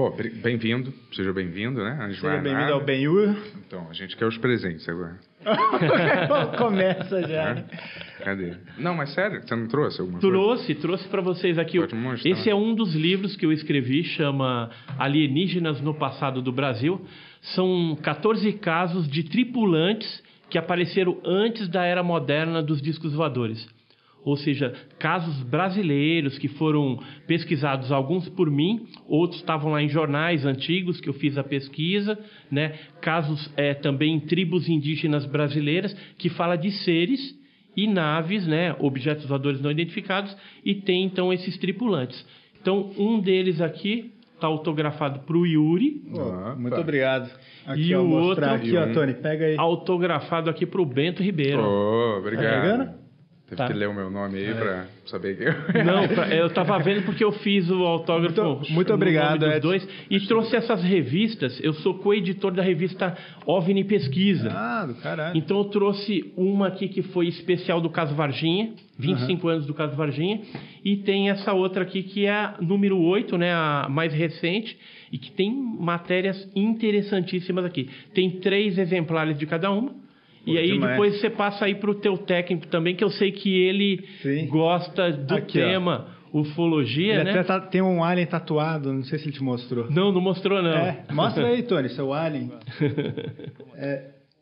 Pô, bem-vindo, seja bem-vindo, né? Seja bem-vindo ao Ben-Hur. Então, a gente quer os presentes agora. Começa já. É? Cadê? Não, mas sério, você não trouxe alguma coisa? Trouxe para vocês aqui. Esse é um dos livros que eu escrevi, chama Alienígenas no Passado do Brasil. São 14 casos de tripulantes que apareceram antes da era moderna dos discos voadores. Ou seja, casos brasileiros que foram pesquisados, alguns por mim, outros estavam lá em jornais antigos que eu fiz a pesquisa, né? Casos também em tribos indígenas brasileiras, que fala de seres e naves, né? Objetos voadores não identificados, e tem então esses tripulantes. Então, um deles aqui está autografado para o Yuri. Oh, muito obrigado. Aqui, e o outro aqui, ó, Tony, pega aí. Autografado aqui para o Bento Ribeiro. Oh, obrigado. Tá. Teve que ler o meu nome aí para saber que eu... Não, eu estava vendo porque eu fiz o autógrafo. Muito obrigado, Ed. Dois, e trouxe essas revistas. Eu sou co-editor da revista OVNI Pesquisa. Ah, do caralho. Então eu trouxe uma aqui que foi especial do caso Varginha, 25 anos do caso Varginha. E tem essa outra aqui que é a número 8, né, a mais recente, e que tem matérias interessantíssimas aqui. Tem 3 exemplares de cada uma. Pô, e aí demais. Depois você passa aí pro teu técnico também, que eu sei que ele gosta do aqui, tema, ó. Ufologia, ele, né? Até tem um alien tatuado, não sei se ele te mostrou. Não, não mostrou não. É. Mostra aí, Tony, seu alien.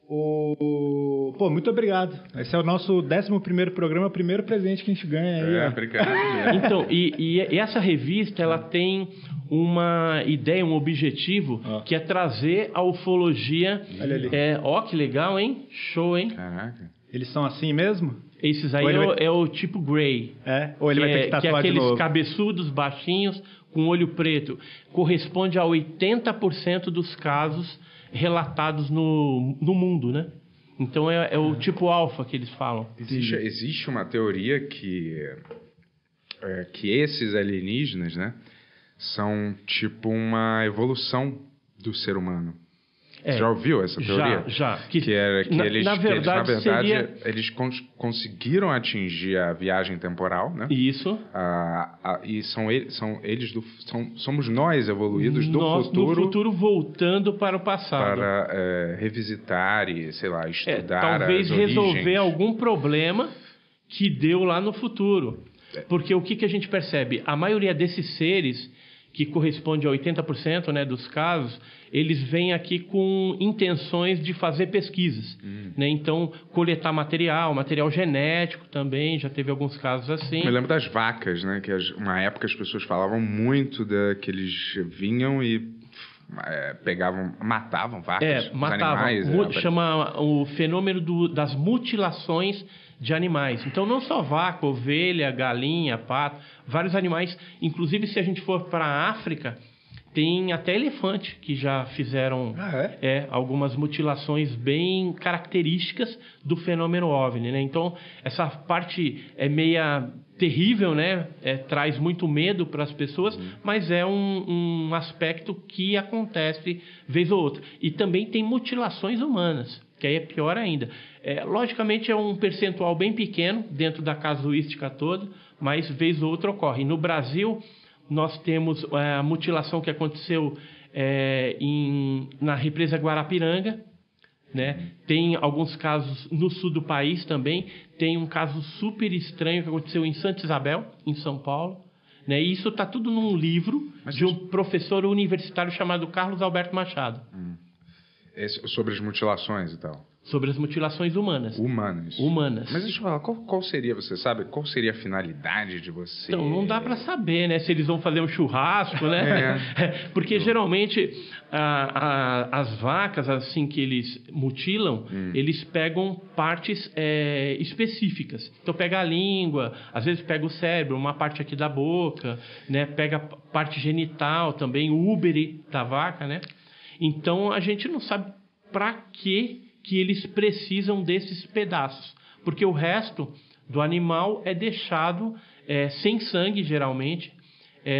Pô, muito obrigado. Esse é o nosso 11º programa, o primeiro presente que a gente ganha aí. É, obrigado. Então, e essa revista, ela tem uma ideia, um objetivo, que é trazer a ufologia. Olha ali. Ó, que legal, hein? Show, hein? Caraca. Eles são assim mesmo? Esses aí é o tipo Grey. É? Ou ele vai ter que tatuar de novo? Aqueles cabeçudos, baixinhos, com olho preto. Corresponde a 80% dos casos relatados no mundo, né? Então é o tipo alfa que eles falam. Existe uma teoria que esses alienígenas, né, são tipo uma evolução do ser humano. Você já ouviu essa teoria? Já. Eles conseguiram atingir a viagem temporal, né? Isso. E somos nós evoluídos do futuro. Do futuro voltando para o passado. Para revisitar e, sei lá, estudar talvez as origens. Resolver algum problema que deu lá no futuro. Porque o que a gente percebe? A maioria desses seres, que corresponde a 80%, né, dos casos, eles vêm aqui com intenções de fazer pesquisas. Né? Então, coletar material genético também, já teve alguns casos assim. Eu lembro das vacas, né? Que uma época as pessoas falavam muito que eles vinham e matavam vacas, animais. Chama o fenômeno das mutilações de animais. Então, não só vaca, ovelha, galinha, pato, vários animais. Inclusive, se a gente for para a África, tem até elefante que já fizeram algumas mutilações bem características do fenômeno OVNI, né? Então, essa parte é meia terrível, né? Traz muito medo para as pessoas, mas é um aspecto que acontece vez ou outra. E também tem mutilações humanas, que aí é pior ainda. Logicamente, é um percentual bem pequeno dentro da casuística toda, mas vez ou outra ocorre. No Brasil, nós temos a mutilação que aconteceu na represa Guarapiranga, né? Tem alguns casos no sul do país também. Tem um caso super estranho que aconteceu em Santa Isabel, em São Paulo, né? E isso está tudo num livro de um professor universitário chamado Carlos Alberto Machado. Sobre as mutilações e tal. Sobre as mutilações humanas. Humanas. Mas deixa eu falar, qual seria, você sabe, qual seria a finalidade de você? Então, não dá para saber, né? Se eles vão fazer um churrasco, né? Porque geralmente as vacas, assim que eles mutilam, eles pegam partes específicas. Então, pega a língua, às vezes pega o cérebro, uma parte aqui da boca, né? Pega parte genital também, o úbere da vaca, né? Então, a gente não sabe para que eles precisam desses pedaços. Porque o resto do animal é deixado sem sangue, geralmente,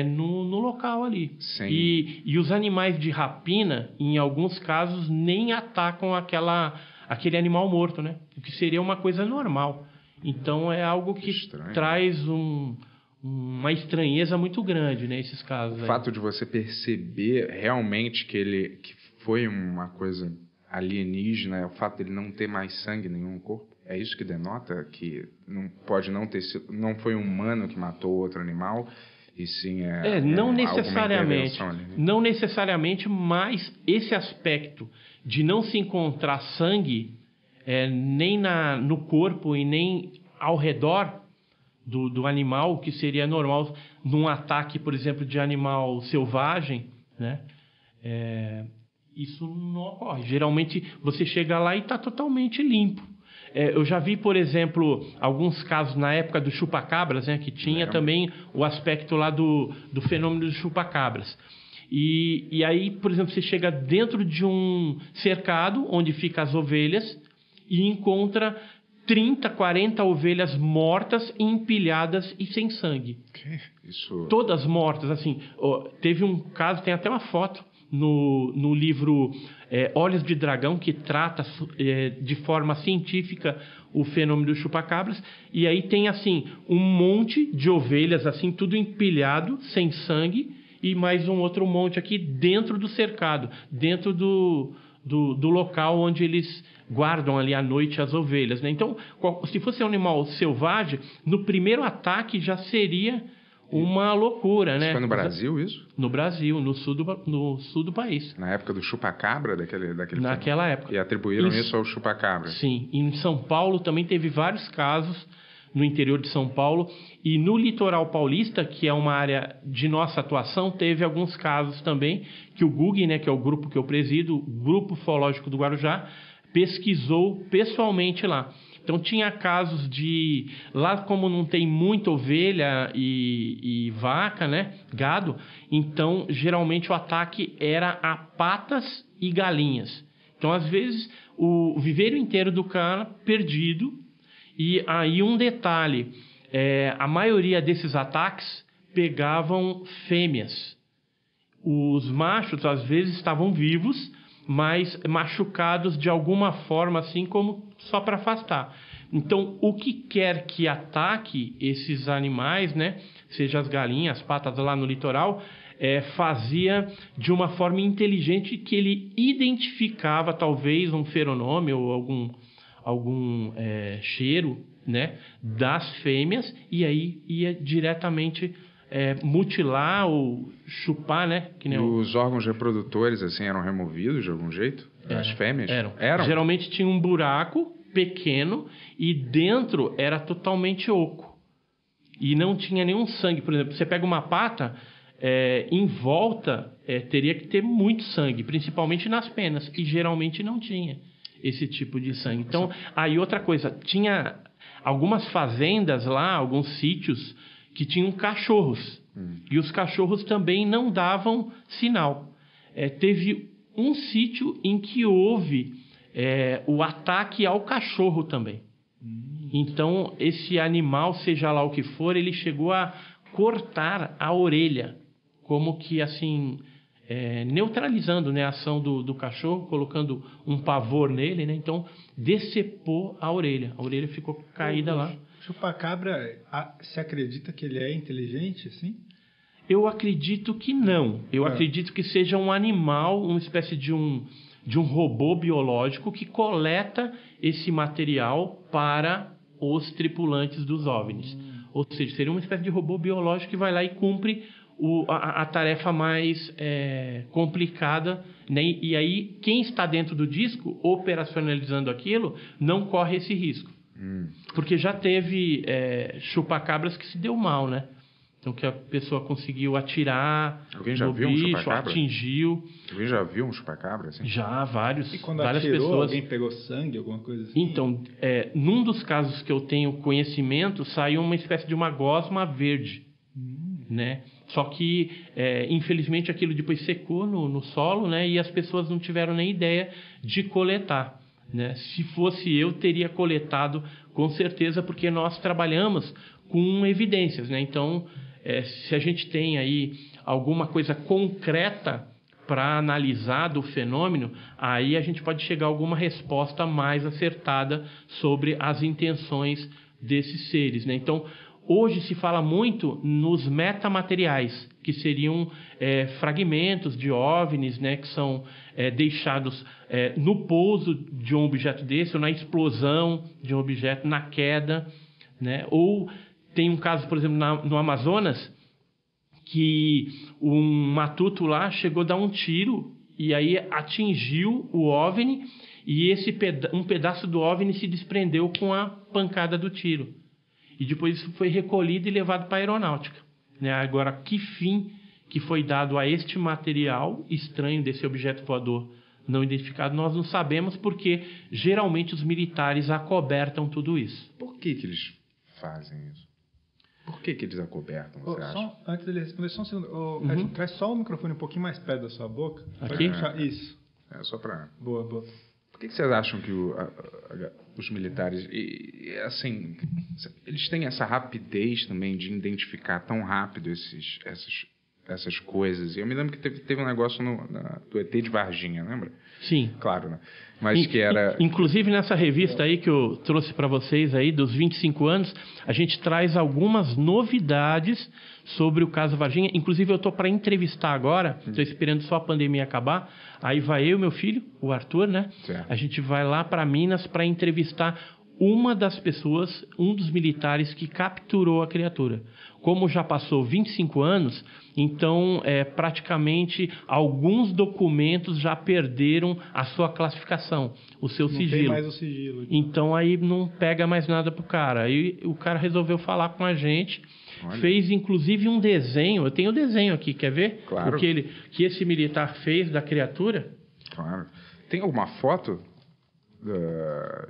no local ali. E os animais de rapina, em alguns casos, nem atacam aquele animal morto, né? O que seria uma coisa normal. Então, é algo que estranho, traz uma estranheza muito grande, né, esses casos. O fato de você perceber realmente que foi uma coisa alienígena, o fato dele não ter mais sangue nenhum no corpo, é isso que denota que não pode não ter sido, não foi um humano que matou outro animal, e sim não necessariamente, ali, né? Não necessariamente, mas esse aspecto de não se encontrar sangue nem no corpo e nem ao redor do animal, que seria normal num ataque, por exemplo, de animal selvagem, né? Isso não ocorre. Geralmente você chega lá e está totalmente limpo. Eu já vi, por exemplo, alguns casos na época do chupacabras, né, que tinha também o aspecto lá do fenômeno do chupacabras. E aí, por exemplo, você chega dentro de um cercado onde ficam as ovelhas e encontra 30, 40 ovelhas mortas, empilhadas e sem sangue. Que? Isso... Todas mortas, assim. Teve um caso, tem até uma foto no livro Olhos de Dragão, que trata de forma científica o fenômeno do chupacabras, e aí tem assim um monte de ovelhas assim, tudo empilhado, sem sangue, e mais um outro monte aqui dentro do cercado, dentro do local onde eles guardam ali à noite as ovelhas, né? Então, se fosse um animal selvagem, no primeiro ataque já seria uma loucura, isso, né? Foi no Brasil isso? No Brasil, no sul do país. Na época do chupacabra, daquele naquela filme. Época. E atribuíram isso ao chupacabra. Sim. Em São Paulo também teve vários casos, no interior de São Paulo. E no litoral paulista, que é uma área de nossa atuação, teve alguns casos também que o GUG, né, que é o grupo que eu presido, o Grupo Ufológico do Guarujá, pesquisou pessoalmente lá. Então, tinha casos de... Lá, como não tem muita ovelha e vaca, né? Gado. Então, geralmente, o ataque era a patas e galinhas. Então, às vezes, o viveiro inteiro do cara perdido. E aí, um detalhe. A maioria desses ataques pegavam fêmeas. Os machos, às vezes, estavam vivos, mas machucados de alguma forma, assim como só para afastar. Então, o que quer que ataque esses animais, né, seja as galinhas, as patas lá no litoral, fazia de uma forma inteligente, que ele identificava talvez um feronômio ou algum cheiro, né, das fêmeas, e aí ia diretamente... mutilar ou chupar, né? Que nem os órgãos reprodutores, assim, eram removidos de algum jeito? As fêmeas? Eram. Geralmente tinha um buraco pequeno e dentro era totalmente oco. E não tinha nenhum sangue. Por exemplo, você pega uma pata, em volta teria que ter muito sangue, principalmente nas penas. E geralmente não tinha esse tipo de sangue. Então, aí outra coisa, tinha algumas fazendas lá, alguns sítios, que tinham cachorros. E os cachorros também não davam sinal. Teve um sítio em que houve o ataque ao cachorro também. Então, esse animal, seja lá o que for, ele chegou a cortar a orelha, como que assim, neutralizando, né, a ação do cachorro, colocando um pavor nele, né? Então, decepou a orelha. A orelha ficou caída lá. Chupacabra, se acredita que ele é inteligente, assim? Eu acredito que não. Acredito que seja um animal, uma espécie de um robô biológico que coleta esse material para os tripulantes dos OVNIs. Ou seja, seria uma espécie de robô biológico que vai lá e cumpre a tarefa mais complicada, né? E aí, quem está dentro do disco, operacionalizando aquilo, não corre esse risco. Porque já teve chupacabras que se deu mal, né? Então, que a pessoa conseguiu atirar no bicho, atingiu. Alguém já viu um chupacabra? Assim? Já, vários. E quando várias atirou, pessoas... alguém pegou sangue, alguma coisa assim? Então, num dos casos que eu tenho conhecimento, saiu uma espécie de uma gosma verde, né? Só que, infelizmente, aquilo depois secou no solo, né? E as pessoas não tiveram nem ideia de coletar. Né? Se fosse eu, teria coletado com certeza, porque nós trabalhamos com evidências, né? Então, se a gente tem aí alguma coisa concreta para analisar do fenômeno, aí a gente pode chegar a alguma resposta mais acertada sobre as intenções desses seres, né? Então, Hoje se fala muito nos metamateriais, que seriam fragmentos de OVNIs, né, que são deixados no pouso de um objeto desse, ou na explosão de um objeto, na queda, né? Ou tem um caso, por exemplo, no Amazonas, que um matuto lá chegou a dar um tiro e aí atingiu o OVNI e um pedaço do OVNI se desprendeu com a pancada do tiro. E depois isso foi recolhido e levado para a aeronáutica. Né? Agora, que fim que foi dado a este material estranho desse objeto voador não identificado, nós não sabemos, porque geralmente os militares acobertam tudo isso. Por que que eles fazem isso? Por que que eles acobertam, você acha? Só, antes dele responder, só um segundo. Traz só o microfone um pouquinho mais perto da sua boca. Aqui? Isso. É só para... Boa, boa. Por que vocês acham que os militares, assim, eles têm essa rapidez também de identificar tão rápido essas coisas? Eu me lembro que teve um negócio do ET de Varginha, lembra? Sim. Claro, né? Mas que era... Inclusive, nessa revista aí que eu trouxe para vocês aí, dos 25 anos, a gente traz algumas novidades sobre o caso Varginha. Inclusive, eu estou para entrevistar agora, estou esperando só a pandemia acabar. Aí vai eu e meu filho, o Arthur, né? Certo. A gente vai lá para Minas para entrevistar uma das pessoas, um dos militares que capturou a criatura. Como já passou 25 anos, então praticamente alguns documentos já perderam a sua classificação, o seu sigilo. Não tem mais o sigilo. Então aí não pega mais nada pro cara. Aí o cara resolveu falar com a gente. Olha. Fez inclusive um desenho. Eu tenho o desenho aqui, quer ver? Claro. O que esse militar fez da criatura? Claro. Tem alguma foto?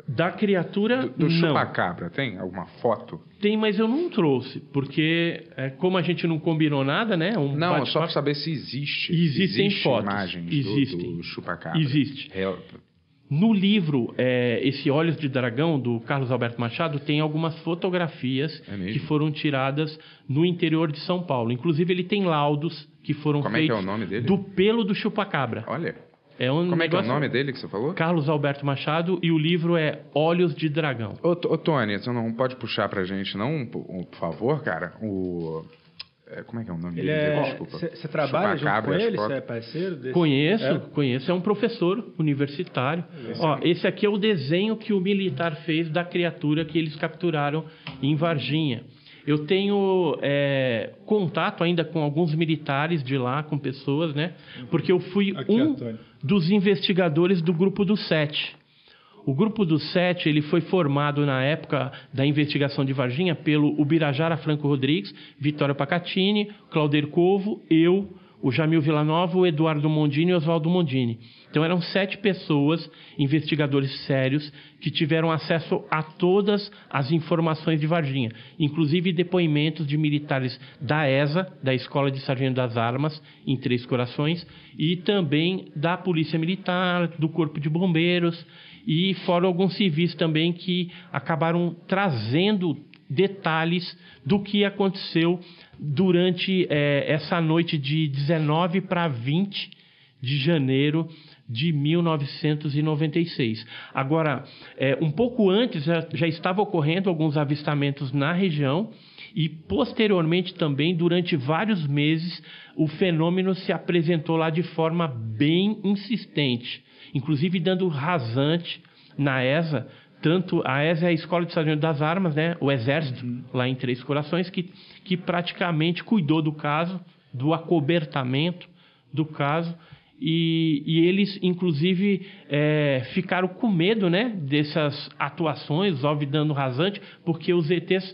Da criatura, do chupacabra, tem alguma foto? Tem, mas eu não trouxe, porque como a gente não combinou nada, né? Não, só para saber se existem fotos, imagens do chupacabra. Existe. No livro, esse Olhos de Dragão, do Carlos Alberto Machado, tem algumas fotografias que foram tiradas no interior de São Paulo. Inclusive, ele tem laudos que foram feitos o nome dele? Do pelo do chupacabra. Olha. Como é que é o nome dele que você falou? Carlos Alberto Machado, e o livro é Olhos de Dragão. Ô Tony, você não pode puxar pra gente, não? Por favor, cara. Como é que é o nome dele? Desculpa. Você trabalha junto com ele? Você é parceiro dele? Conheço. É um professor universitário. Esse aqui é o desenho que o militar fez da criatura que eles capturaram em Varginha. Eu tenho contato ainda com alguns militares de lá, com pessoas, né? Porque eu fui dos investigadores do Grupo dos Sete. O Grupo dos Sete, ele foi formado na época da investigação de Varginha pelo Ubirajara Franco Rodrigues, Vitório Pacatini, Claudeiro Covo, eu, o Jamil Villanova, o Eduardo Mondini e o Oswaldo Mondini. Então eram 7 pessoas, investigadores sérios, que tiveram acesso a todas as informações de Varginha, inclusive depoimentos de militares da ESA, da Escola de Sargento das Armas, em Três Corações, e também da Polícia Militar, do Corpo de Bombeiros, e fora alguns civis também que acabaram trazendo detalhes do que aconteceu durante essa noite de 19 para 20 de janeiro de 1996. Agora, um pouco antes já estava ocorrendo alguns avistamentos na região e, posteriormente também, durante vários meses, o fenômeno se apresentou lá de forma bem insistente, inclusive dando rasante na ESA. Tanto a ESA é a Escola de Sargento das Armas, né? O Exército, lá em Três Corações, que praticamente cuidou do caso, do acobertamento do caso. E eles, inclusive, ficaram com medo, né, dessas atuações, óbvio, dando rasante, porque os ETs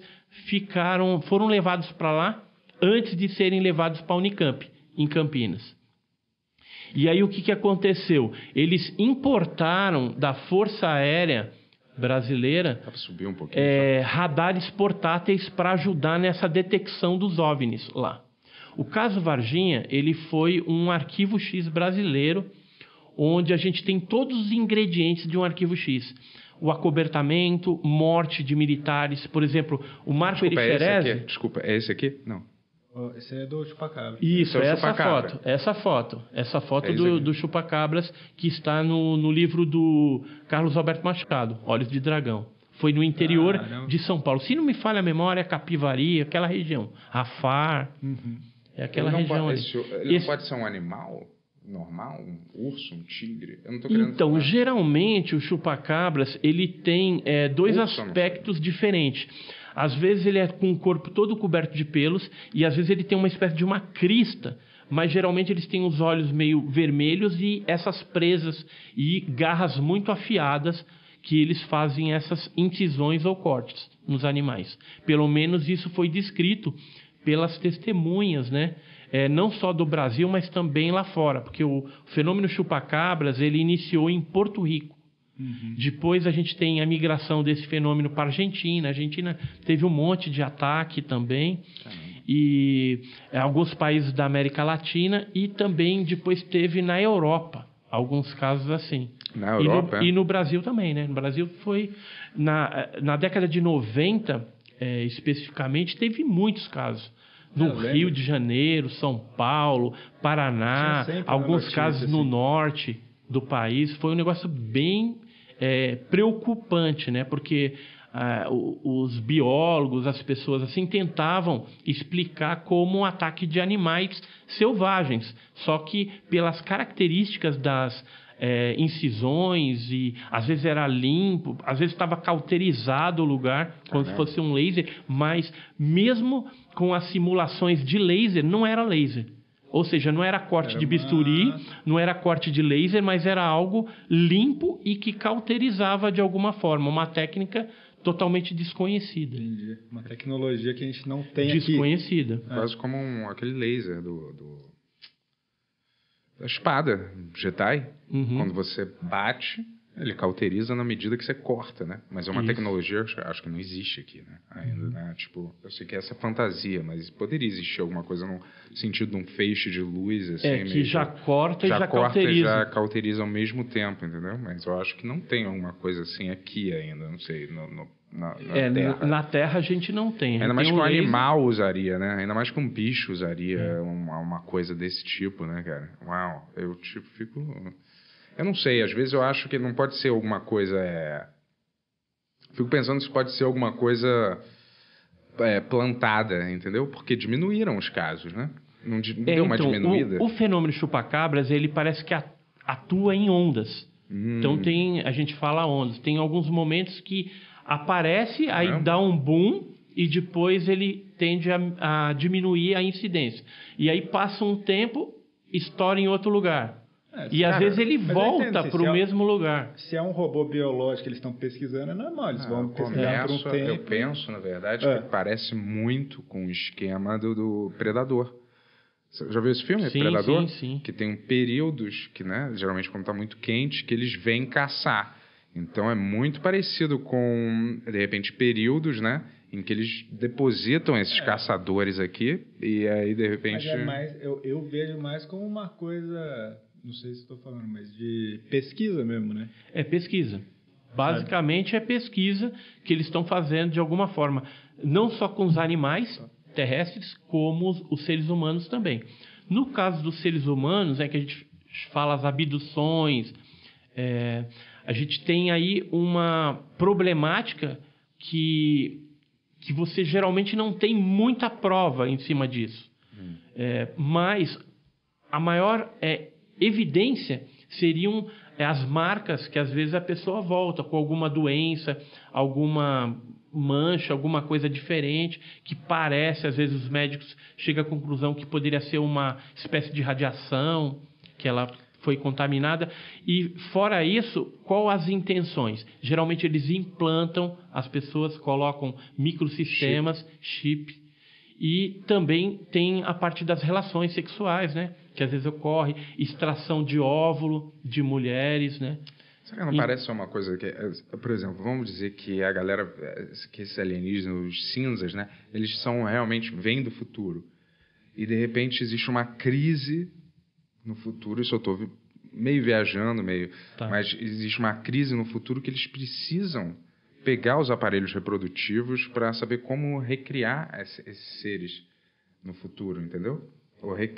foram levados para lá antes de serem levados para a Unicamp, em Campinas. E aí o que aconteceu? Eles importaram da Força Aérea Brasileira subir um pouquinho, radares portáteis para ajudar nessa detecção dos OVNIs lá. O caso Varginha, ele foi um arquivo X brasileiro, onde a gente tem todos os ingredientes de um arquivo X. O acobertamento, morte de militares, por exemplo, o Marco Ericerese... É esse aqui? Não. Esse é do Chupacabra. Isso, é essa foto do Chupacabras, que está no livro do Carlos Alberto Machado, Olhos de Dragão. Foi no interior de São Paulo. Se não me falha a memória, Capivari, aquela região. Afar, é aquela região ali. Ele não pode ser um animal normal? Um urso, um tigre? Eu não tô querendo falar. Geralmente, o chupacabras, ele tem dois aspectos diferentes. Às vezes, ele é com o corpo todo coberto de pelos e, às vezes, ele tem uma espécie de uma crista. Mas, geralmente, eles têm os olhos meio vermelhos e essas presas e garras muito afiadas que eles fazem essas incisões ou cortes nos animais. Pelo menos isso foi descrito pelas testemunhas, né? Não só do Brasil, mas também lá fora. Porque o fenômeno chupacabras, ele iniciou em Porto Rico. Uhum. Depois a gente tem a migração desse fenômeno para a Argentina. A Argentina teve um monte de ataque também. E alguns países da América Latina. E também depois teve na Europa alguns casos assim. Na Europa, e no Brasil também, né? No Brasil foi... Na década de 90, especificamente, teve muitos casos. No Rio de Janeiro, São Paulo, Paraná, alguns casos no norte do país. Foi um negócio bem preocupante, né? Porque os biólogos, as pessoas assim, tentavam explicar como um ataque de animais selvagens. Só que pelas características das... incisões e às vezes era limpo, às vezes estava cauterizado o lugar, como se fosse um laser, mas mesmo com as simulações de laser, não era laser. Ou seja, não era corte de bisturi, não era corte de laser, mas era algo limpo e que cauterizava de alguma forma, uma técnica totalmente desconhecida. Entendi. Uma tecnologia que a gente não tem desconhecida. Aqui. Desconhecida. Quase como aquele laser da espada, Jedi, quando você bate, ele cauteriza na medida que você corta, né? Mas é uma tecnologia, acho que não existe aqui, né? Ainda, né? Tipo, eu sei que essa é fantasia, mas poderia existir alguma coisa no sentido de um feixe de luz, assim... Já corta e já cauteriza ao mesmo tempo, entendeu? Mas eu acho que não tem alguma coisa assim aqui ainda, não sei, na Terra. Na Terra a gente não tem. Ainda mais que um animal usaria, né? Ainda mais que um bicho usaria uma coisa desse tipo, né, cara? Uau, eu tipo fico... Eu não sei, às vezes eu acho que não pode ser alguma coisa... Fico pensando se pode ser alguma coisa plantada, entendeu? Porque diminuíram os casos, né? Não deu uma diminuída. O fenômeno chupacabras, ele parece que atua em ondas. Então a gente fala ondas. Tem alguns momentos que... aparece, aí dá um boom e depois ele tende a diminuir a incidência. E aí passa um tempo, estoura em outro lugar. Às vezes ele volta para o mesmo lugar. Se é um robô biológico que eles estão pesquisando, é normal. Eles vão pesquisar por um tempo. Eu penso, na verdade, que parece muito com o esquema do Predador. Você já viu esse filme, Predador? Sim. Que tem períodos, que, né, geralmente quando está muito quente, que eles vêm caçar. Então, é muito parecido com, de repente, períodos, né? Em que eles depositam esses caçadores aqui e aí, de repente... Mas eu vejo mais como uma coisa, não sei se estou falando, mas de pesquisa mesmo, né? É pesquisa. Basicamente, é pesquisa que eles estão fazendo de alguma forma. Não só com os animais terrestres, como os seres humanos também. No caso dos seres humanos, é que a gente fala as abduções... A gente tem aí uma problemática que você geralmente não tem muita prova em cima disso. Mas a maior evidência seriam as marcas que às vezes a pessoa volta com alguma doença, alguma mancha, alguma coisa diferente, que parece, às vezes os médicos chegam à conclusão que poderia ser uma espécie de radiação, que ela... foi contaminada. E fora isso, qual as intenções? Geralmente eles implantam, as pessoas colocam microsistemas, chip. E também tem a parte das relações sexuais, né? Que às vezes ocorre, extração de óvulo de mulheres, né? Será que não parece só uma coisa que... Por exemplo, vamos dizer que a galera... Que esses alienígenas, os cinzas, né? Eles são realmente... Vêm do futuro. E de repente existe uma crise... No futuro, isso eu estou meio viajando, mas existe uma crise no futuro que eles precisam pegar os aparelhos reprodutivos para saber como recriar esses seres no futuro, entendeu?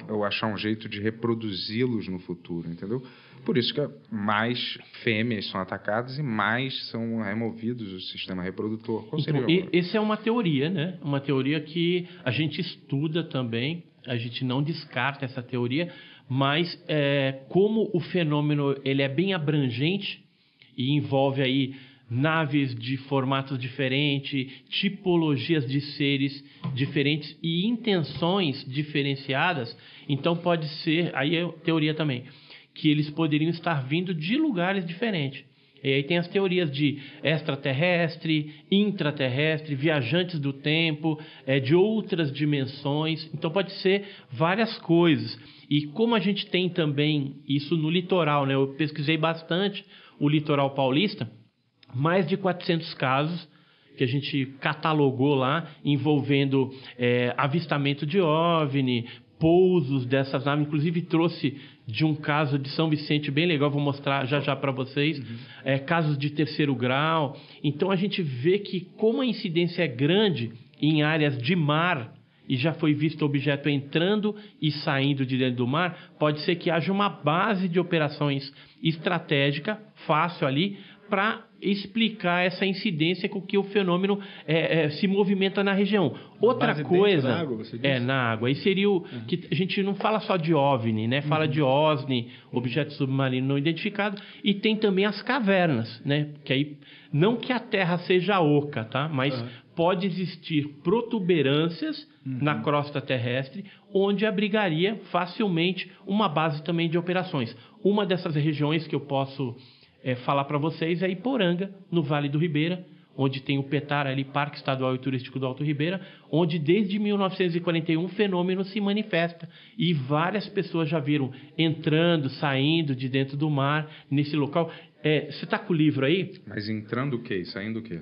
Ou achar um jeito de reproduzi-los no futuro, entendeu? Por isso que mais fêmeas são atacadas e mais são removidos do sistema reprodutor. Qual seria então, essa é uma teoria, né? Uma teoria que a gente estuda também, a gente não descarta essa teoria, mas como o fenômeno ele é bem abrangente e envolve aí naves de formatos diferentes, tipologias de seres diferentes e intenções diferenciadas, então pode ser, aí é teoria também, que eles poderiam estar vindo de lugares diferentes. E aí tem as teorias de extraterrestre, intraterrestre, viajantes do tempo, de outras dimensões. Então pode ser várias coisas. E como a gente tem também isso no litoral, né? Eu pesquisei bastante o litoral paulista, mais de 400 casos que a gente catalogou lá, envolvendo avistamento de OVNI, pousos dessas naves. Inclusive trouxe de um caso de São Vicente bem legal, vou mostrar já para vocês, casos de terceiro grau. Então a gente vê que como a incidência é grande em áreas de mar, e já foi visto objeto entrando e saindo de dentro do mar, pode ser que haja uma base de operações estratégica, fácil ali, para explicar essa incidência com que o fenômeno se movimenta na região. Outra coisa... Na água, você disse? Na água. Aí seria o... Que a gente não fala só de OVNI, né? Fala de OSNI, objeto submarino não identificado, e tem também as cavernas, né? Que aí, não que a Terra seja oca, tá? Mas pode existir protuberâncias na crosta terrestre, onde abrigaria facilmente uma base também de operações. Uma dessas regiões que eu posso... falar para vocês é Iporanga, no Vale do Ribeira, onde tem o PETAR ali, Parque Estadual e Turístico do Alto Ribeira, onde desde 1941 o fenômeno se manifesta e várias pessoas já viram entrando, saindo de dentro do mar nesse local. Você está com o livro aí? Mas entrando o quê? Saindo o quê?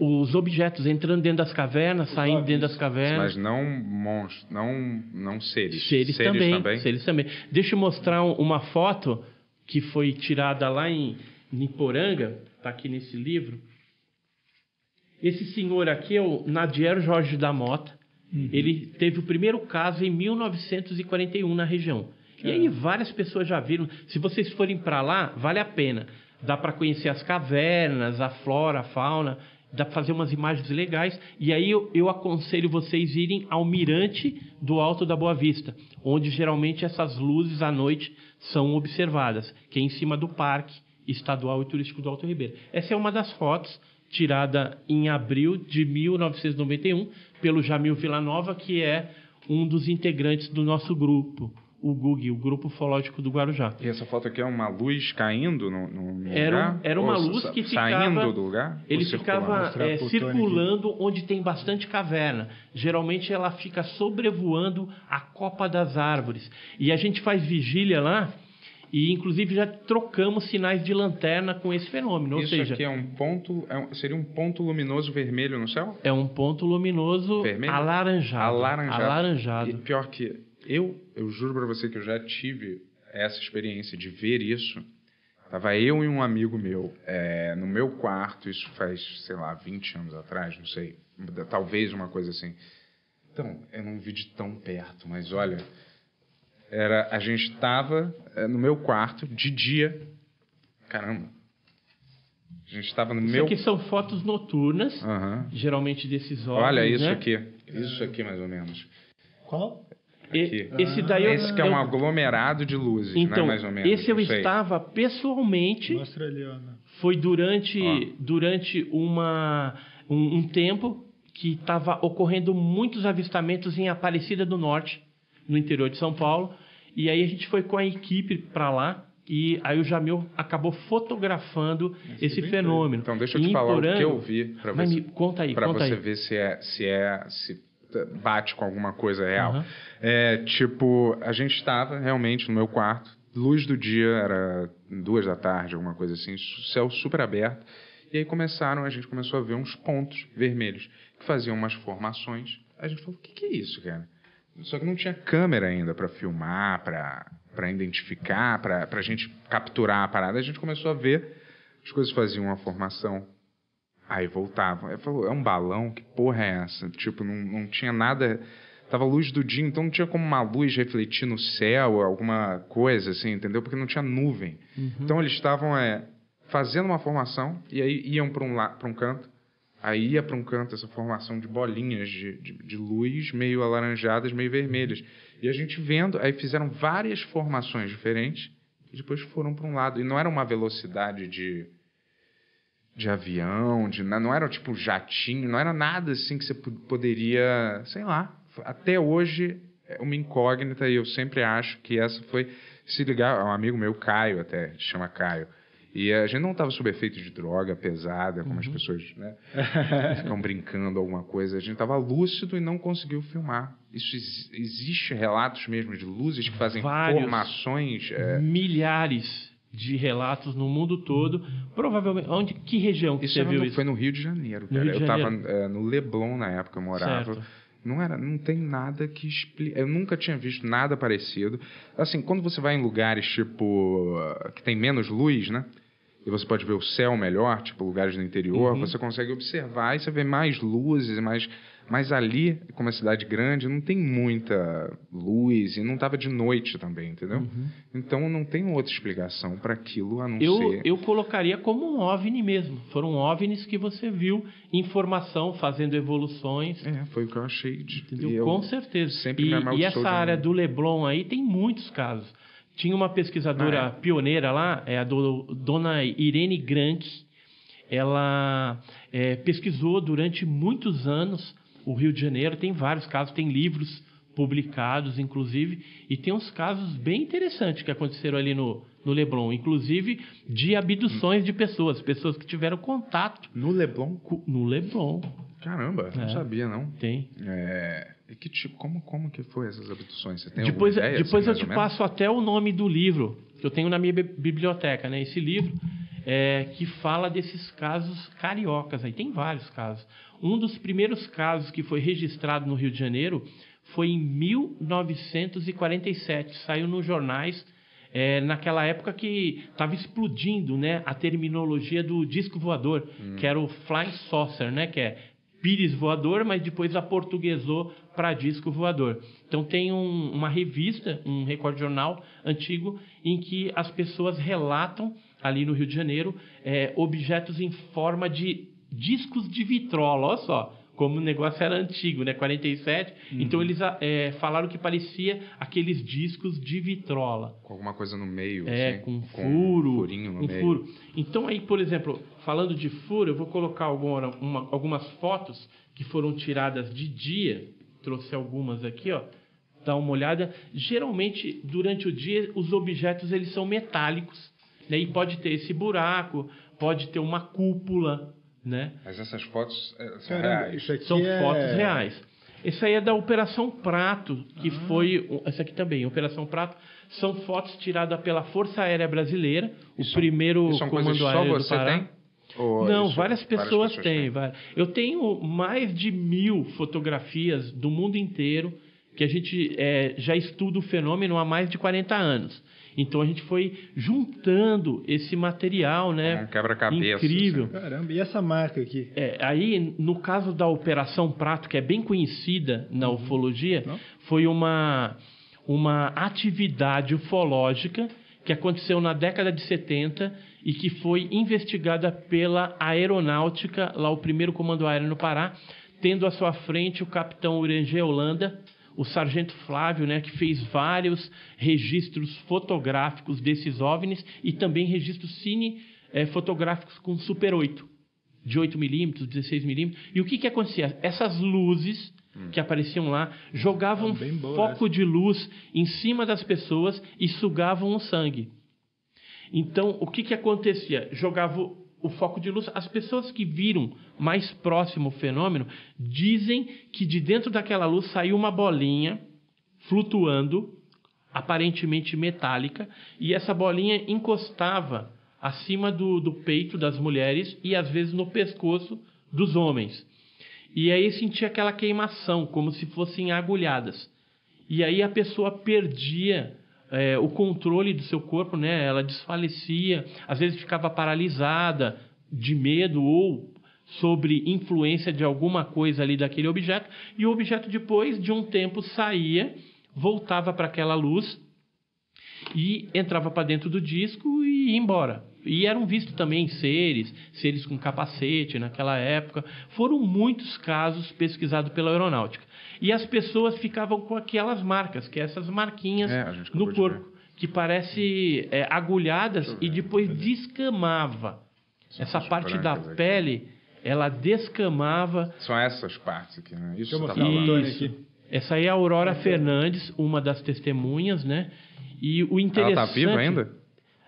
Os objetos entrando dentro das cavernas, saindo dentro das cavernas. Mas não monstros, não seres. Seres também. Deixa eu mostrar uma foto que foi tirada lá em Iporanga, está aqui nesse livro. Esse senhor aqui é o Nadiero Jorge da Mota. Ele teve o primeiro caso em 1941 na região. E aí várias pessoas já viram. Se vocês forem para lá, vale a pena. Dá para conhecer as cavernas, a flora, a fauna. Dá para fazer umas imagens legais. E aí eu aconselho vocês irem ao Mirante do Alto da Boa Vista, onde geralmente essas luzes à noite são observadas, que é em cima do Parque Estadual e Turístico do Alto Ribeira. Essa é uma das fotos tirada em abril de 1991 pelo Jamil Villanova, que é um dos integrantes do nosso grupo, o GUG, o Grupo Ufológico do Guarujá. E essa foto aqui é uma luz caindo no lugar? Era uma luz que ficava... Saindo do lugar? Ele ficava circulando onde tem bastante caverna. Geralmente ela fica sobrevoando a copa das árvores. E a gente faz vigília lá e, inclusive, já trocamos sinais de lanterna com esse fenômeno. Ou seja, aqui é um ponto... seria um ponto luminoso vermelho no céu? É um ponto luminoso vermelho? Alaranjado. E pior que... Eu juro para você que eu já tive essa experiência de ver isso. Tava eu e um amigo meu no meu quarto, isso faz, sei lá, 20 anos atrás, não sei, talvez uma coisa assim. Então, eu não vi de tão perto, mas olha, a gente estava no meu quarto de dia. Caramba. A gente estava no meu... Isso aqui são fotos noturnas, geralmente desses olhos. Olha isso, né? Aqui. Isso aqui, mais ou menos. Qual? Esse que é um aglomerado de luzes, então, né, mais ou menos. Esse eu estava pessoalmente. Mostra ali, Ana. Foi durante um tempo que estava ocorrendo muitos avistamentos em Aparecida do Norte, no interior de São Paulo. E aí a gente foi com a equipe para lá e aí o Jamil acabou fotografando esse fenômeno. Então deixa eu te falar o que eu vi para você. Conta aí. Ver se bate com alguma coisa real. Tipo, a gente estava realmente no meu quarto, luz do dia, era 2 da tarde, alguma coisa assim, céu super aberto, e aí a gente começou a ver uns pontos vermelhos que faziam umas formações. A gente falou, o que é isso, cara? Só que não tinha câmera ainda para filmar, para identificar, para a gente capturar a parada. A gente começou a ver, as coisas faziam uma formação, aí voltavam. Ele falou, é um balão? Que porra é essa? Tipo, não tinha nada Tava a luz do dia, então não tinha como uma luz refletir no céu, alguma coisa assim, entendeu? Porque não tinha nuvem. Uhum. Então eles estavam fazendo uma formação e aí iam para um canto. Aí ia para um canto essa formação de bolinhas de luz, meio alaranjadas, meio vermelhas. E a gente vendo, aí fizeram várias formações diferentes e depois foram para um lado. E não era uma velocidade de avião, não era tipo jatinho, não era nada assim que você poderia, sei lá. Até hoje é uma incógnita e eu sempre acho que essa foi... Se ligar, um amigo meu, Caio até, chama Caio, e a gente não estava sob efeito de droga pesada, como as pessoas, né, ficam brincando alguma coisa. A gente estava lúcido e não conseguiu filmar. Isso existe relatos mesmo de luzes que fazem formações... Milhares de relatos no mundo todo. Provavelmente... Onde, que região que você viu isso? Foi no Rio de Janeiro, cara. Eu estava no Leblon na época, eu morava... Certo. Não tem nada que explica. Eu nunca tinha visto nada parecido. Assim, quando você vai em lugares tipo que tem menos luz, né? E você pode ver o céu melhor, tipo lugares no interior, você consegue observar e você vê mais luzes, mas ali, como é cidade grande, não tem muita luz e não estava de noite também, entendeu? Uhum. Então não tem outra explicação para aquilo a não ser... Eu colocaria como um OVNI mesmo. Foram OVNIs que você viu, informação fazendo evoluções. Foi o que eu achei. Com certeza. E essa área do Leblon aí tem muitos casos. Tinha uma pesquisadora pioneira lá, a dona Irene Grank. Ela pesquisou durante muitos anos o Rio de Janeiro. Tem vários casos, tem livros publicados, inclusive. E tem uns casos bem interessantes que aconteceram ali no Leblon. Inclusive de abduções de pessoas que tiveram contato. No Leblon? No Leblon. Caramba, não sabia, não. Tem. Que tipo, como que foi essas abduções? Você tem depois, alguma ideia? Depois assim, eu te passo até o nome do livro, que eu tenho na minha biblioteca, né? Esse livro que fala desses casos cariocas. Aí tem vários casos. Um dos primeiros casos que foi registrado no Rio de Janeiro foi em 1947. Saiu nos jornais naquela época que estava explodindo, né, a terminologia do disco voador, que era o Flying Saucer, né, que é pires voador, mas depois aportuguesou para disco voador. Então tem uma revista, um Record Jornal antigo, em que as pessoas relatam, ali no Rio de Janeiro, objetos em forma de discos de vitrola. Olha só, como o negócio era antigo, né? 47. Então eles falaram que parecia aqueles discos de vitrola. Com alguma coisa no meio. Assim, com um furinho no meio. Furo. Então aí, por exemplo, falando de furo, eu vou colocar algumas fotos que foram tiradas de dia. Trouxe algumas aqui, ó. Dá uma olhada. Geralmente, durante o dia, os objetos eles são metálicos, né? E pode ter esse buraco, pode ter uma cúpula, né? Mas essas fotos são reais. São fotos reais. Essa aí é da Operação Prato, que foi... Essa aqui também, Operação Prato. São fotos tiradas pela Força Aérea Brasileira, o primeiro comando aéreo do Pará. Tem? Não, várias pessoas têm. Eu tenho mais de 1.000 fotografias do mundo inteiro que a gente já estuda o fenômeno há mais de 40 anos. Então a gente foi juntando esse material, né? Um quebra-cabeça. Incrível. Assim. Caramba, e essa marca aqui? Aí, no caso da Operação Prato, que é bem conhecida na ufologia, foi uma atividade ufológica que aconteceu na década de 70 e que foi investigada pela Aeronáutica, lá o primeiro comando aéreo no Pará, tendo à sua frente o capitão Urangê Holanda, o sargento Flávio, né, que fez vários registros fotográficos desses OVNIs e também registros fotográficos com Super 8, de 8mm, 16mm. E o que acontecia? Essas luzes que apareciam lá jogavam foco de luz em cima das pessoas e sugavam o sangue. Então, o que acontecia? Jogavam o foco de luz. As pessoas que viram mais próximo o fenômeno dizem que de dentro daquela luz saiu uma bolinha flutuando, aparentemente metálica, e essa bolinha encostava acima do peito das mulheres e, às vezes, no pescoço dos homens. E aí sentia aquela queimação, como se fossem agulhadas. E aí a pessoa perdia... o controle do seu corpo, né? Ela desfalecia, às vezes ficava paralisada de medo ou sobre influência de alguma coisa ali daquele objeto, e o objeto depois de um tempo saía, voltava para aquela luz e entrava para dentro do disco e ia embora. E eram vistos também seres com capacete naquela época. Foram muitos casos pesquisados pela aeronáutica. E as pessoas ficavam com aquelas marcas, que é essas marquinhas no corpo, que parece agulhadas, e depois descamava. Essa parte da pele, ela descamava. São essas partes aqui, né? Isso que eu falando aqui. Essa aí é a Aurora Fernandes, uma das testemunhas, né? E o interessante... Ela tá viva ainda?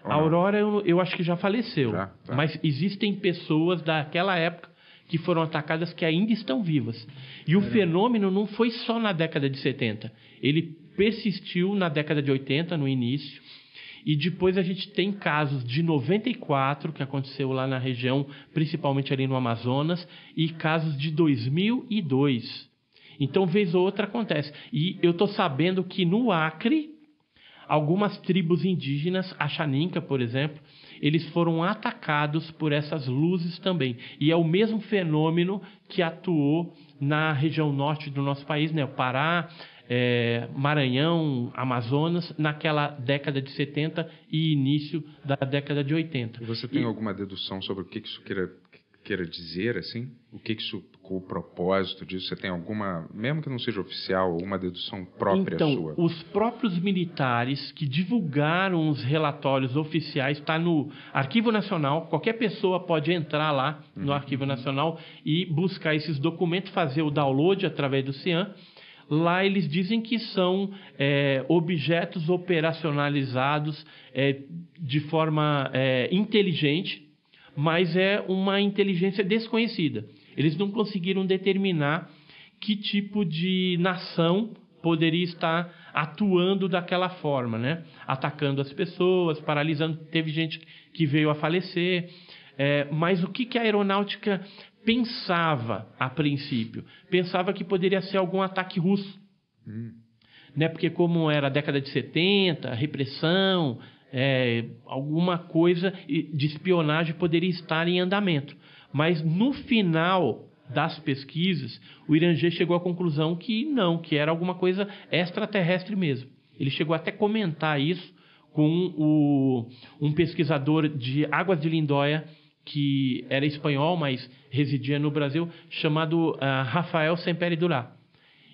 A Aurora, eu acho que já faleceu. Já, tá. Mas existem pessoas daquela época que foram atacadas que ainda estão vivas. E o fenômeno não foi só na década de 70. Ele persistiu na década de 80, no início. E depois a gente tem casos de 94, que aconteceu lá na região, principalmente ali no Amazonas, e casos de 2002. Então, vez ou outra acontece. E eu estou sabendo que no Acre... algumas tribos indígenas, a Xaninca, por exemplo, eles foram atacados por essas luzes também. E é o mesmo fenômeno que atuou na região norte do nosso país, né? O Pará, Maranhão, Amazonas, naquela década de 70 e início da década de 80. E você tem alguma dedução sobre o que isso queira dizer, assim? O que isso... o propósito disso? Você tem alguma, mesmo que não seja oficial, alguma dedução própria sua? Então, os próprios militares que divulgaram os relatórios oficiais, está no Arquivo Nacional, qualquer pessoa pode entrar lá no Arquivo Nacional e buscar esses documentos, fazer o download através do CIAN. Lá eles dizem que são objetos operacionalizados de forma inteligente, mas é uma inteligência desconhecida. Eles não conseguiram determinar que tipo de nação poderia estar atuando daquela forma, né? Atacando as pessoas, paralisando. Teve gente que veio a falecer. Mas o que a aeronáutica pensava a princípio? Pensava que poderia ser algum ataque russo. Né? Porque como era a década de 70, repressão, alguma coisa de espionagem poderia estar em andamento. Mas, no final das pesquisas, o Irangê chegou à conclusão que não, que era alguma coisa extraterrestre mesmo. Ele chegou até a comentar isso com um pesquisador de Águas de Lindóia, que era espanhol, mas residia no Brasil, chamado Rafael Sempere Durá.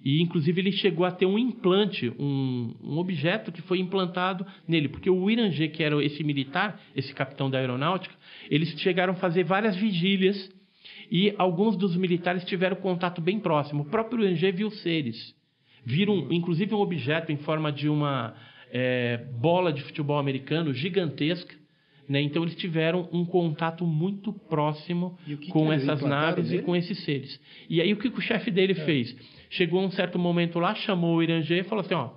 E, inclusive, ele chegou a ter um implante, um objeto que foi implantado nele. Porque o Irangê, que era esse militar, esse capitão da aeronáutica, eles chegaram a fazer várias vigílias e alguns dos militares tiveram contato bem próximo. O próprio Irangê viu seres. Viram, inclusive, um objeto em forma de uma bola de futebol americano gigantesca. Né? Então, eles tiveram um contato muito próximo com essas naves e com esses seres. E aí, o que o chefe dele fez? Chegou um certo momento lá, chamou o Irangê e falou assim, ó,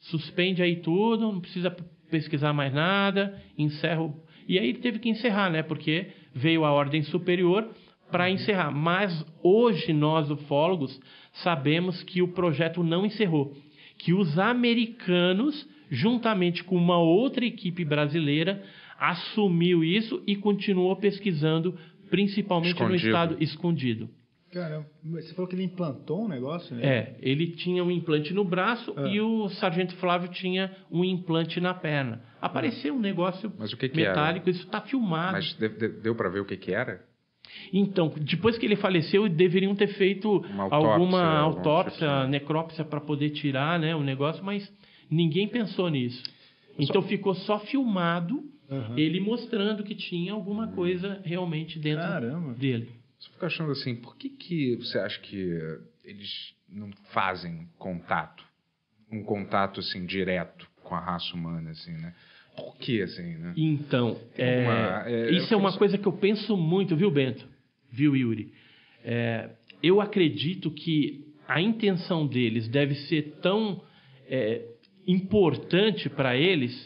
suspende aí tudo, não precisa pesquisar mais nada, encerra. E aí ele teve que encerrar, né? Porque veio a ordem superior para encerrar. Mas hoje nós, ufólogos, sabemos que o projeto não encerrou. Que os americanos, juntamente com uma outra equipe brasileira, assumiu isso e continuou pesquisando, principalmente no estado escondido. Cara, você falou que ele implantou um negócio, né? Ele tinha um implante no braço e o sargento Flávio tinha um implante na perna. Apareceu um negócio metálico, isso está filmado. Mas deu para ver o que era? Então, depois que ele faleceu, deveriam ter feito alguma autópsia, necrópsia para poder tirar, né, o negócio, mas ninguém pensou nisso. Então, ficou só filmado, ele mostrando que tinha alguma coisa realmente dentro dele. Você fica achando assim, por que você acha que eles não fazem contato? Um contato, assim, direto com a raça humana, assim, né? Por que, assim, né? Então, isso é uma coisa que eu penso muito, viu, Bento? Viu, Yuri? Eu acredito que a intenção deles deve ser tão importante para eles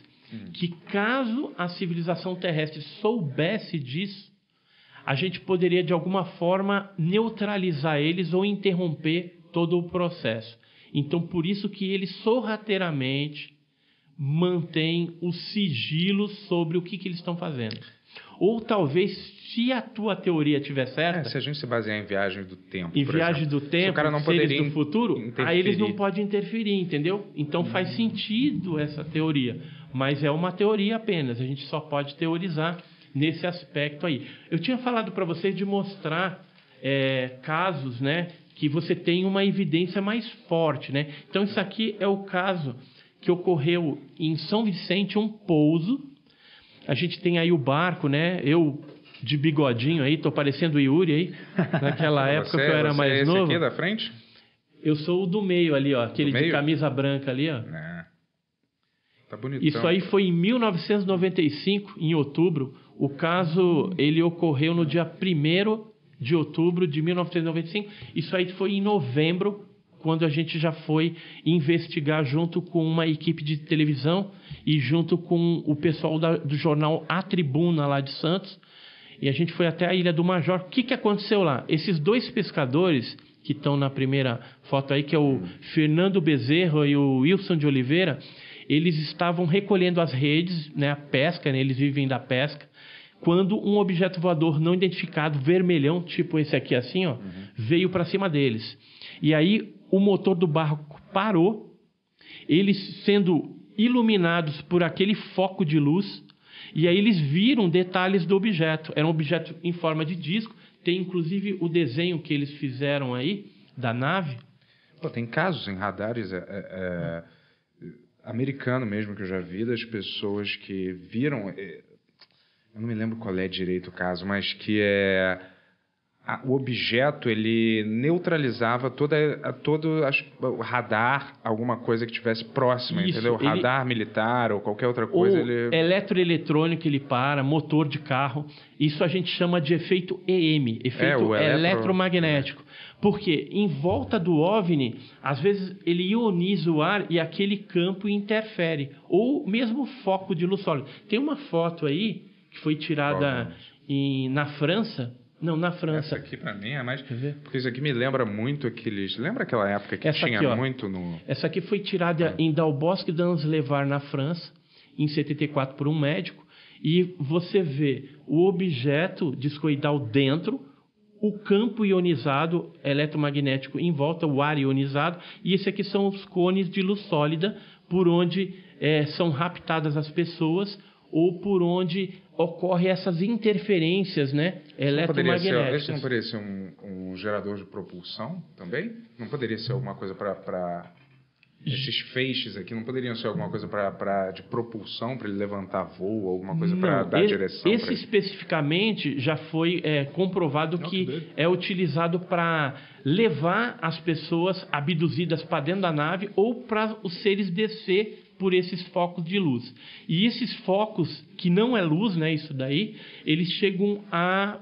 que, caso a civilização terrestre soubesse disso, a gente poderia, de alguma forma, neutralizar eles ou interromper todo o processo. Então, por isso que eles sorrateiramente mantém o sigilo sobre o que eles estão fazendo. Ou talvez, se a tua teoria tiver certa... se a gente se basear em viagem do tempo, em viagem do tempo, seres do futuro, aí eles não podem interferir, entendeu? Então faz sentido essa teoria, mas é uma teoria apenas, a gente só pode teorizar nesse aspecto aí. Eu tinha falado para vocês de mostrar casos, né, que você tem uma evidência mais forte, né? Então isso aqui é o caso que ocorreu em São Vicente, um pouso. A gente tem aí o barco, né? Eu de bigodinho aí, tô parecendo o Yuri aí, naquela época que eu era mais novo. Você é esse aqui da frente? Eu sou o do meio ali, ó, aquele de camisa branca ali, ó. É. Tá bonitão. Isso aí foi em 1995, em outubro. O caso, ele ocorreu no dia 1º de outubro de 1995. Isso aí foi em novembro, quando a gente já foi investigar junto com uma equipe de televisão e junto com o pessoal do jornal A Tribuna, lá de Santos. E a gente foi até a Ilha do Major. O que aconteceu lá? Esses dois pescadores que estão na primeira foto aí, que é o Fernando Bezerra e o Wilson de Oliveira, eles estavam recolhendo as redes, né, a pesca, né, eles vivem da pesca, quando um objeto voador não identificado, vermelhão, tipo esse aqui assim, ó, veio para cima deles. E aí o motor do barco parou, eles sendo iluminados por aquele foco de luz, e aí eles viram detalhes do objeto. Era um objeto em forma de disco, tem inclusive o desenho que eles fizeram aí, da nave. Pô, tem casos em radares americano mesmo que eu já vi, das pessoas que viram... eu não me lembro qual é direito o caso, mas que é... o objeto, ele neutralizava todo o radar, alguma coisa que estivesse próxima, isso, entendeu? Radar militar ou qualquer outra coisa. Eletroeletrônico, ele para, motor de carro. Isso a gente chama de efeito EM, efeito eletromagnético. Porque em volta do OVNI, às vezes ele ioniza o ar e aquele campo interfere. Ou mesmo foco de luz sólida. Tem uma foto aí que foi tirada na França... Não, na França. Essa aqui, para mim, é mais... Porque isso aqui me lembra muito aqueles... Lembra aquela época que essa tinha aqui, muito no... Essa aqui foi tirada em Dalbosque d'Anzlevar, na França, em 74, por um médico. E você vê o objeto discoidal dentro, o campo ionizado eletromagnético em volta, o ar ionizado. E esse aqui são os cones de luz sólida, por onde são raptadas as pessoas... ou por onde ocorrem essas interferências, né, eletromagnéticas. Isso não poderia ser um gerador de propulsão também? Não poderia ser alguma coisa para... Esses feixes aqui não poderiam ser alguma coisa de propulsão, para ele levantar voo, alguma coisa para dar direção? Esse especificamente já foi comprovado que é utilizado para levar as pessoas abduzidas para dentro da nave ou para os seres descer por esses focos de luz. E esses focos, que não é luz, né, isso daí, eles chegam a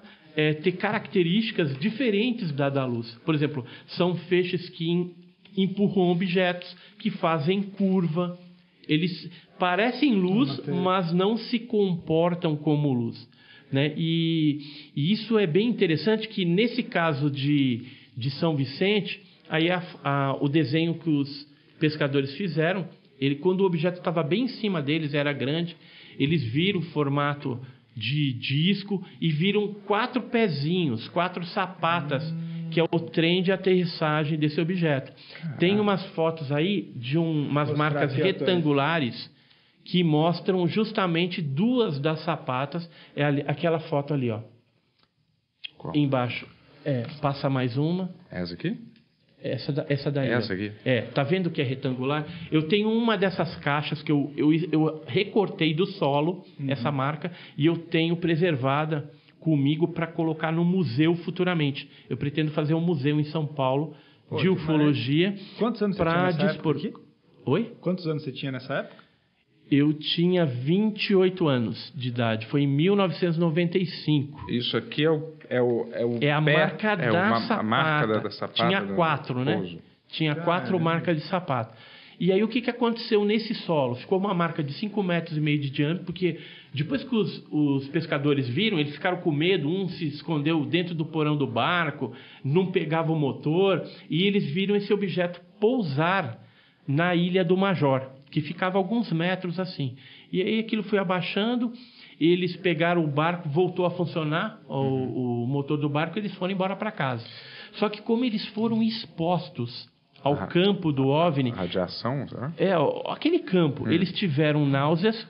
ter características diferentes da luz. Por exemplo, são feixes que empurram objetos, que fazem curva. Eles parecem luz, mas não se comportam como luz, né? E isso é bem interessante, que nesse caso de São Vicente, aí o desenho que os pescadores fizeram, quando o objeto estava bem em cima deles, era grande, eles viram o formato de disco e viram 4 pezinhos, 4 sapatas, que é o trem de aterrissagem desse objeto. Tem umas fotos aí de umas marcas retangulares que mostram justamente 2 das sapatas. É aquela foto ali, ó. Qual? Embaixo. Passa mais uma. Essa aqui? Essa daí. Essa aqui? Tá vendo que é retangular? Eu tenho uma dessas caixas que eu recortei do solo, essa marca, e eu tenho preservada comigo para colocar no museu futuramente. Eu pretendo fazer um museu em São Paulo de ufologia. Quantos anos você tinha nessa época? Oi? Quantos anos você tinha nessa época? Eu tinha 28 anos de idade. Foi em 1995. Isso aqui é a marca da sapata. Tinha 4, né? Pouso. Tinha 4 marcas de sapato. E aí o que aconteceu nesse solo? Ficou uma marca de 5,5 metros de diâmetro, porque depois que os pescadores viram, eles ficaram com medo, um se escondeu dentro do porão do barco, não pegava o motor, e eles viram esse objeto pousar na Ilha do Major. que ficava alguns metros assim. E aí aquilo foi abaixando, eles pegaram o barco, voltou a funcionar, o motor do barco, eles foram embora para casa. Só que como eles foram expostos ao campo do OVNI... Radiação, né? Aquele campo. Eles tiveram náuseas,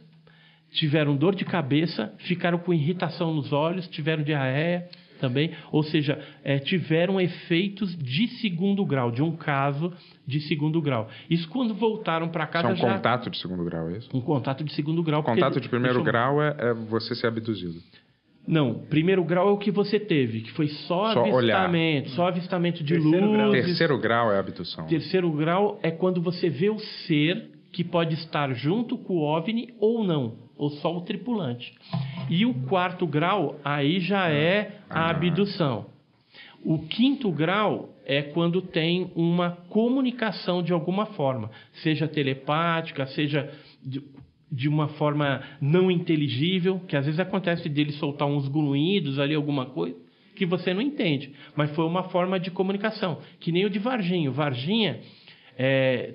tiveram dor de cabeça, ficaram com irritação nos olhos, tiveram diarreia também. Ou seja, tiveram efeitos de segundo grau, de um caso de segundo grau. Isso quando voltaram para casa... Isso é um contato de segundo grau, é isso? Um contato de segundo grau. O contato de primeiro grau é você ser abduzido. Não, primeiro grau é o que você teve, que foi só avistamento, olhar. Só avistamento de luz. Terceiro grau é a abdução. Terceiro grau é quando você vê o ser que pode estar junto com o OVNI ou não, ou só o tripulante. E o quarto grau, aí já é a abdução. O quinto grau é quando tem uma comunicação de alguma forma, seja telepática, seja... de uma forma não inteligível, que às vezes acontece dele soltar uns guluídos ali, alguma coisa, que você não entende. Mas foi uma forma de comunicação, que nem o de Varginha. Varginha,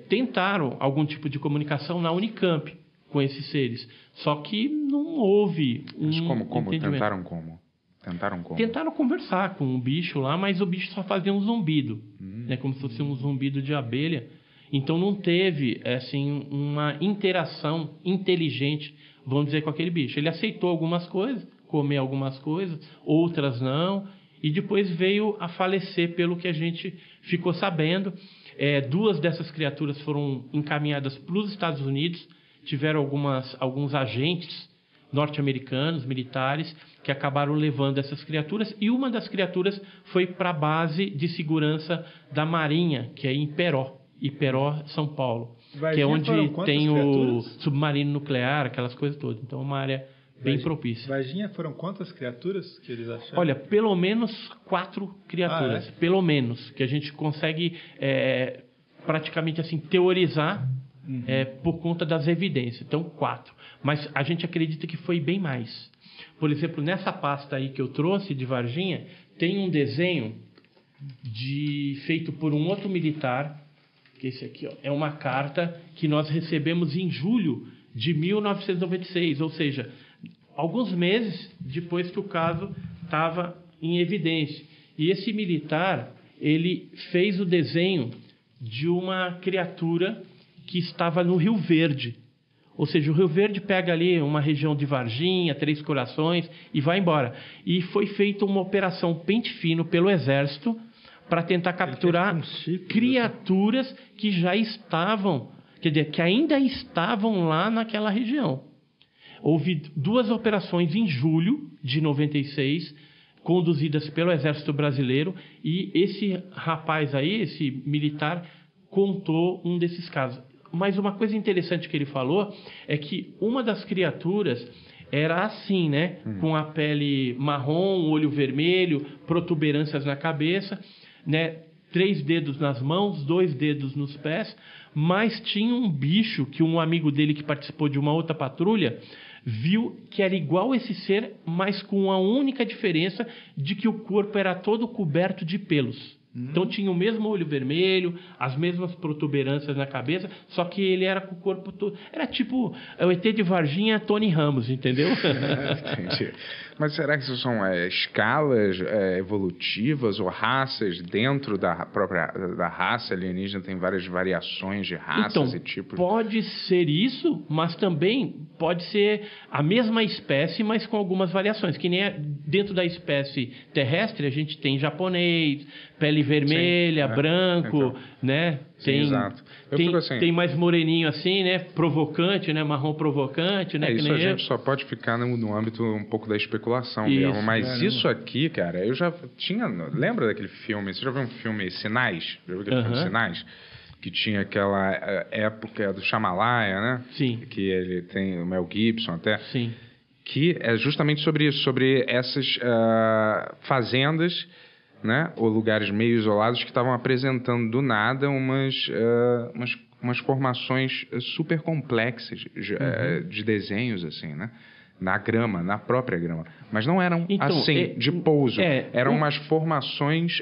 tentaram algum tipo de comunicação na Unicamp com esses seres, só que não houve mas como? Tentaram como? Tentaram conversar com um bicho lá, mas o bicho só fazia um zumbido, né? Como se fosse um zumbido de abelha. Então, não teve, assim, uma interação inteligente, vamos dizer, com aquele bicho. Ele aceitou algumas coisas, comeu algumas coisas, outras não, e depois veio a falecer, pelo que a gente ficou sabendo. Duas dessas criaturas foram encaminhadas para os Estados Unidos, tiveram alguns agentes norte-americanos, militares, que acabaram levando essas criaturas, e uma das criaturas foi para a base de segurança da Marinha, que é em Iperó, São Paulo, Varginha, que é onde tem o submarino nuclear, aquelas coisas todas. Então, é uma área bem propícia. Varginha, foram quantas criaturas que eles acharam? Olha, pelo menos 4 criaturas, pelo menos, que a gente consegue praticamente assim teorizar por conta das evidências. Então, 4. Mas a gente acredita que foi bem mais. Por exemplo, nessa pasta aí que eu trouxe de Varginha, tem um desenho feito por um outro militar. Esse aqui é uma carta que nós recebemos em julho de 1996, ou seja, alguns meses depois que o caso estava em evidência. E esse militar, ele fez o desenho de uma criatura que estava no Rio Verde. Ou seja, o Rio Verde pega ali uma região de Varginha, Três Corações e vai embora. E foi feita uma operação pente fino pelo Exército para tentar capturar criaturas que já estavam, quer dizer, que ainda estavam lá naquela região. Houve 2 operações em julho de 96, conduzidas pelo Exército Brasileiro, e esse rapaz aí, esse militar, contou um desses casos. Mas uma coisa interessante que ele falou é que uma das criaturas era assim, né? Com a pele marrom, olho vermelho, protuberâncias na cabeça... Né? 3 dedos nas mãos, 2 dedos nos pés, mas tinha um bicho que um amigo dele que participou de uma outra patrulha viu que era igual esse ser, mas com a única diferença de que o corpo era todo coberto de pelos. Então tinha o mesmo olho vermelho, as mesmas protuberâncias na cabeça, só que ele era com o corpo todo... Era tipo o ET de Varginha, Tony Ramos, entendeu? Entendi. Mas será que isso são escalas evolutivas ou raças dentro da própria da raça alienígena? Tem várias variações de raças e tipos? Pode ser isso, mas também pode ser a mesma espécie, mas com algumas variações. Que nem dentro da espécie terrestre, a gente tem japonês, pele vermelha, branco, então, né? Tem mais moreninho assim, né? Provocante, né? Marrom provocante, né? Isso que nem a gente só pode ficar no âmbito um pouco da especulação isso, mesmo. Mas isso aqui, cara, eu já tinha... Lembra daquele filme? Você já viu um filme Sinais? Já viu aquele filme Sinais? Que tinha aquela época do Shyamalan, né? Sim. Que ele tem o Mel Gibson até. Sim. Que é justamente sobre isso, sobre essas fazendas... Né? Ou lugares meio isolados que estavam apresentando do nada umas formações super complexas de desenhos assim, né? Na grama, na própria grama. Mas não eram assim, de pouso. Eram umas formações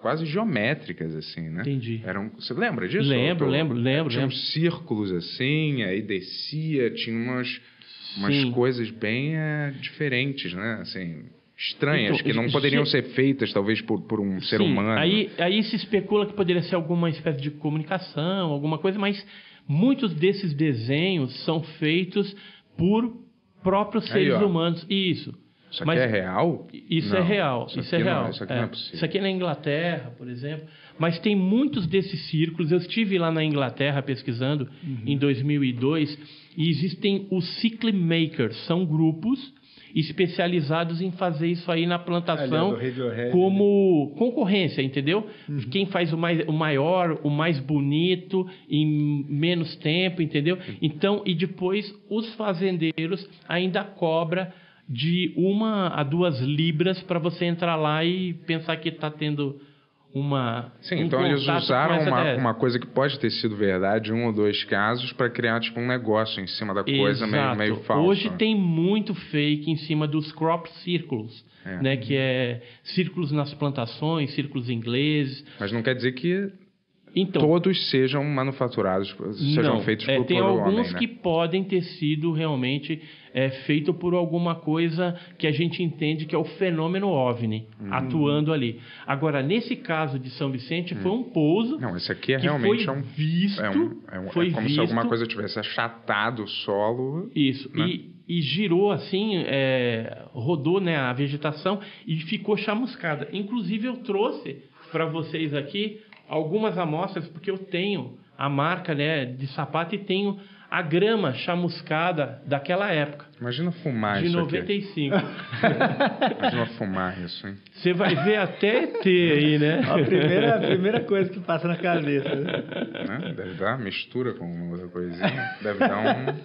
quase geométricas, assim, né? Entendi. Você lembra disso? Lembro. Tinha uns círculos, assim, aí descia, tinha umas coisas bem diferentes, né? Assim, estranhas, então, que não poderiam ser feitas, talvez, por um ser humano. Aí se especula que poderia ser alguma espécie de comunicação, alguma coisa, mas muitos desses desenhos são feitos por próprios seres humanos. Isso. Isso aqui é real? Isso é real. Isso aqui não é possível. Isso aqui é na Inglaterra, por exemplo. Mas tem muitos desses círculos. Eu estive lá na Inglaterra pesquisando em 2002 e existem os cycle makers. São grupos especializados em fazer isso aí na plantação como concorrência, entendeu? Quem faz o maior, o mais bonito, em menos tempo, entendeu? Então, e depois os fazendeiros ainda cobram de 1 a 2 libras para você entrar lá e pensar que está tendo uma... Sim, então eles usaram uma coisa que pode ter sido verdade, 1 ou 2 casos, para criar tipo um negócio em cima da coisa meio falsa. Hoje tem muito fake em cima dos crop circles, né, que é círculos nas plantações, círculos ingleses. Mas não quer dizer que todos sejam manufaturados, sejam feitos por todo homem, tem alguns, né, que podem ter sido realmente feito por alguma coisa que a gente entende que é o fenômeno OVNI atuando ali. Agora, nesse caso de São Vicente, foi um pouso... Não, esse aqui é realmente foi visto... É como se alguma coisa tivesse achatado o solo... Isso, né? E girou assim, rodou, né, a vegetação e ficou chamuscada. Inclusive, eu trouxe para vocês aqui... algumas amostras, porque eu tenho a marca, né, de sapato e tenho a grama chamuscada daquela época. Imagina fumar isso aqui. De 95. Imagina fumar isso, hein? Você vai ver até ET aí, né? A primeira coisa que passa na cabeça. Né? Deve dar mistura com uma outra coisinha. Deve dar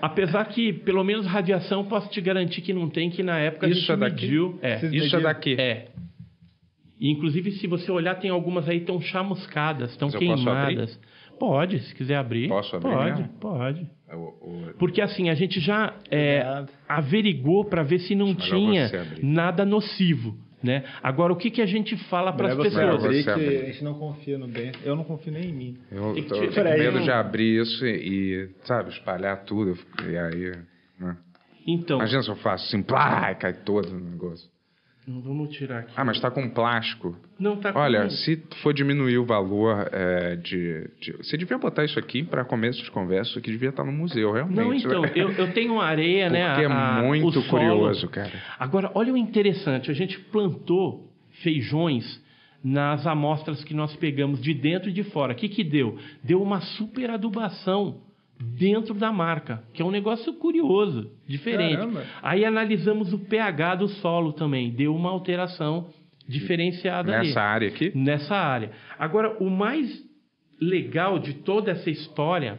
apesar que, pelo menos, radiação, posso te garantir que não tem, que na época isso a gente mediu. Isso é daqui. É. Inclusive, se você olhar, tem algumas aí tão chamuscadas, estão queimadas. Pode, se quiser abrir. Posso abrir? Pode. Porque assim, a gente já averigou para ver se não tinha nada nocivo, né? Agora, o que a gente fala para as pessoas? Que a gente não confia no bem. Eu não confio nem em mim. Eu tô com medo de abrir isso e, sabe, espalhar tudo. E aí, né? Então, imagina se eu faço assim, plá, cai todo o negócio. Não, vamos tirar aqui. Ah, mas está com plástico. Não está com... Olha, se for diminuir o valor você devia botar isso aqui para começo de conversa, que devia estar no museu, realmente. Não, então, eu tenho areia, né? Porque é muito curioso, cara. Agora, olha o interessante. A gente plantou feijões nas amostras que nós pegamos de dentro e de fora. O que deu? Deu uma super adubação dentro da marca, que é um negócio curioso, diferente. Caramba. Aí analisamos o pH do solo também, deu uma alteração diferenciada nessa área aqui? Nessa área. Agora, o mais legal de toda essa história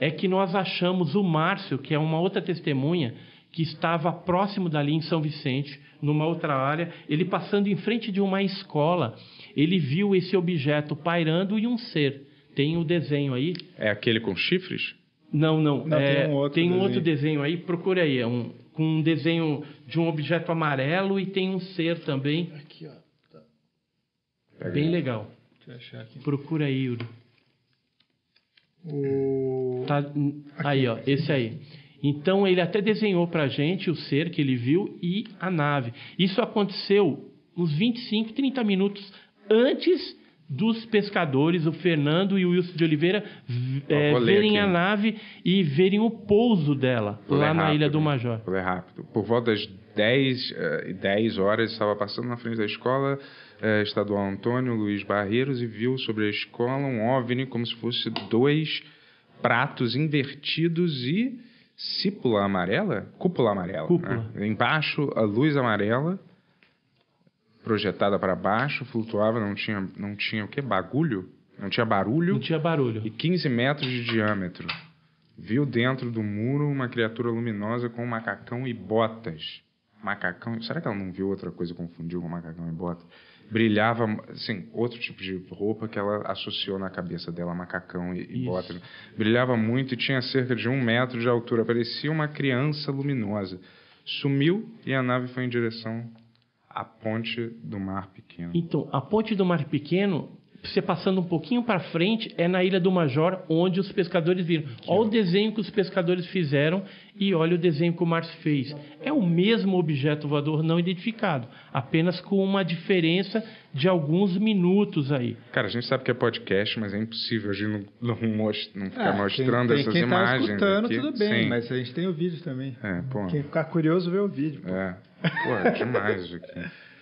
é que nós achamos o Márcio, que é uma outra testemunha, que estava próximo dali em São Vicente, numa outra área, ele passando em frente de uma escola, ele viu esse objeto pairando e um ser. Tem o desenho aí. É aquele com chifres? Não, tem um outro desenho aí, procure aí, com um desenho de um objeto amarelo e tem um ser também. Aqui, ó. Tá. Bem legal. Deixa eu achar aqui. Procura aí, Yuri. Aí, ó, esse aí. Então, ele até desenhou pra gente o ser que ele viu e a nave. Isso aconteceu uns 25, 30 minutos antes dos pescadores, o Fernando e o Wilson de Oliveira, verem a nave e verem o pouso dela lá na Ilha do Major. Foi rápido. Por volta das 10 horas, estava passando na frente da escola estadual Antônio Luiz Barreiros e viu sobre a escola um OVNI, como se fosse 2 pratos invertidos e cúpula amarela. Né? Embaixo, a luz amarela projetada para baixo, flutuava, não tinha o quê? Bagulho? Não tinha barulho? Não tinha barulho. E 15 metros de diâmetro. Viu dentro do muro uma criatura luminosa com um macacão e botas. Macacão... Será que ela não viu outra coisa e confundiu com macacão e botas? Brilhava, assim, outro tipo de roupa que ela associou na cabeça dela, macacão e botas. Brilhava muito e tinha cerca de 1 metro de altura. Parecia uma criança luminosa. Sumiu e a nave foi em direção... A Ponte do Mar Pequeno. Então, a Ponte do Mar Pequeno, você passando um pouquinho para frente, é na Ilha do Major, onde os pescadores viram. Olha o desenho que os pescadores fizeram e olha o desenho que o Márcio fez. É o mesmo objeto voador não identificado, apenas com uma diferença de alguns minutos aí. Cara, a gente sabe que é podcast, mas é impossível a gente não ficar mostrando essas imagens. Quem tá escutando, aqui, tudo bem, sim. Mas a gente tem o vídeo também. É, pô. Quem ficar curioso, vê o vídeo. Pô. É. Pô, é demais isso aqui.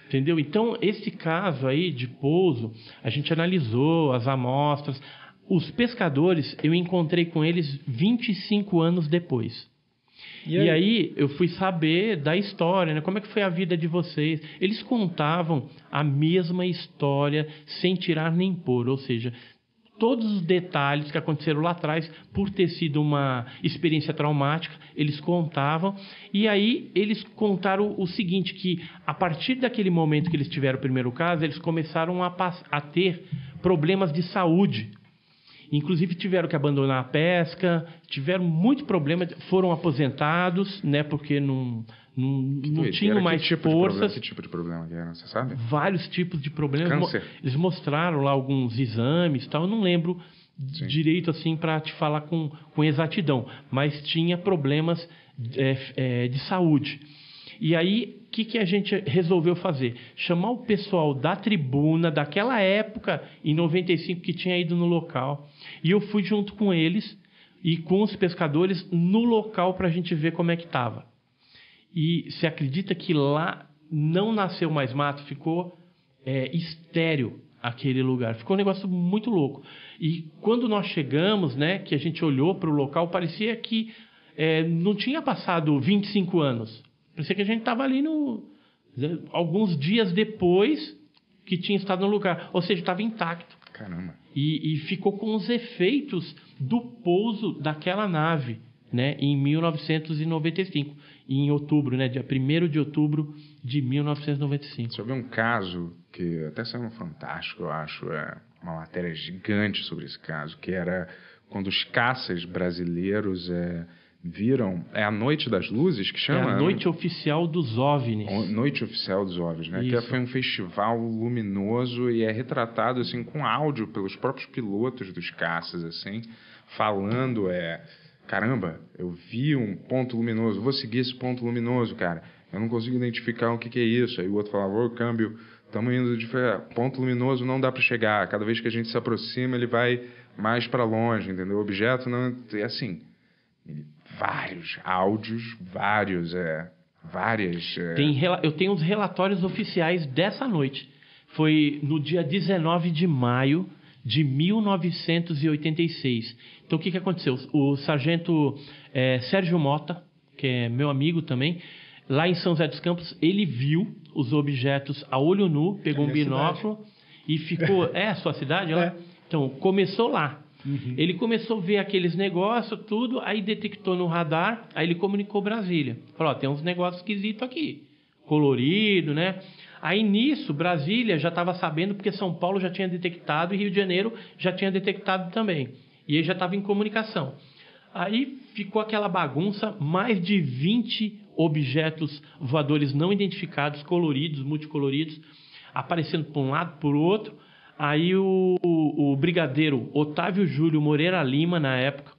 Entendeu? Então, esse caso aí de pouso, a gente analisou as amostras. Os pescadores, eu encontrei com eles 25 anos depois. E aí eu fui saber da história, né? Como é que foi a vida de vocês. Eles contavam a mesma história sem tirar nem pôr, ou seja, todos os detalhes que aconteceram lá atrás, por ter sido uma experiência traumática, eles contavam. E aí eles contaram o seguinte, que a partir daquele momento que eles tiveram o primeiro caso, eles começaram a ter problemas de saúde. Inclusive tiveram que abandonar a pesca, tiveram muito problema, foram aposentados, né, porque não tinham mais forças. Que tipo de problema que era, você sabe? Vários tipos de problemas. Câncer. Eles mostraram lá alguns exames e tal, eu não lembro direito assim para te falar com exatidão, mas tinha problemas de saúde. E aí, o que a gente resolveu fazer? Chamar o pessoal da tribuna, daquela época, em 95, que tinha ido no local. E eu fui junto com eles e com os pescadores no local para a gente ver como é que estava. E você acredita que lá não nasceu mais mato? Ficou estéril aquele lugar. Ficou um negócio muito louco. E quando nós chegamos, né, que a gente olhou para o local, parecia que não tinha passado 25 anos. Parecia que a gente estava ali alguns dias depois que tinha estado no lugar. Ou seja, estava intacto. Caramba. E ficou com os efeitos do pouso daquela nave, né, em 1995. Em outubro, né, dia 1º de outubro de 1995. Sobre um caso que até saiu no Fantástico, eu acho, uma matéria gigante sobre esse caso, que era quando os caças brasileiros... viram, é a Noite das Luzes que chama? É a Noite Oficial dos OVNIs. Noite Oficial dos OVNIs, né? Isso. Que foi um festival luminoso e é retratado, assim, com áudio pelos próprios pilotos dos caças, assim, falando, caramba, eu vi um ponto luminoso, vou seguir esse ponto luminoso, cara, eu não consigo identificar o que é isso. Aí o outro falava, ô, câmbio, estamos indo de ponto luminoso, não dá para chegar, cada vez que a gente se aproxima, ele vai mais para longe, entendeu? O objeto não é assim... Vários áudios, várias... Eu tenho os relatórios oficiais dessa noite. Foi no dia 19 de maio de 1986. Então, o que aconteceu? O sargento Sérgio Mota, que é meu amigo também, lá em São José dos Campos, ele viu os objetos a olho nu, pegou um binóculo e ficou... É a sua cidade? É. Então, começou lá. Uhum. Ele começou a ver aqueles negócios, tudo, aí detectou no radar, aí ele comunicou Brasília. Falou, tem uns negócios esquisitos aqui, colorido, né? Aí nisso, Brasília já estava sabendo, porque São Paulo já tinha detectado e Rio de Janeiro já tinha detectado também. E aí já estava em comunicação. Aí ficou aquela bagunça, mais de 20 objetos voadores não identificados, coloridos, multicoloridos, aparecendo para um lado, para o outro. Aí o brigadeiro Otávio Júlio Moreira Lima, na época,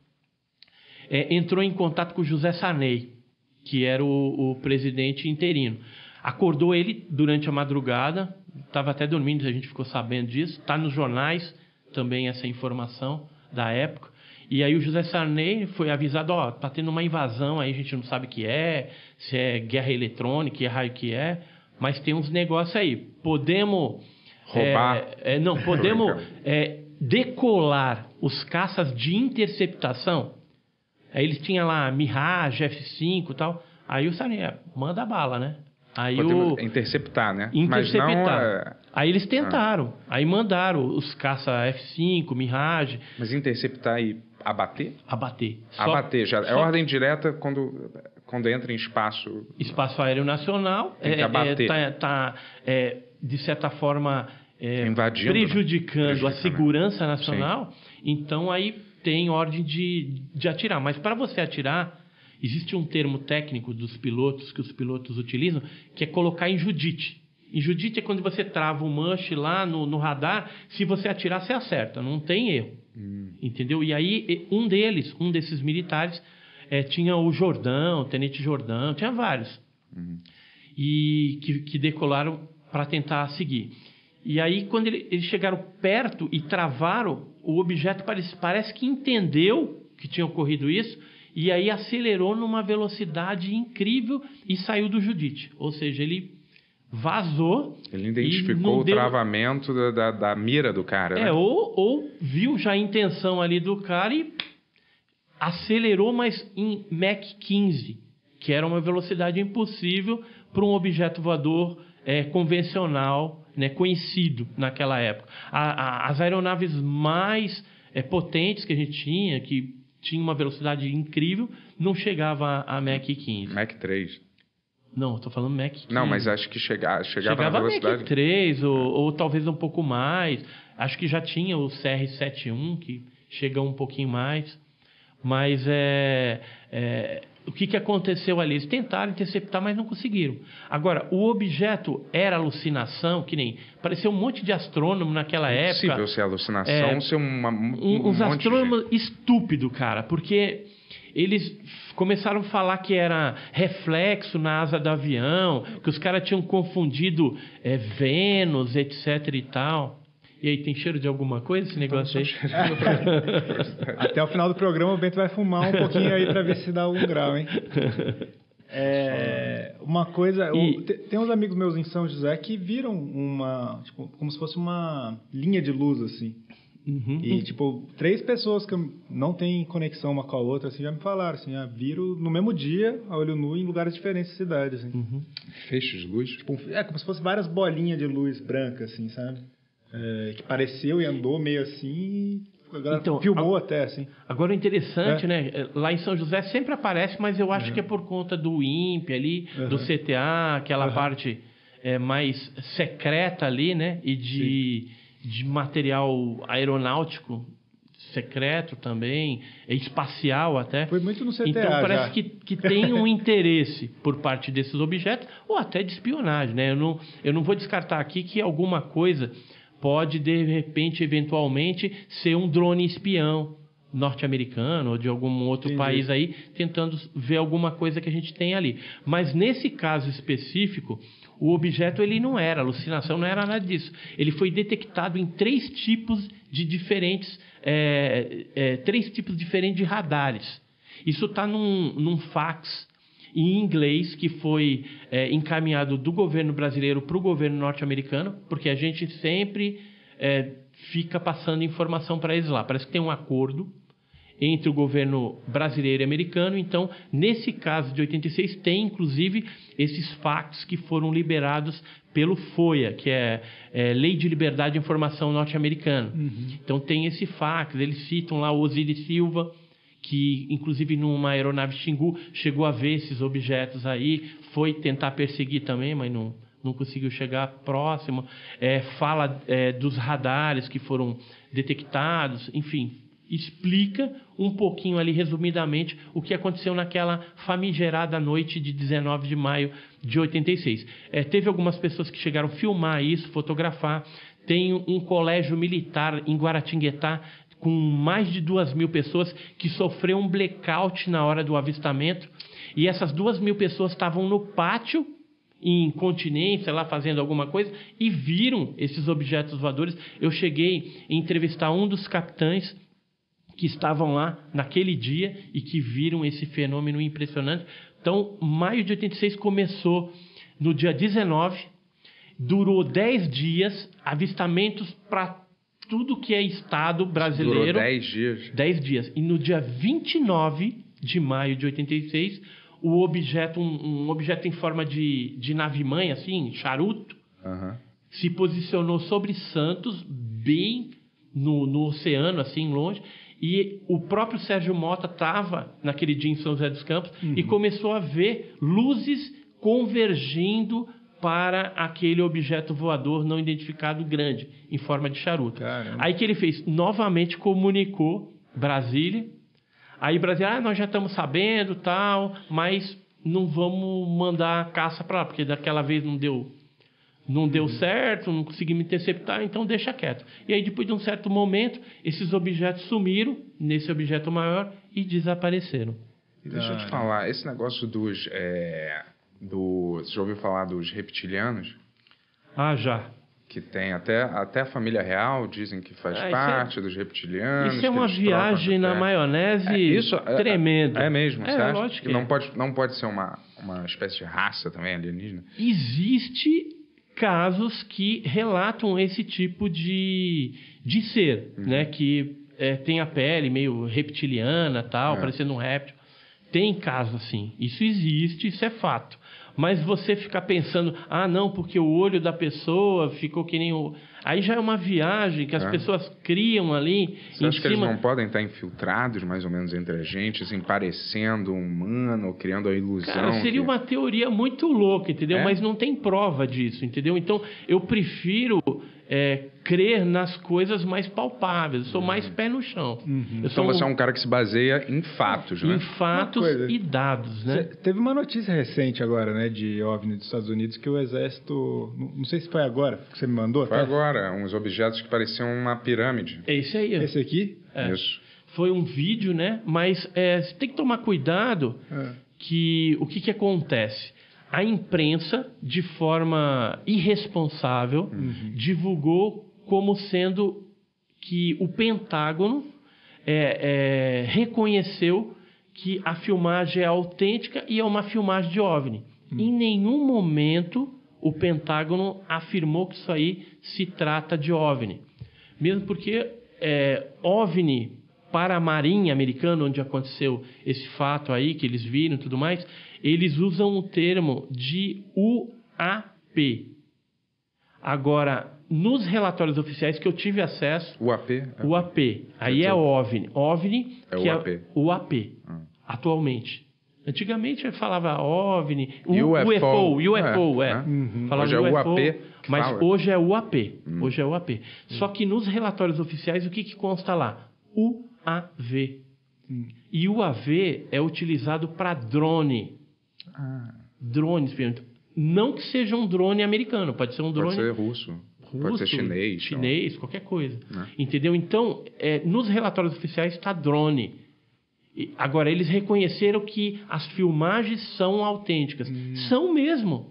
entrou em contato com o José Sarney, que era o presidente interino. Acordou ele durante a madrugada, estava até dormindo, a gente ficou sabendo disso. Está nos jornais também essa informação da época. E aí o José Sarney foi avisado, está tendo uma invasão, aí a gente não sabe o que é, se é guerra eletrônica, raio que é, mas tem uns negócios aí. Podemos... Roubar. Não, podemos decolar os caças de interceptação. Aí eles tinham lá Mirage, F-5 e tal. Aí o Sarney manda bala, né? Aí podemos interceptar, né? Interceptar. Mas não, aí eles tentaram. Aí mandaram os caças F-5, Mirage. Mas interceptar e abater? Abater. Abater, já. É ordem direta quando entra em espaço... Espaço aéreo nacional. Tem que abater. De certa forma, prejudicando a segurança nacional. Sim. Então, aí tem ordem de atirar. Mas para você atirar, existe um termo técnico dos pilotos, que os pilotos utilizam, que é colocar em judite. E jiu-jitsu é quando você trava o manche lá no radar, se você atirar, você acerta, não tem erro. Entendeu? E aí, um desses militares, tinha o Jordão, o Tenente Jordão, tinha vários. E que decolaram para tentar seguir. E aí, quando eles chegaram perto e travaram, o objeto parece que entendeu que tinha ocorrido isso, e aí acelerou numa velocidade incrível e saiu do jiu-jitsu. Ou seja, ele vazou. Ele identificou o travamento da mira do cara. Né? Ou viu já a intenção ali do cara e acelerou, mas em Mach 15, que era uma velocidade impossível para um objeto voador convencional, né, conhecido naquela época. As aeronaves mais potentes que a gente tinha, que tinha uma velocidade incrível, não chegava a Mach 15. Mach 3. Não, estou falando Mach 15. Não, mas acho que chegava a velocidade... Mach 3, ou talvez um pouco mais. Acho que já tinha o CR-71, que chega um pouquinho mais. Mas o que aconteceu ali? Eles tentaram interceptar, mas não conseguiram. Agora, o objeto era alucinação, que nem... Parecia um monte de astrônomo naquela época. É impossível ser alucinação, ser um monte de... Os astrônomos estúpidos, cara, porque... Eles começaram a falar que era reflexo na asa do avião, que os caras tinham confundido Vênus, etc e tal. E aí, tem cheiro de alguma coisa esse negócio aí? Até o final do programa o Bento vai fumar um pouquinho aí para ver se dá um grau, hein? Uma coisa... Tem uns amigos meus em São José que viram como se fosse uma linha de luz, assim. Uhum. E, três pessoas que não têm conexão uma com a outra, assim, já me falaram, assim, viram no mesmo dia, a olho nu, em lugares diferentes da cidade, assim. Uhum. Feixes de luz? Como se fossem várias bolinhas de luz branca, assim, sabe? Que pareceu e andou meio assim, a galera filmou até, assim. Agora, o interessante, né? Lá em São José sempre aparece, mas eu acho que é por conta do INPE ali, do CTA, aquela parte mais secreta ali, né? E de material aeronáutico secreto também, espacial até. Foi muito no CTA. Então, parece que tem um interesse por parte desses objetos, ou até de espionagem, né? Eu não vou descartar aqui que alguma coisa pode, de repente, eventualmente, ser um drone espião norte-americano ou de algum outro país aí, tentando ver alguma coisa que a gente tem ali. Mas, nesse caso específico, o objeto ele não era alucinação, não era nada disso. Ele foi detectado em três tipos diferentes de radares. Isso está num fax em inglês que foi encaminhado do governo brasileiro para o governo norte-americano, porque a gente sempre fica passando informação para eles lá. Parece que tem um acordo entre o governo brasileiro e americano. Então, nesse caso de 86, tem, inclusive, esses fax que foram liberados pelo FOIA, que é Lei de Liberdade de Informação norte-americana. Uhum. Então, tem esse fax. Eles citam lá o Osiris Silva, que, inclusive, numa aeronave Xingu, chegou a ver esses objetos aí, foi tentar perseguir também, mas não conseguiu chegar próximo. Fala dos radares que foram detectados, enfim... Explica um pouquinho ali, resumidamente, o que aconteceu naquela famigerada noite de 19 de maio de 86. Teve algumas pessoas que chegaram a filmar isso, fotografar. Tem um colégio militar em Guaratinguetá com mais de 2.000 pessoas que sofreu um blackout na hora do avistamento. E essas 2.000 pessoas estavam no pátio, em continência, lá fazendo alguma coisa, e viram esses objetos voadores. Eu cheguei a entrevistar um dos capitães que estavam lá naquele dia e que viram esse fenômeno impressionante. Então, maio de 86 começou no dia 19, durou 10 dias, avistamentos para tudo que é estado brasileiro. Durou 10 dias. 10 dias. E no dia 29 de maio de 86, o objeto, um objeto em forma de nave-mãe, assim, charuto, se posicionou sobre Santos, bem no oceano, assim, longe. E o próprio Sérgio Mota estava naquele dia em São José dos Campos e começou a ver luzes convergindo para aquele objeto voador não identificado grande, em forma de charuto. Caramba. Aí que ele fez? Novamente comunicou Brasília. Aí Brasília, nós já estamos sabendo, tal, mas não vamos mandar a caça para lá, porque daquela vez não deu, Não deu certo, não consegui me interceptar, então deixa quieto. E aí, depois de um certo momento, esses objetos sumiram nesse objeto maior e desapareceram. E deixa eu te falar, esse negócio dos... você já ouviu falar dos reptilianos? Ah, já. Que tem até a família real, dizem que faz parte dos reptilianos. Isso é uma viagem na maionese tremenda. É mesmo, você acha? Lógico que não pode ser uma espécie de raça também alienígena? Existe casos que relatam esse tipo de ser, né? Que tem a pele meio reptiliana, tal, parecendo um réptil. Tem casos assim, isso existe, isso é fato. Mas você ficar pensando, não, porque o olho da pessoa ficou que nem o... Aí já é uma viagem que as pessoas criam ali. Você acha que eles não podem estar infiltrados, mais ou menos, entre a gente, assim, parecendo humano, criando a ilusão? Cara, seria uma teoria muito louca, entendeu? Mas não tem prova disso, entendeu? Então, eu prefiro crer nas coisas mais palpáveis. Eu sou mais pé no chão. Então, você é um cara que se baseia em fatos, né? Em fatos e dados, né? Teve uma notícia recente agora, né, de OVNI dos Estados Unidos, que o Exército... Não sei se foi agora que você me mandou. Foi agora. Uns objetos que pareciam uma pirâmide. É isso aí. Esse aqui? É. Isso. Foi um vídeo, né? Mas você tem que tomar cuidado que o que acontece? A imprensa, de forma irresponsável, divulgou como sendo que o Pentágono reconheceu que a filmagem é autêntica e é uma filmagem de OVNI. Em nenhum momento... o Pentágono afirmou que isso aí se trata de OVNI. Mesmo porque OVNI para a Marinha americana, onde aconteceu esse fato aí, que eles viram e tudo mais, eles usam o termo de UAP. Agora, nos relatórios oficiais que eu tive acesso... UAP. Aí é OVNI. OVNI é UAP. Atualmente. Antigamente eu falava OVNI, UFO. Falava hoje UFO, UAP, mas fala. Hoje é UAP. Hoje é UAP. Só que nos relatórios oficiais, o que consta lá? UAV. E UAV é utilizado para drone. Drones, não que seja um drone americano, pode ser um drone... Pode ser russo pode ser chinês. Então. Qualquer coisa. Entendeu? Então, nos relatórios oficiais está drone. Agora, eles reconheceram que as filmagens são autênticas. São mesmo,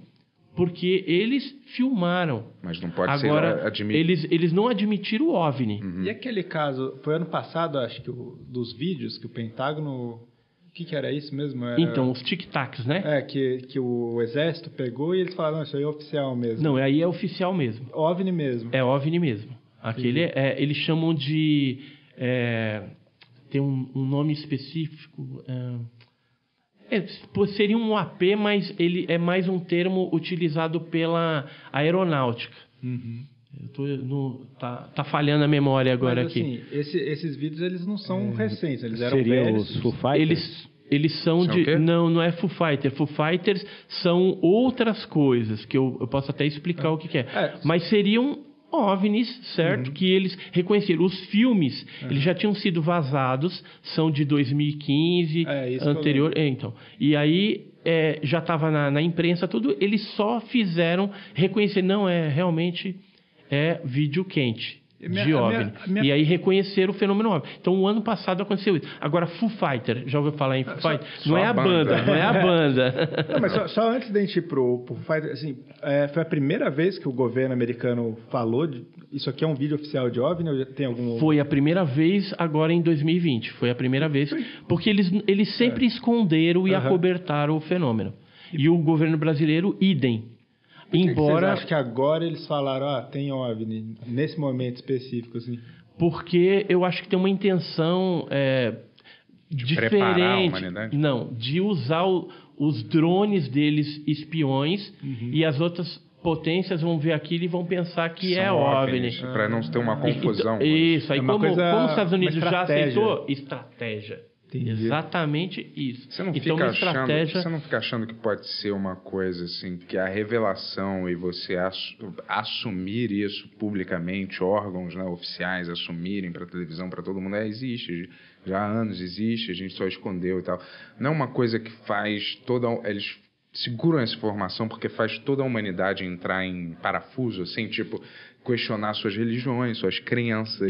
porque eles filmaram. Mas não pode ser admitido. Eles não admitiram o OVNI. E aquele caso, foi ano passado, acho que, dos vídeos que o Pentágono... O que era isso mesmo? Era... Então, os tic-tacs, né? Que o Exército pegou e eles falaram, isso aí é oficial mesmo. Não, aí é oficial mesmo. OVNI mesmo. É OVNI mesmo. Aquele eles chamam de... Tem um nome específico. Seria um AP, mas ele é mais um termo utilizado pela aeronáutica. Tá falhando a memória agora. Mas, aqui. Assim, esses vídeos eles não são recentes, eles eram velhos. Os Foo Fighters? Eles são de... Não é Foo Fighters. Foo Fighters são outras coisas, que eu posso até explicar o que é. Mas seriam... OVNIs, certo? Que eles reconheceram. Os filmes, eles já tinham sido vazados, são de 2015, anterior... Então, e aí, já estava na imprensa tudo, eles só fizeram reconhecer, não, realmente vídeo quente de OVNI. E aí reconheceram o fenômeno OVNI. Então, o ano passado aconteceu isso. Agora, Foo Fighter, já ouviu falar em Foo Fighter? Não é a banda, não é a banda. Não, mas só antes da gente ir pro Foo Fighter, assim, foi a primeira vez que o governo americano falou, isso aqui é um vídeo oficial de OVNI ou tem algum... Foi a primeira vez agora em 2020, foi a primeira vez, porque eles sempre esconderam e acobertaram o fenômeno. E o governo brasileiro, idem. Embora... Vocês acham que agora eles falaram, tem OVNI, nesse momento específico, assim? Porque eu acho que tem uma intenção diferente... Preparar a humanidade? Não, de usar os drones deles espiões e as outras potências vão ver aquilo e vão pensar que são OVNI. Para não ter uma confusão. Isso, aí como os Estados Unidos já aceitou... Estratégia. Entendi. Exatamente isso. Você não fica achando que pode ser uma coisa assim, que a revelação e você assumir isso publicamente, órgãos oficiais assumirem para televisão, para todo mundo, existe, já há anos existe, a gente só escondeu e tal. Não é uma coisa que faz toda... Eles seguram essa informação porque faz toda a humanidade entrar em parafuso, assim, tipo, questionar suas religiões, suas crenças,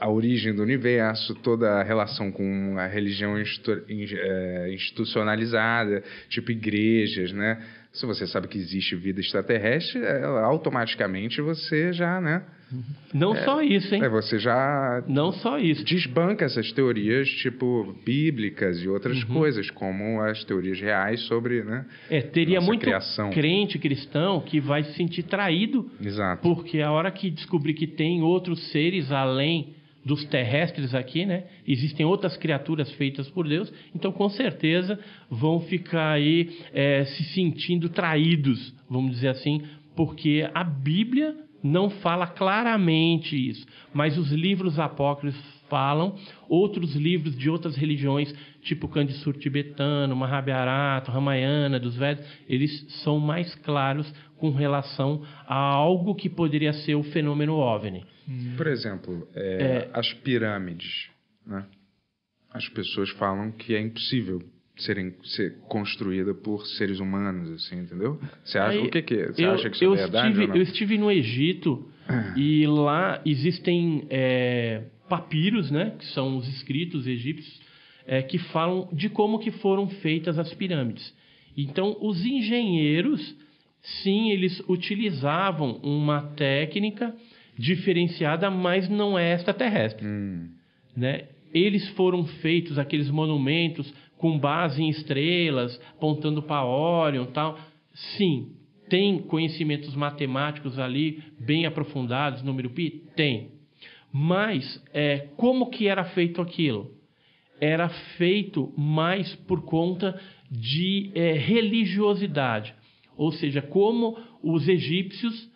a origem do universo, toda a relação com a religião institucionalizada, tipo igrejas, né? Se você sabe que existe vida extraterrestre, automaticamente você já, né? Não só isso, hein? Você já... Não só isso. Desbanca essas teorias, tipo, bíblicas e outras coisas, como as teorias reais sobre, né? Teria muito criação. Crente cristão que vai se sentir traído. Exato. Porque a hora que descobrir que tem outros seres além dos terrestres aqui, né? Existem outras criaturas feitas por Deus, então com certeza vão ficar aí se sentindo traídos, vamos dizer assim, porque a Bíblia não fala claramente isso, mas os livros apócrifos falam, outros livros de outras religiões, tipo Kandisur tibetano, Mahabharata, Ramayana, dos Vedas, eles são mais claros com relação a algo que poderia ser o fenômeno OVNI. Por exemplo, as pirâmides, né? As pessoas falam que é impossível ser construída por seres humanos, assim, entendeu? Você acha, aí, o que é? Você acha que isso é verdade ou não? Eu estive no Egito e lá existem papiros, né, que são os escritos egípcios, que falam de como que foram feitas as pirâmides. Então, os engenheiros, sim, eles utilizavam uma técnica diferenciada, mas não é extraterrestre. Né? Eles foram feitos, aqueles monumentos, com base em estrelas, apontando para Órion e tal. Sim, tem conhecimentos matemáticos ali, bem aprofundados, número pi? Tem. Mas, como que era feito aquilo? Era feito mais por conta de religiosidade. Ou seja, como os egípcios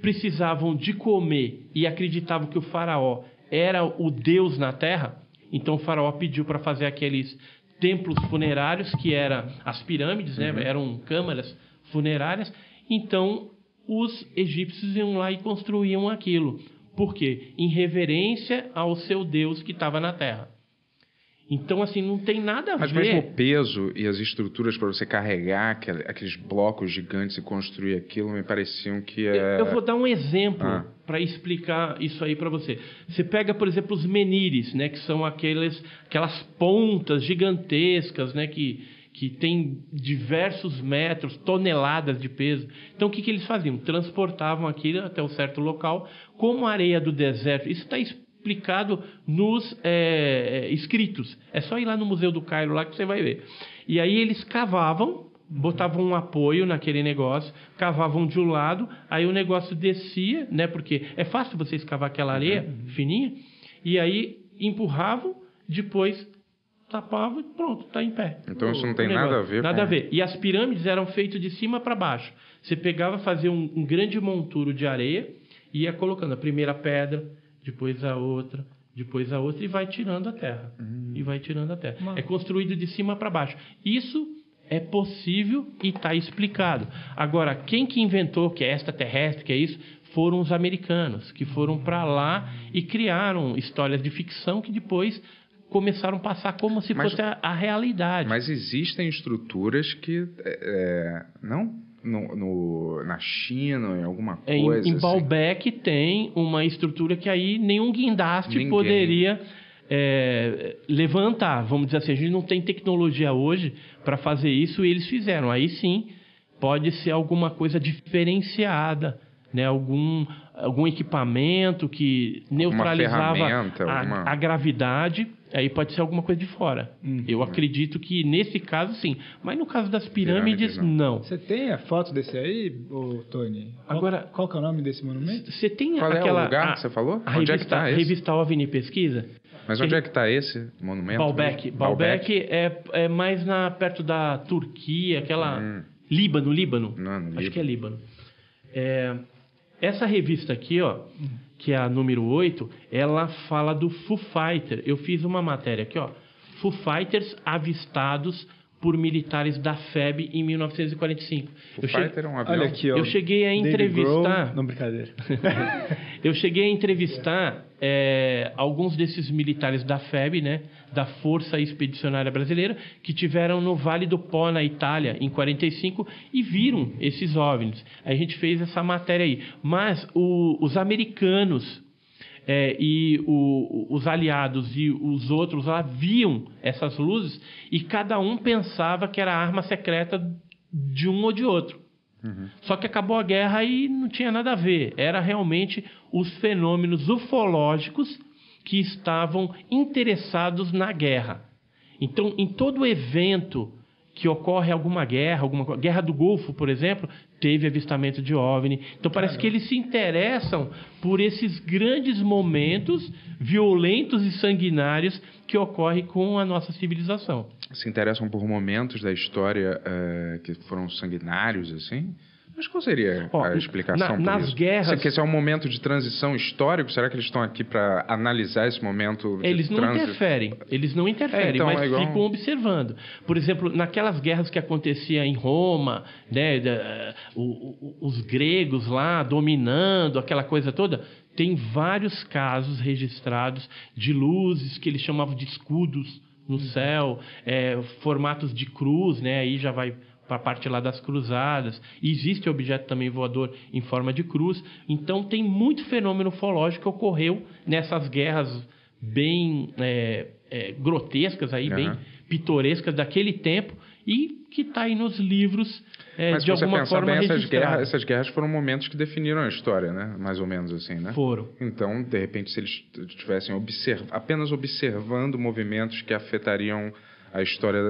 precisavam de comer e acreditavam que o faraó era o deus na terra... Então o faraó pediu para fazer aqueles templos funerários, que eram as pirâmides, né? Eram câmaras funerárias. Então os egípcios iam lá e construíam aquilo. Por quê? Em reverência ao seu Deus que estava na terra. Então, assim, não tem nada a ver... Mas mesmo o peso e as estruturas para você carregar aqueles blocos gigantes e construir aquilo, me pareciam que... Eu vou dar um exemplo para explicar isso aí para você. Você pega, por exemplo, os menires, né, que são aquelas pontas gigantescas, né, que tem diversos metros, toneladas de peso. Então, o que eles faziam? Transportavam aquilo até um certo local, como a areia do deserto. Isso está explicado nos escritos. É só ir lá no Museu do Cairo lá que você vai ver. E aí eles cavavam, botavam um apoio naquele negócio, cavavam de um lado, aí o negócio descia, né? Porque é fácil você escavar aquela areia fininha, e aí empurravam, depois tapavam e pronto, tá em pé. Então isso não tem nada a ver. Nada a ver. E as pirâmides eram feitas de cima para baixo. Você pegava, fazia um grande monturo de areia e ia colocando a primeira pedra, depois a outra, e vai tirando a terra. E vai tirando a terra. É construído de cima para baixo. Isso é possível e está explicado. Agora, quem que inventou que é extraterrestre, que é isso, foram os americanos, que foram para lá e criaram histórias de ficção que depois começaram a passar como se fosse a realidade. Mas existem estruturas que... não... na China, em alguma coisa... Em Baalbek assim. Tem uma estrutura que aí nenhum guindaste poderia levantar. Vamos dizer assim, a gente não tem tecnologia hoje para fazer isso e eles fizeram. Aí sim, pode ser alguma coisa diferenciada, né? Algum equipamento que neutralizava a gravidade... Aí pode ser alguma coisa de fora. Eu acredito que nesse caso, sim. Mas no caso das pirâmides, não. Você tem a foto desse aí, Tony? Agora, qual que é o nome desse monumento? Você tem qual aquela... Qual é o lugar que você falou? Onde é que está esse? A revista OVNI Pesquisa. Mas onde é que está esse monumento? Baalbek. Baalbek é mais perto da Turquia, aquela... Líbano. Não, acho que é Líbano. Essa revista aqui, ó... que é a número 8, ela fala do Foo Fighters. Eu fiz uma matéria aqui, ó. Foo Fighters avistados por militares da FEB em 1945. Eu cheguei a entrevistar... Não, brincadeira. Eu cheguei a entrevistar alguns desses militares da FEB, né, da Força Expedicionária Brasileira, que tiveram no Vale do Pó, na Itália, em 1945, e viram esses OVNIs. A gente fez essa matéria aí. Mas os americanos... os aliados e os outros lá viam essas luzes e cada um pensava que era a arma secreta de um ou de outro. Uhum. Só que acabou a guerra e não tinha nada a ver. Era realmente os fenômenos ufológicos que estavam interessados na guerra. Então, em todo evento que ocorre alguma guerra do Golfo, por exemplo, teve avistamento de OVNI. Então, parece que eles se interessam por esses grandes momentos violentos e sanguinários que ocorrem com a nossa civilização. Se interessam por momentos da história que foram sanguinários, assim? Mas qual seria a explicação por isso? Guerras... Esse é um momento de transição histórico? Será que eles estão aqui para analisar esse momento de Eles não interferem, então mas ficam observando. Por exemplo, naquelas guerras que aconteciam em Roma, né, os gregos lá dominando, aquela coisa toda... Tem vários casos registrados de luzes que eles chamavam de escudos no céu, formatos de cruz, né, aí já vai... para a parte lá das cruzadas, e existe objeto também voador em forma de cruz. Então, tem muito fenômeno ufológico que ocorreu nessas guerras bem grotescas, aí, bem pitorescas daquele tempo, e que está aí nos livros de alguma forma bem, essas guerras foram momentos que definiram a história, né? Mais ou menos assim, né? Foram. Então, de repente, se eles estivessem apenas observando movimentos que afetariam... a história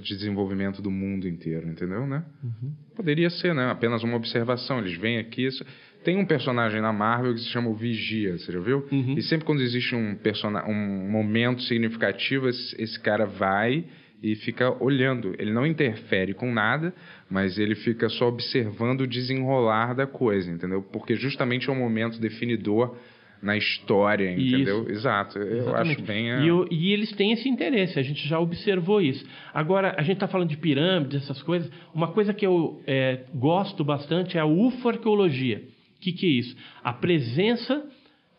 de desenvolvimento do mundo inteiro, entendeu, né? Uhum. Poderia ser, né? Apenas uma observação. Eles vêm aqui... Tem um personagem na Marvel que se chama o Vigia, você já viu? Uhum. E sempre quando existe um momento significativo, esse cara vai e fica olhando. Ele não interfere com nada, mas ele fica só observando o desenrolar da coisa, entendeu? Porque justamente é um momento definidor na história, entendeu? Isso. Exato. Eu acho bem... E eles têm esse interesse, a gente já observou isso. Agora, a gente está falando de pirâmides, essas coisas. Uma coisa que eu gosto bastante é a ufoarqueologia. O que é isso? A presença,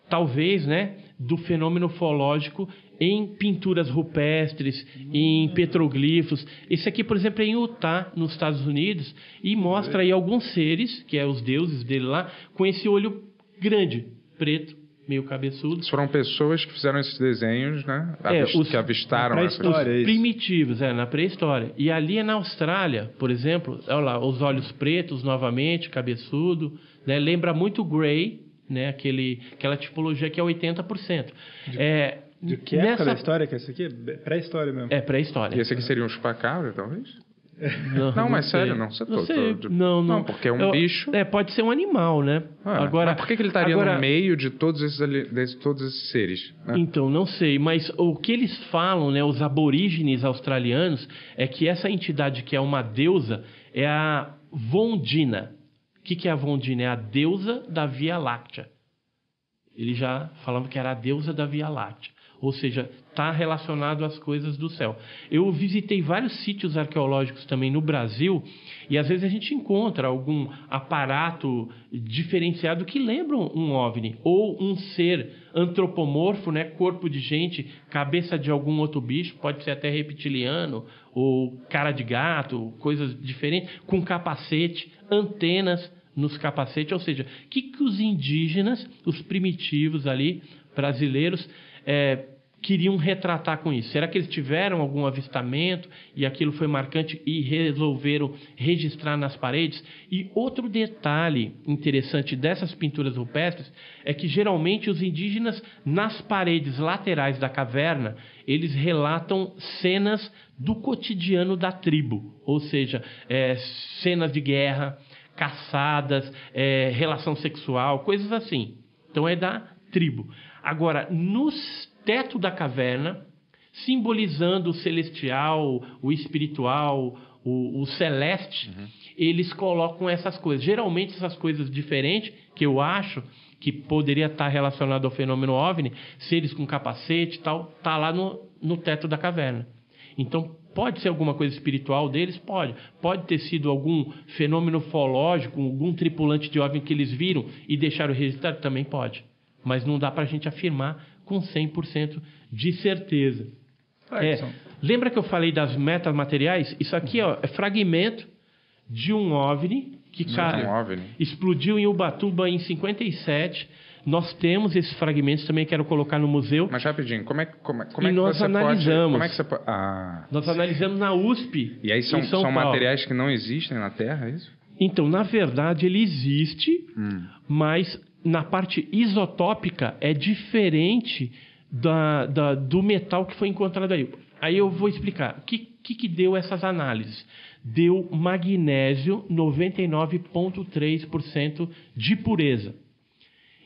talvez, né, do fenômeno ufológico em pinturas rupestres, em petroglifos. Esse aqui, por exemplo, é em Utah, nos Estados Unidos, e mostra aí alguns seres, que é os deuses dele lá, com esse olho grande, preto, meio cabeçudo. Foram pessoas que fizeram esses desenhos, né? Que avistaram os primitivos, na pré-história. E ali na Austrália, por exemplo, olha lá, os olhos pretos novamente, cabeçudo, né? Lembra muito o Grey, né? Aquela tipologia que é 80%. De que época da história que é essa aqui? Pré-história mesmo. É, pré-história. E esse aqui seria um chupacabra, talvez? Não, mas sei. Sério, não. Não, porque é um bicho. Pode ser um animal, né? Agora, mas por que ele estaria no meio de todos esses seres? Né? Então, não sei. Mas o que eles falam, né, os aborígenes australianos, é que essa entidade que é uma deusa é a Vondina. O que é a Vondina? É a deusa da Via Láctea. Eles já falavam que era a deusa da Via Láctea. Ou seja, está relacionado às coisas do céu. Eu visitei vários sítios arqueológicos também no Brasil e às vezes a gente encontra algum aparato diferenciado que lembra um OVNI ou um ser antropomorfo, né? Corpo de gente, cabeça de algum outro bicho, pode ser até reptiliano ou cara de gato, coisas diferentes, com capacete, antenas nos capacetes. Ou seja, o que os indígenas, os primitivos ali, brasileiros, queriam retratar com isso? Será que eles tiveram algum avistamento e aquilo foi marcante e resolveram registrar nas paredes? E outro detalhe interessante dessas pinturas rupestres é que geralmente os indígenas, nas paredes laterais da caverna, eles relatam cenas do cotidiano da tribo, ou seja, cenas de guerra, caçadas, relação sexual, coisas assim. Então é da tribo. Agora, no teto da caverna, simbolizando o celestial, o espiritual, o celeste, eles colocam essas coisas. Geralmente, essas coisas diferentes, que eu acho que poderia estar relacionado ao fenômeno OVNI, seres com capacete e tal, está lá no teto da caverna. Então, Pode ser alguma coisa espiritual deles? Pode. Pode ter sido algum fenômeno ufológico, algum tripulante de OVNI que eles viram e deixaram registrado? Também pode. Mas não dá para a gente afirmar com 100% de certeza. Lembra que eu falei das metamateriais? Isso aqui é fragmento de um OVNI que explodiu em Ubatuba em 57. Nós temos esses fragmentos também, quero colocar no museu. Mas rapidinho, nós analisamos na USP. E aí são materiais que não existem na Terra, é isso? Então, na verdade, ele existe, mas na parte isotópica é diferente do metal que foi encontrado ali. Aí eu vou explicar. O que deu essas análises? Deu magnésio 99,3% de pureza.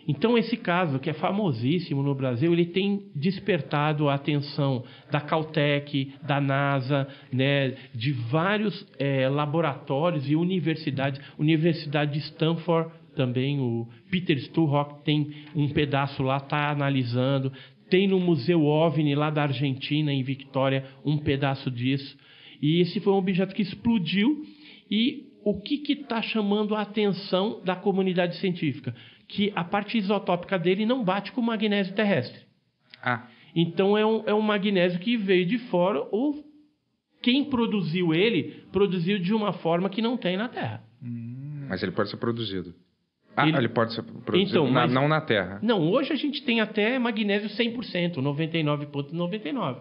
Então, esse caso, que é famosíssimo no Brasil, ele tem despertado a atenção da Caltech, da NASA, né, de vários laboratórios e universidades. Universidade de Stanford também, o Peter Strzok tem um pedaço lá, está analisando. Tem no Museu OVNI lá da Argentina, em Victoria, um pedaço disso. E esse foi um objeto que explodiu. E o que está chamando a atenção da comunidade científica? Que a parte isotópica dele não bate com o magnésio terrestre. Então, é um magnésio que veio de fora, ou quem produziu ele, produziu de uma forma que não tem na Terra. Mas ele pode ser produzido. Ele pode ser produzido, então, não na Terra. Não, hoje a gente tem até magnésio 100%, 99,99%.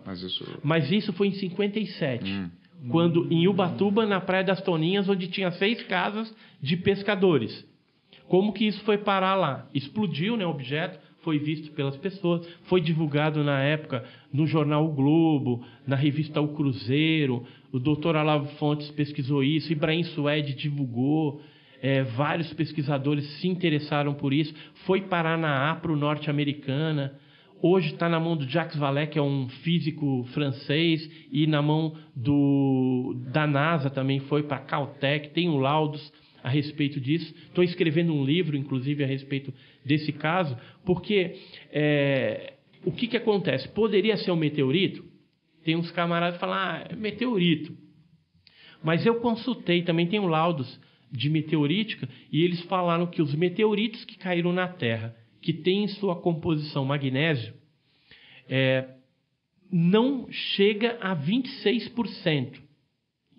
Mas isso foi em 57, quando em Ubatuba, na Praia das Toninhas, onde tinha 6 casas de pescadores. Como que isso foi parar lá? Explodiu, né, o objeto, foi visto pelas pessoas, foi divulgado na época no jornal O Globo, na revista O Cruzeiro, o Dr. Olavo Fontes pesquisou isso, Ibrahim Suede divulgou, vários pesquisadores se interessaram por isso, foi parar na APRO norte-americana, hoje está na mão do Jacques Vallée, que é um físico francês, e na mão da NASA também, foi para a Caltech, tem o laudos a respeito disso. Estou escrevendo um livro, inclusive, a respeito desse caso, porque o que acontece? Poderia ser um meteorito? Tem uns camaradas que falam, é meteorito. Mas eu consultei, também tenho laudos de meteorítica, e eles falaram que os meteoritos que caíram na Terra, que têm em sua composição magnésio, não chega a 26%.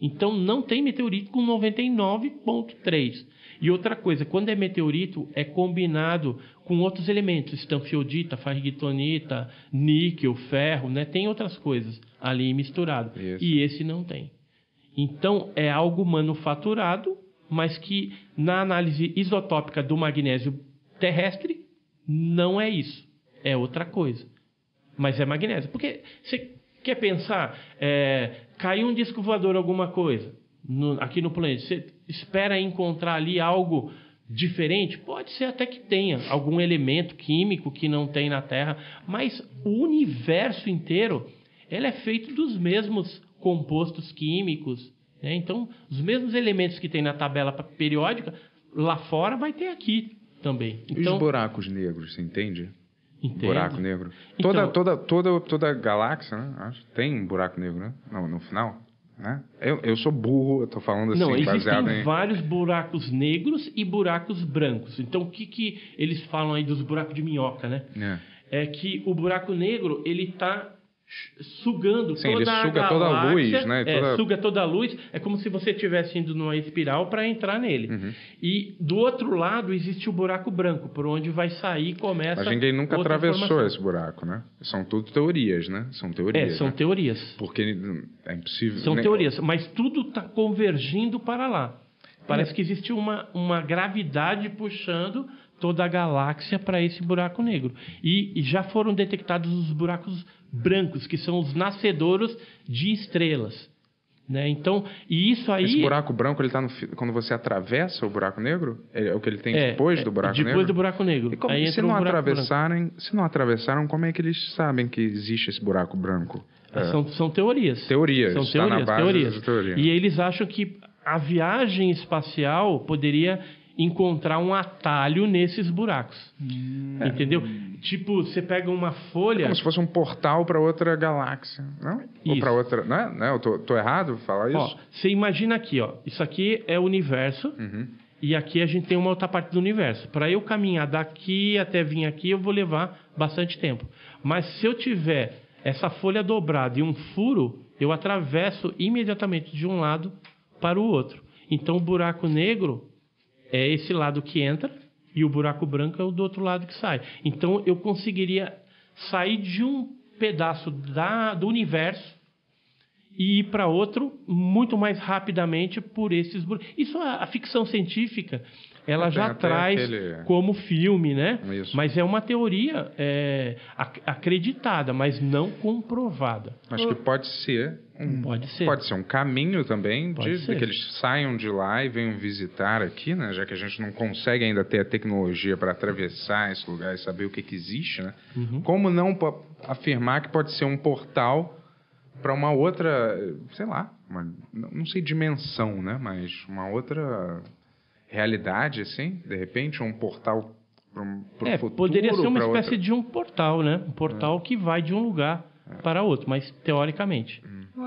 Então, não tem meteorito com 99,3%. E outra coisa, quando é meteorito, é combinado com outros elementos. Estanfiodita, farrigitonita, níquel, ferro, né? Tem outras coisas ali misturado. Isso. E esse não tem. Então, é algo manufaturado, mas que na análise isotópica do magnésio terrestre, não é isso. É outra coisa. Mas é magnésio. Porque você quer pensar... caiu um disco voador, alguma coisa, aqui no planeta. Você espera encontrar ali algo diferente? Pode ser até que tenha algum elemento químico que não tem na Terra, mas o universo inteiro ele é feito dos mesmos compostos químicos, né? Então, os mesmos elementos que tem na tabela periódica, lá fora vai ter aqui também. Então, os buracos negros, você entende? Entendo. Buraco negro. Então, toda galáxia, né? Acho, tem um buraco negro, né? No final, né? Eu sou burro, eu tô falando assim, baseado em... vários buracos negros e buracos brancos. Então, o que eles falam aí dos buracos de minhoca, né? É que o buraco negro, ele tá sugando toda a luz, né? Suga toda a luz. É como se você estivesse indo numa espiral para entrar nele. E do outro lado existe o buraco branco, por onde vai sair e começa. Mas ninguém nunca atravessou esse buraco, né? São tudo teorias, né? São teorias. São teorias. Porque é impossível. São teorias, mas tudo está convergindo para lá. Parece que existe uma gravidade puxando toda a galáxia para esse buraco negro. E já foram detectados os buracos brancos, que são os nascedouros de estrelas, né? Então, e isso aí... Esse buraco branco, ele tá quando você atravessa o buraco negro? É o que ele tem depois do buraco negro? Depois do buraco negro. E como, aí se, se não atravessaram, como é que eles sabem que existe esse buraco branco? São teorias. São teorias. E eles acham que a viagem espacial poderia encontrar um atalho nesses buracos. Entendeu? Tipo, você pega uma folha... É como se fosse um portal para outra galáxia, não? Isso. Ou para outra... Não é? Eu tô errado falar isso? Você imagina aqui, ó. Isso aqui é o universo, e aqui a gente tem uma outra parte do universo. Para eu caminhar daqui até vir aqui, eu vou levar bastante tempo. Mas se eu tiver essa folha dobrada e um furo, eu atravesso imediatamente de um lado para o outro. Então, o buraco negro é esse lado que entra e o buraco branco é o do outro lado que sai. Então, eu conseguiria sair de um pedaço do universo e ir para outro muito mais rapidamente por esses buracos. Isso a ficção científica ela já traz como filme, né? Isso. Mas é uma teoria acreditada, mas não comprovada. Acho que pode ser. Pode ser um caminho também de que eles saiam de lá e venham visitar aqui, né? Já que a gente não consegue ainda ter a tecnologia para atravessar esse lugar e saber o que existe, né? Como não afirmar que pode ser um portal para uma outra, sei lá, não sei dimensão, né? Mas uma outra realidade, assim, de repente, um portal para um futuro. Poderia ser uma espécie de um portal, né? Um portal que vai de um lugar para outro, mas teoricamente.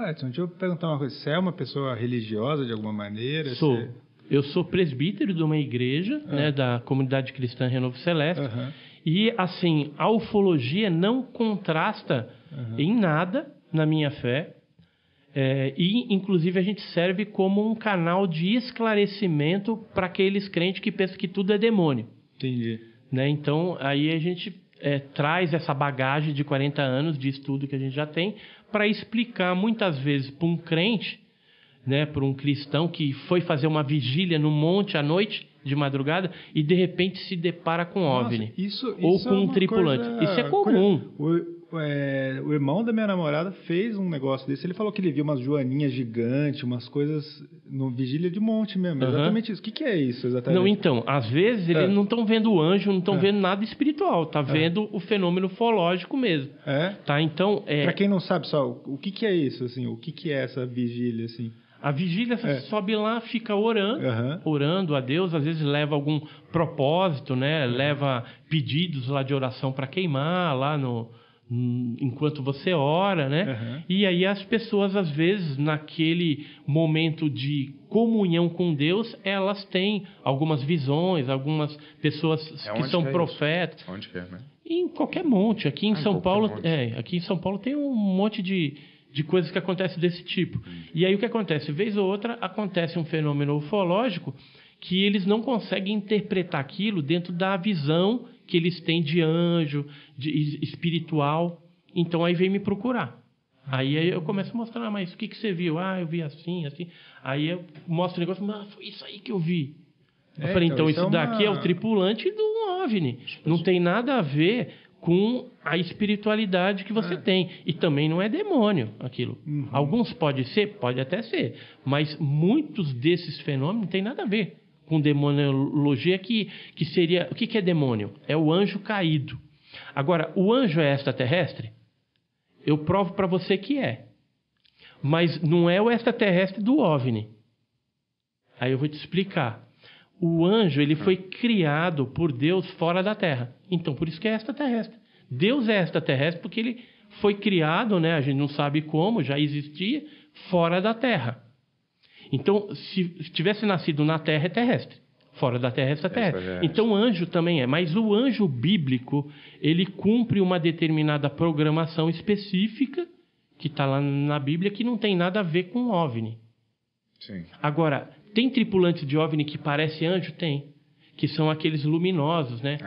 Edson, deixa eu perguntar uma coisa. Você é uma pessoa religiosa de alguma maneira? Sou. Você... Eu sou presbítero de uma igreja, né, da Comunidade Cristã Renovo Celeste. E, assim, a ufologia não contrasta em nada na minha fé, e inclusive a gente serve como um canal de esclarecimento para aqueles crentes que pensam que tudo é demônio. Entendi. Né? Então, aí a gente traz essa bagagem de 40 anos de estudo que a gente já tem para explicar muitas vezes para um crente, né, para um cristão que foi fazer uma vigília no monte à noite, de madrugada, e de repente se depara com OVNI ou com um tripulante. Isso é comum. O irmão da minha namorada fez um negócio desse. Ele falou que ele viu umas joaninhas gigantes, umas coisas no vigília de monte mesmo. Exatamente isso. O que é isso exatamente? Não, então, às vezes eles não estão vendo o anjo, não estão vendo nada espiritual. Tá vendo o fenômeno ufológico mesmo. Tá, então... Pra quem não sabe, só, o que é isso? Assim, o que é essa vigília, assim? A vigília sobe lá, fica orando, orando a Deus, às vezes leva algum propósito, né? Leva pedidos lá de oração para queimar, lá no... enquanto você ora, né? E aí as pessoas, às vezes, naquele momento de comunhão com Deus, elas têm algumas visões, algumas pessoas que são profetas. Onde que é, né? Em qualquer monte. Aqui em São Paulo, aqui em São Paulo tem um monte de coisas que acontecem desse tipo. E aí o que acontece? Vez ou outra, acontece um fenômeno ufológico que eles não conseguem interpretar aquilo dentro da visão que eles têm de anjo, de espiritual. Então, aí vem me procurar. Aí eu começo a mostrar, mas o que você viu? Eu vi assim, assim. Aí eu mostro o negócio, mas foi isso aí que eu vi. Eu falei, então isso daqui é o tripulante do OVNI. Não tem nada a ver com a espiritualidade que você tem. E também não é demônio aquilo. Alguns pode ser, pode até ser. Mas muitos desses fenômenos não tem nada a ver com demoniologia, que seria... O que é demônio? É o anjo caído. Agora, o anjo é extraterrestre? Eu provo para você que é. Mas não é o extraterrestre do OVNI. Aí eu vou te explicar. O anjo, ele foi criado por Deus fora da Terra. Então, por isso que é extraterrestre. Deus é extraterrestre porque ele foi criado, né? A gente não sabe como, já existia, fora da Terra. Então, se tivesse nascido na Terra, é terrestre. Fora da Terra, é terra. Então, anjo também é. Mas o anjo bíblico, ele cumpre uma determinada programação específica, que está lá na Bíblia, que não tem nada a ver com OVNI. Sim. Agora, tem tripulantes de OVNI que parecem anjo? Tem. Que são aqueles luminosos, né?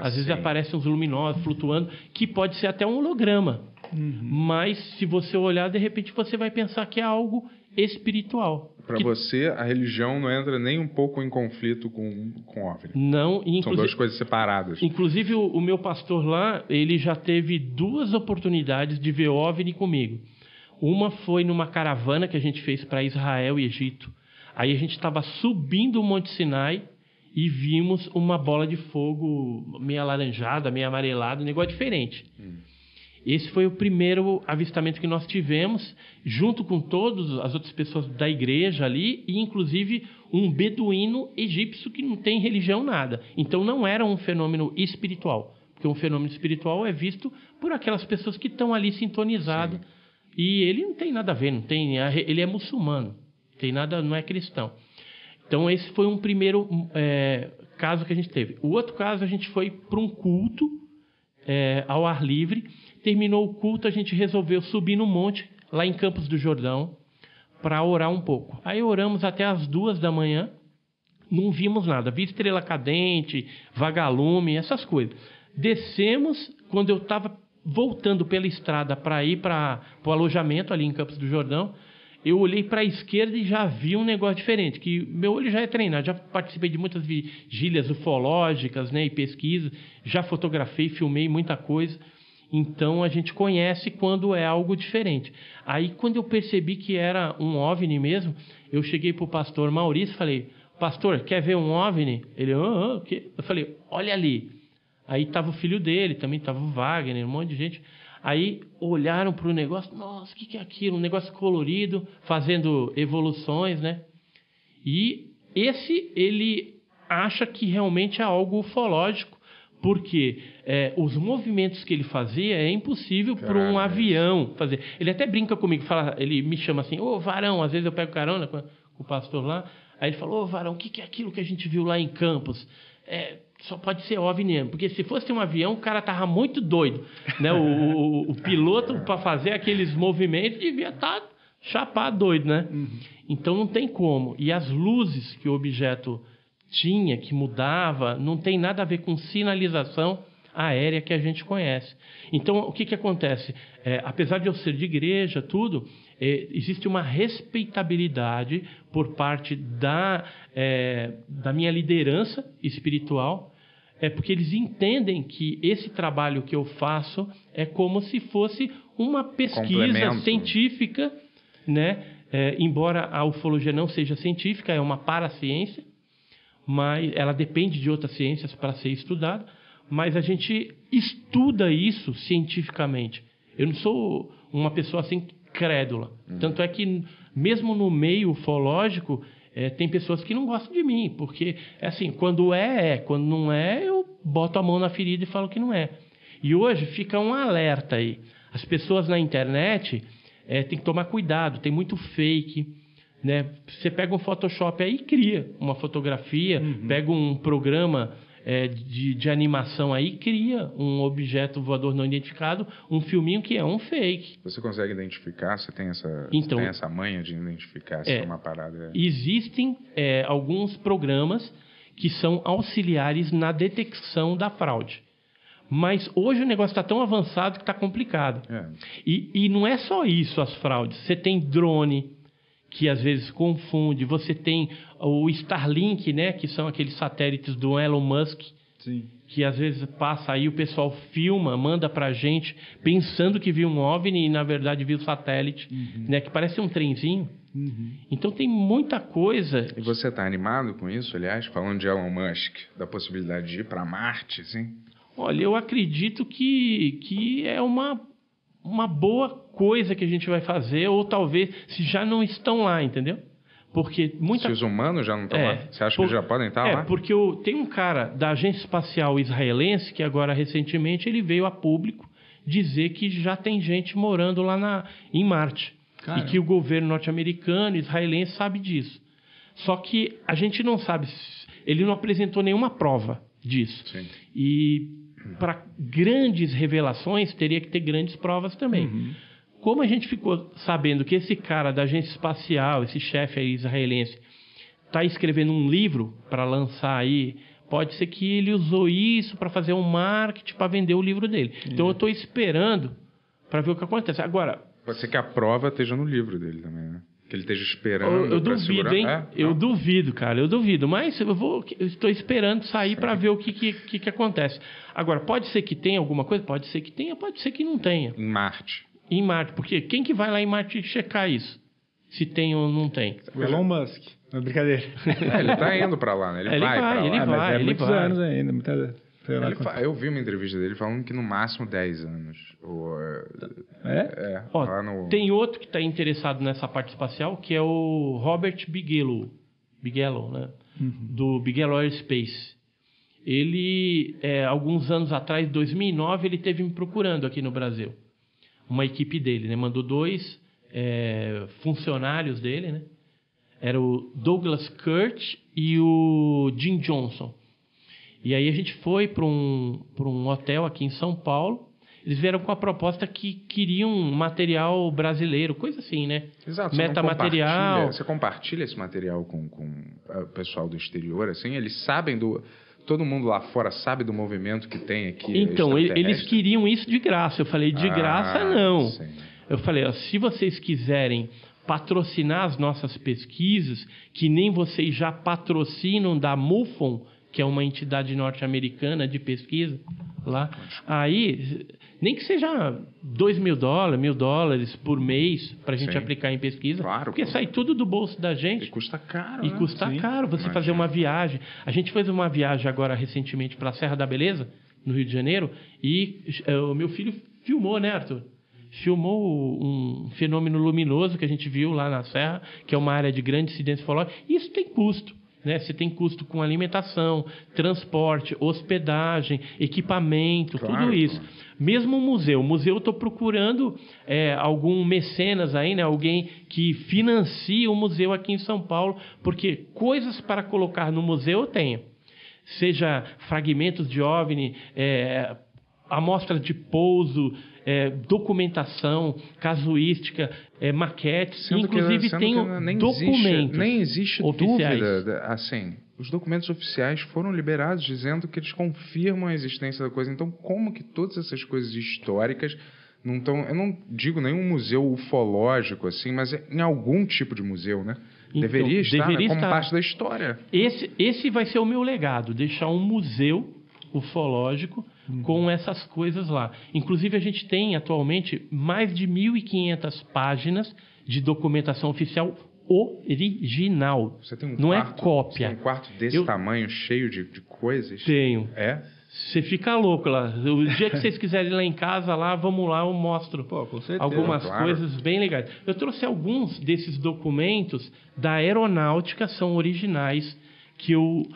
Às vezes aparecem uns luminosos flutuando, que pode ser até um holograma. Mas, se você olhar, de repente, você vai pensar que é algo espiritual. Para você, a religião não entra nem um pouco em conflito com OVNI. Não. São duas coisas separadas. Inclusive, o meu pastor lá, ele já teve duas oportunidades de ver OVNI comigo. Uma foi numa caravana que a gente fez para Israel e Egito. Aí a gente estava subindo o Monte Sinai e vimos uma bola de fogo meio alaranjada, meio amarelada, um negócio diferente. Esse foi o primeiro avistamento que nós tivemos, junto com todas as outras pessoas da igreja ali, e inclusive um beduíno egípcio que não tem religião nada. Então não era um fenômeno espiritual, porque um fenômeno espiritual é visto por aquelas pessoas que estão ali sintonizadas. Sim. E ele não tem nada a ver, não tem, ele é muçulmano, tem nada, não é cristão. Então esse foi um primeiro caso que a gente teve. O outro caso, a gente foi para um culto ao ar livre. Terminou o culto, a gente resolveu subir no monte, lá em Campos do Jordão, para orar um pouco. Aí oramos até as 2 da manhã, não vimos nada. Vi estrela cadente, vagalume, essas coisas. Descemos, quando eu estava voltando pela estrada para ir para o alojamento ali em Campos do Jordão, eu olhei para a esquerda e já vi um negócio diferente, que meu olho já é treinado, já participei de muitas vigílias ufológicas, né, e pesquisas, já fotografei, filmei muita coisa. Então, a gente conhece quando é algo diferente. Aí, quando eu percebi que era um OVNI mesmo, eu cheguei para o pastor Maurício e falei, pastor, quer ver um OVNI? Ele, o quê? Eu falei, olha ali. Aí estava o filho dele, também estava o Wagner, um monte de gente. Aí, olharam para o negócio, nossa, o que é aquilo? Um negócio colorido, fazendo evoluções, né? E esse, ele acha que realmente é algo ufológico, porque os movimentos que ele fazia é impossível para um avião fazer. Ele até brinca comigo, fala, ele me chama assim, ô Varão, às vezes eu pego carona com o pastor lá, aí ele fala, ô Varão, o que é aquilo que a gente viu lá em Campos? Só pode ser OVNI, porque se fosse um avião, o cara tava muito doido, né? O piloto, para fazer aqueles movimentos, devia estar chapado doido, né? Uhum. Então não tem como. E as luzes que o objeto tinha, que mudava, não tem nada a ver com sinalização aérea que a gente conhece. Então, o que acontece? Apesar de eu ser de igreja, tudo, existe uma respeitabilidade por parte da minha liderança espiritual, porque eles entendem que esse trabalho que eu faço é como se fosse uma pesquisa científica, né? Embora a ufologia não seja científica, é uma paraciência, mas ela depende de outras ciências para ser estudada, mas a gente estuda isso cientificamente. Eu não sou uma pessoa assim crédula. Tanto é que, mesmo no meio ufológico, tem pessoas que não gostam de mim, porque, assim, quando quando não é, eu boto a mão na ferida e falo que não é. E hoje fica um alerta aí. As pessoas na internet têm que tomar cuidado, tem muito fake, né? Você pega um Photoshop aí e cria uma fotografia, pega um programa de animação aí e cria um objeto voador não identificado, um filminho que é um fake. Você consegue identificar? Você tem essa manha de identificar se é uma parada? Existem alguns programas que são auxiliares na detecção da fraude. Mas hoje o negócio está tão avançado que está complicado. E não é só isso, as fraudes. Você tem drone, que às vezes confunde. Você tem o Starlink, né? Que são aqueles satélites do Elon Musk. Sim. Que às vezes passa aí, o pessoal filma, manda pra gente, pensando que viu um OVNI e na verdade viu um satélite, né? Que parece um trenzinho. Então tem muita coisa. E você tá animado com isso, aliás? Falando de Elon Musk, da possibilidade de ir para Marte, sim? Olha, eu acredito que é uma boa coisa que a gente vai fazer, ou talvez se já não estão lá, entendeu? Porque se os humanos já não estão lá, você acha que já podem estar lá? Porque tem um cara da Agência Espacial Israelense que agora recentemente ele veio a público dizer que já tem gente morando lá em Marte. Caramba. E que o governo norte-americano, israelense, sabe disso. Só que a gente não sabe, ele não apresentou nenhuma prova disso. Sim. E para grandes revelações, teria que ter grandes provas também. Como a gente ficou sabendo que esse cara da agência espacial, esse chefe israelense, está escrevendo um livro para lançar aí, pode ser que ele usou isso para fazer um marketing, para vender o livro dele. Então, eu estou esperando para ver o que acontece. Agora, pode ser que a prova esteja no livro dele também, né? Que ele esteja esperando. Eu duvido, segurar, hein? Eu duvido, cara, eu duvido. Mas eu estou esperando sair para ver o que acontece. Agora, pode ser que tenha alguma coisa? Pode ser que tenha, pode ser que não tenha. Em Marte. Em Marte, porque quem que vai lá em Marte checar isso? Se tem ou não tem? Elon Musk. Não é brincadeira. Ele está indo para lá, né? Ele vai para lá. Ele vai, mas muitos anos ainda, muita... Eu vi uma entrevista dele falando que no máximo 10 anos. Ó, no... Tem outro que está interessado nessa parte espacial, que é o Robert Bigelow, né? Uhum. Do Bigelow Aerospace. Ele, alguns anos atrás, em 2009, ele esteve me procurando aqui no Brasil. Uma equipe dele, né? Mandou 2 funcionários dele, né? Era o Douglas Kurt e o Jim Johnson. E aí a gente foi para um hotel aqui em São Paulo. Eles vieram com a proposta que queriam material brasileiro, coisa assim, né? Exato. Metamaterial. Você compartilha esse material com o pessoal do exterior, assim? Eles sabem do... Todo mundo lá fora sabe do movimento que tem aqui? Então, eles queriam isso de graça. Eu falei, de graça não. Sim. Eu falei, ó, se vocês quiserem patrocinar as nossas pesquisas, que nem vocês já patrocinam da MUFON, que é uma entidade norte-americana de pesquisa lá, aí, nem que seja $2.000, $1.000 por mês para a gente aplicar em pesquisa, claro, porque sai tudo do bolso da gente. E custa caro. Você imagina. Fazer uma viagem. A gente fez uma viagem agora recentemente para a Serra da Beleza, no Rio de Janeiro, e o meu filho filmou, né, Arthur? Filmou um fenômeno luminoso que a gente viu lá na Serra, que é uma área de grande incidência ufológica. Isso tem custo. Né? Você tem custo com alimentação, transporte, hospedagem, equipamento, claro, tudo isso. Claro. Mesmo o museu. O museu eu estou procurando algum mecenas aí, né? Alguém que financie o museu aqui em São Paulo, porque coisas para colocar no museu eu tenho. Seja fragmentos de OVNI, amostras de pouso, documentação, casuística, maquetes, inclusive tem documentos. Nem existe oficiais. Dúvida, assim, os documentos oficiais foram liberados dizendo que eles confirmam a existência da coisa. Então, como que todas essas coisas históricas não estão... Eu não digo nenhum museu ufológico, assim, mas em algum tipo de museu, né? Então, deveria estar como parte da história. Esse vai ser o meu legado, deixar um museu ufológico com essas coisas lá. Inclusive, a gente tem, atualmente, mais de 1.500 páginas de documentação oficial original. Você tem um não quarto, é cópia. Você tem um quarto desse tamanho, cheio de coisas? Tenho. É? Você fica louco lá. O dia que vocês quiserem ir lá em casa, lá, vamos lá, eu mostro algumas coisas bem legais. Eu trouxe alguns desses documentos da aeronáutica, são originais, que eu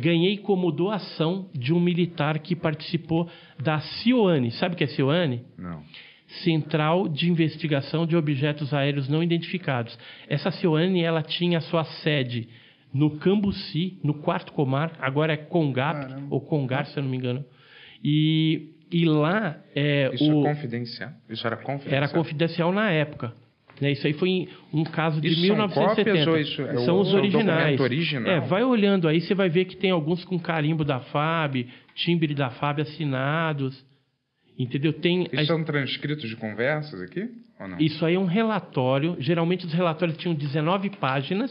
ganhei como doação de um militar que participou da CIOANE. Sabe o que é CIOANE? Não. Central de Investigação de Objetos Aéreos Não Identificados. Essa CIOANE, ela tinha sua sede no Cambuci, no 4º Comar, agora é Congap, ou Congar, se eu não me engano. E lá... Isso era confidencial? Era confidencial na época. Isso aí foi um caso de 1970. São cópias ou isso? São os originais. Vai olhando aí, você vai ver que tem alguns com carimbo da FAB, timbre da FAB assinados. Entendeu? São transcritos de conversas aqui? Ou não? Isso aí é um relatório. Geralmente os relatórios tinham 19 páginas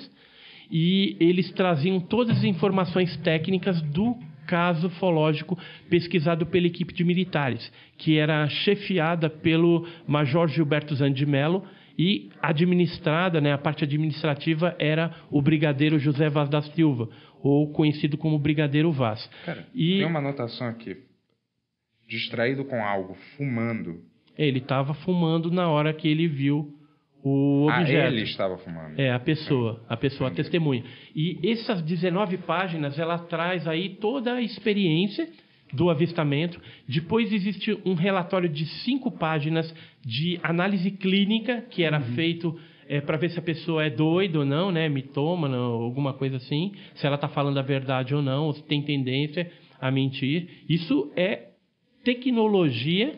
e eles traziam todas as informações técnicas do caso ufológico pesquisado pela equipe de militares, que era chefiada pelo Major Gilberto Zandimelo, e administrada, né, a parte administrativa era o Brigadeiro José Vaz da Silva, ou conhecido como Brigadeiro Vaz. Cara, tem uma anotação aqui. Distraído com algo, fumando. Ele estava fumando na hora que ele viu o objeto. Ele estava fumando. A pessoa, a testemunha. E essas 19 páginas, ela traz aí toda a experiência do avistamento. Depois existe um relatório de 5 páginas de análise clínica, que era feito para ver se a pessoa é doida ou não, né? Mitômana ou alguma coisa assim, se ela está falando a verdade ou não, ou se tem tendência a mentir. Isso é tecnologia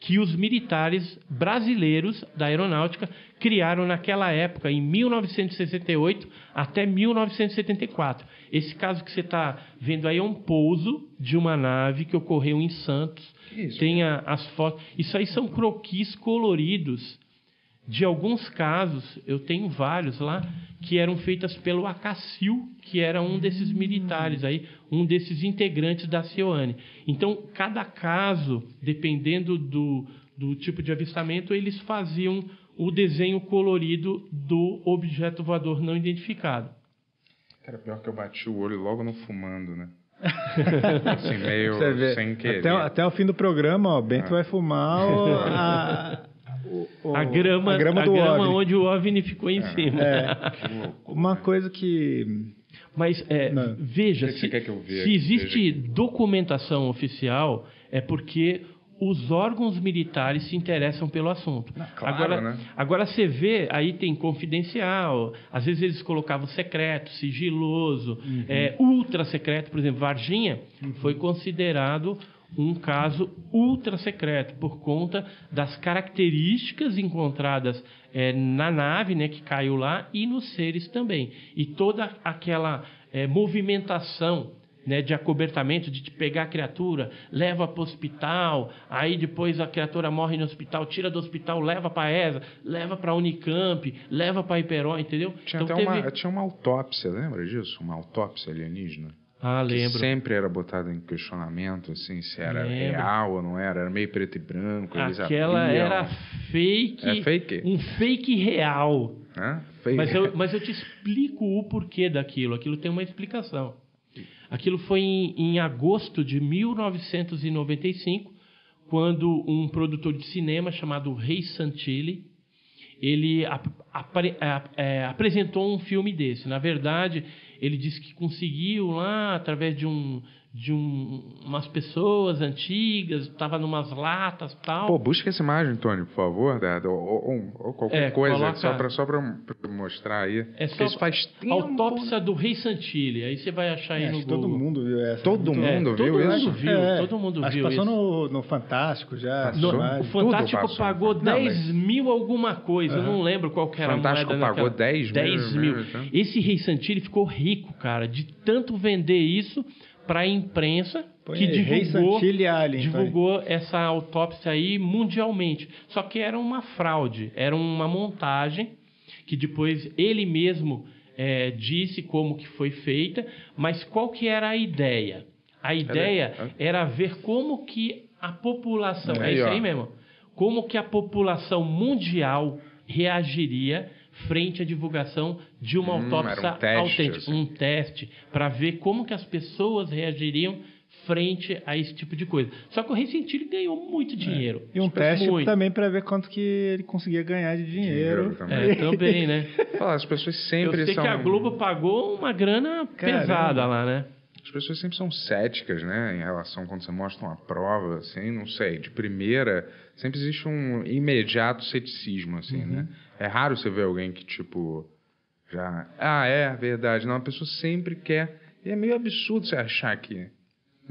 que os militares brasileiros da aeronáutica criaram naquela época, em 1968 até 1974. Esse caso que você está vendo aí é um pouso de uma nave que ocorreu em Santos. Isso, tem as fotos. Isso aí são croquis coloridos de alguns casos, eu tenho vários lá, que eram feitas pelo Acacil, que era um desses militares aí, um desses integrantes da CIOANE. Então, cada caso, dependendo do tipo de avistamento, eles faziam o desenho colorido do objeto voador não identificado. Cara, pior que eu bati o olho logo no fumando, né? Assim, meio sem querer. Até o fim do programa, ó, Bento vai fumar a grama onde o OVNI ficou em cima. Uma coisa que... Mas veja, se existe documentação oficial, é porque os órgãos militares se interessam pelo assunto. Claro, agora você vê, aí tem confidencial, às vezes eles colocavam secreto, sigiloso, ultra secreto. Por exemplo, Varginha foi considerado um caso ultra secreto por conta das características encontradas na nave, né, que caiu lá, e nos seres também. E toda aquela movimentação, né, de acobertamento, de pegar a criatura, leva para o hospital, aí depois a criatura morre no hospital, tira do hospital, leva para a ESA, leva para a Unicamp, leva para a Iperó, entendeu? Tinha uma autópsia, lembra disso? Uma autópsia alienígena. Ah, lembro. Que sempre era botado em questionamento, assim, se era real ou não era. Era meio preto e branco. Aquela era fake. É fake? Um fake real. É? Fake. Mas eu te explico o porquê daquilo. Aquilo tem uma explicação. Aquilo foi em agosto de 1995, quando um produtor de cinema chamado Ray Santilli, ele apresentou um filme desse. Na verdade, ele disse que conseguiu lá, através de umas pessoas antigas, estava numas latas e tal. Pô, busca essa imagem, Tony, por favor, ou qualquer coisa, coloca... só para mostrar aí. Isso faz tempo. Autópsia do Ray Santilli, aí você vai achar aí no Google. Todo mundo viu essa. Todo mundo viu isso? Acho que passou no Fantástico já. O Fantástico pagou 10 mil alguma coisa, eu não lembro qual que era a moeda. O Fantástico pagou 10 mil. Esse Ray Santilli ficou rico, cara, de tanto vender isso... para a imprensa, que divulgou essa autópsia aí mundialmente. Só que era uma fraude, era uma montagem que depois ele mesmo disse como que foi feita, mas qual que era a ideia? A ideia era ver como que a população, isso aí mesmo, como que a população mundial reagiria frente à divulgação de uma autópsia autêntica. Assim. Um teste para ver como que as pessoas reagiriam frente a esse tipo de coisa. Só que o Ray Santilli ganhou muito dinheiro. E um teste também para ver quanto que ele conseguia ganhar de dinheiro. Também, né? As pessoas sempre Eu sei que a Globo pagou uma grana pesada lá, né? As pessoas sempre são céticas, né? Em relação quando você mostra uma prova, assim, não sei, de primeira, sempre existe um imediato ceticismo, assim, né? É raro você ver alguém que, tipo, já... Ah, é verdade. Não, a pessoa sempre quer... E é meio absurdo você achar que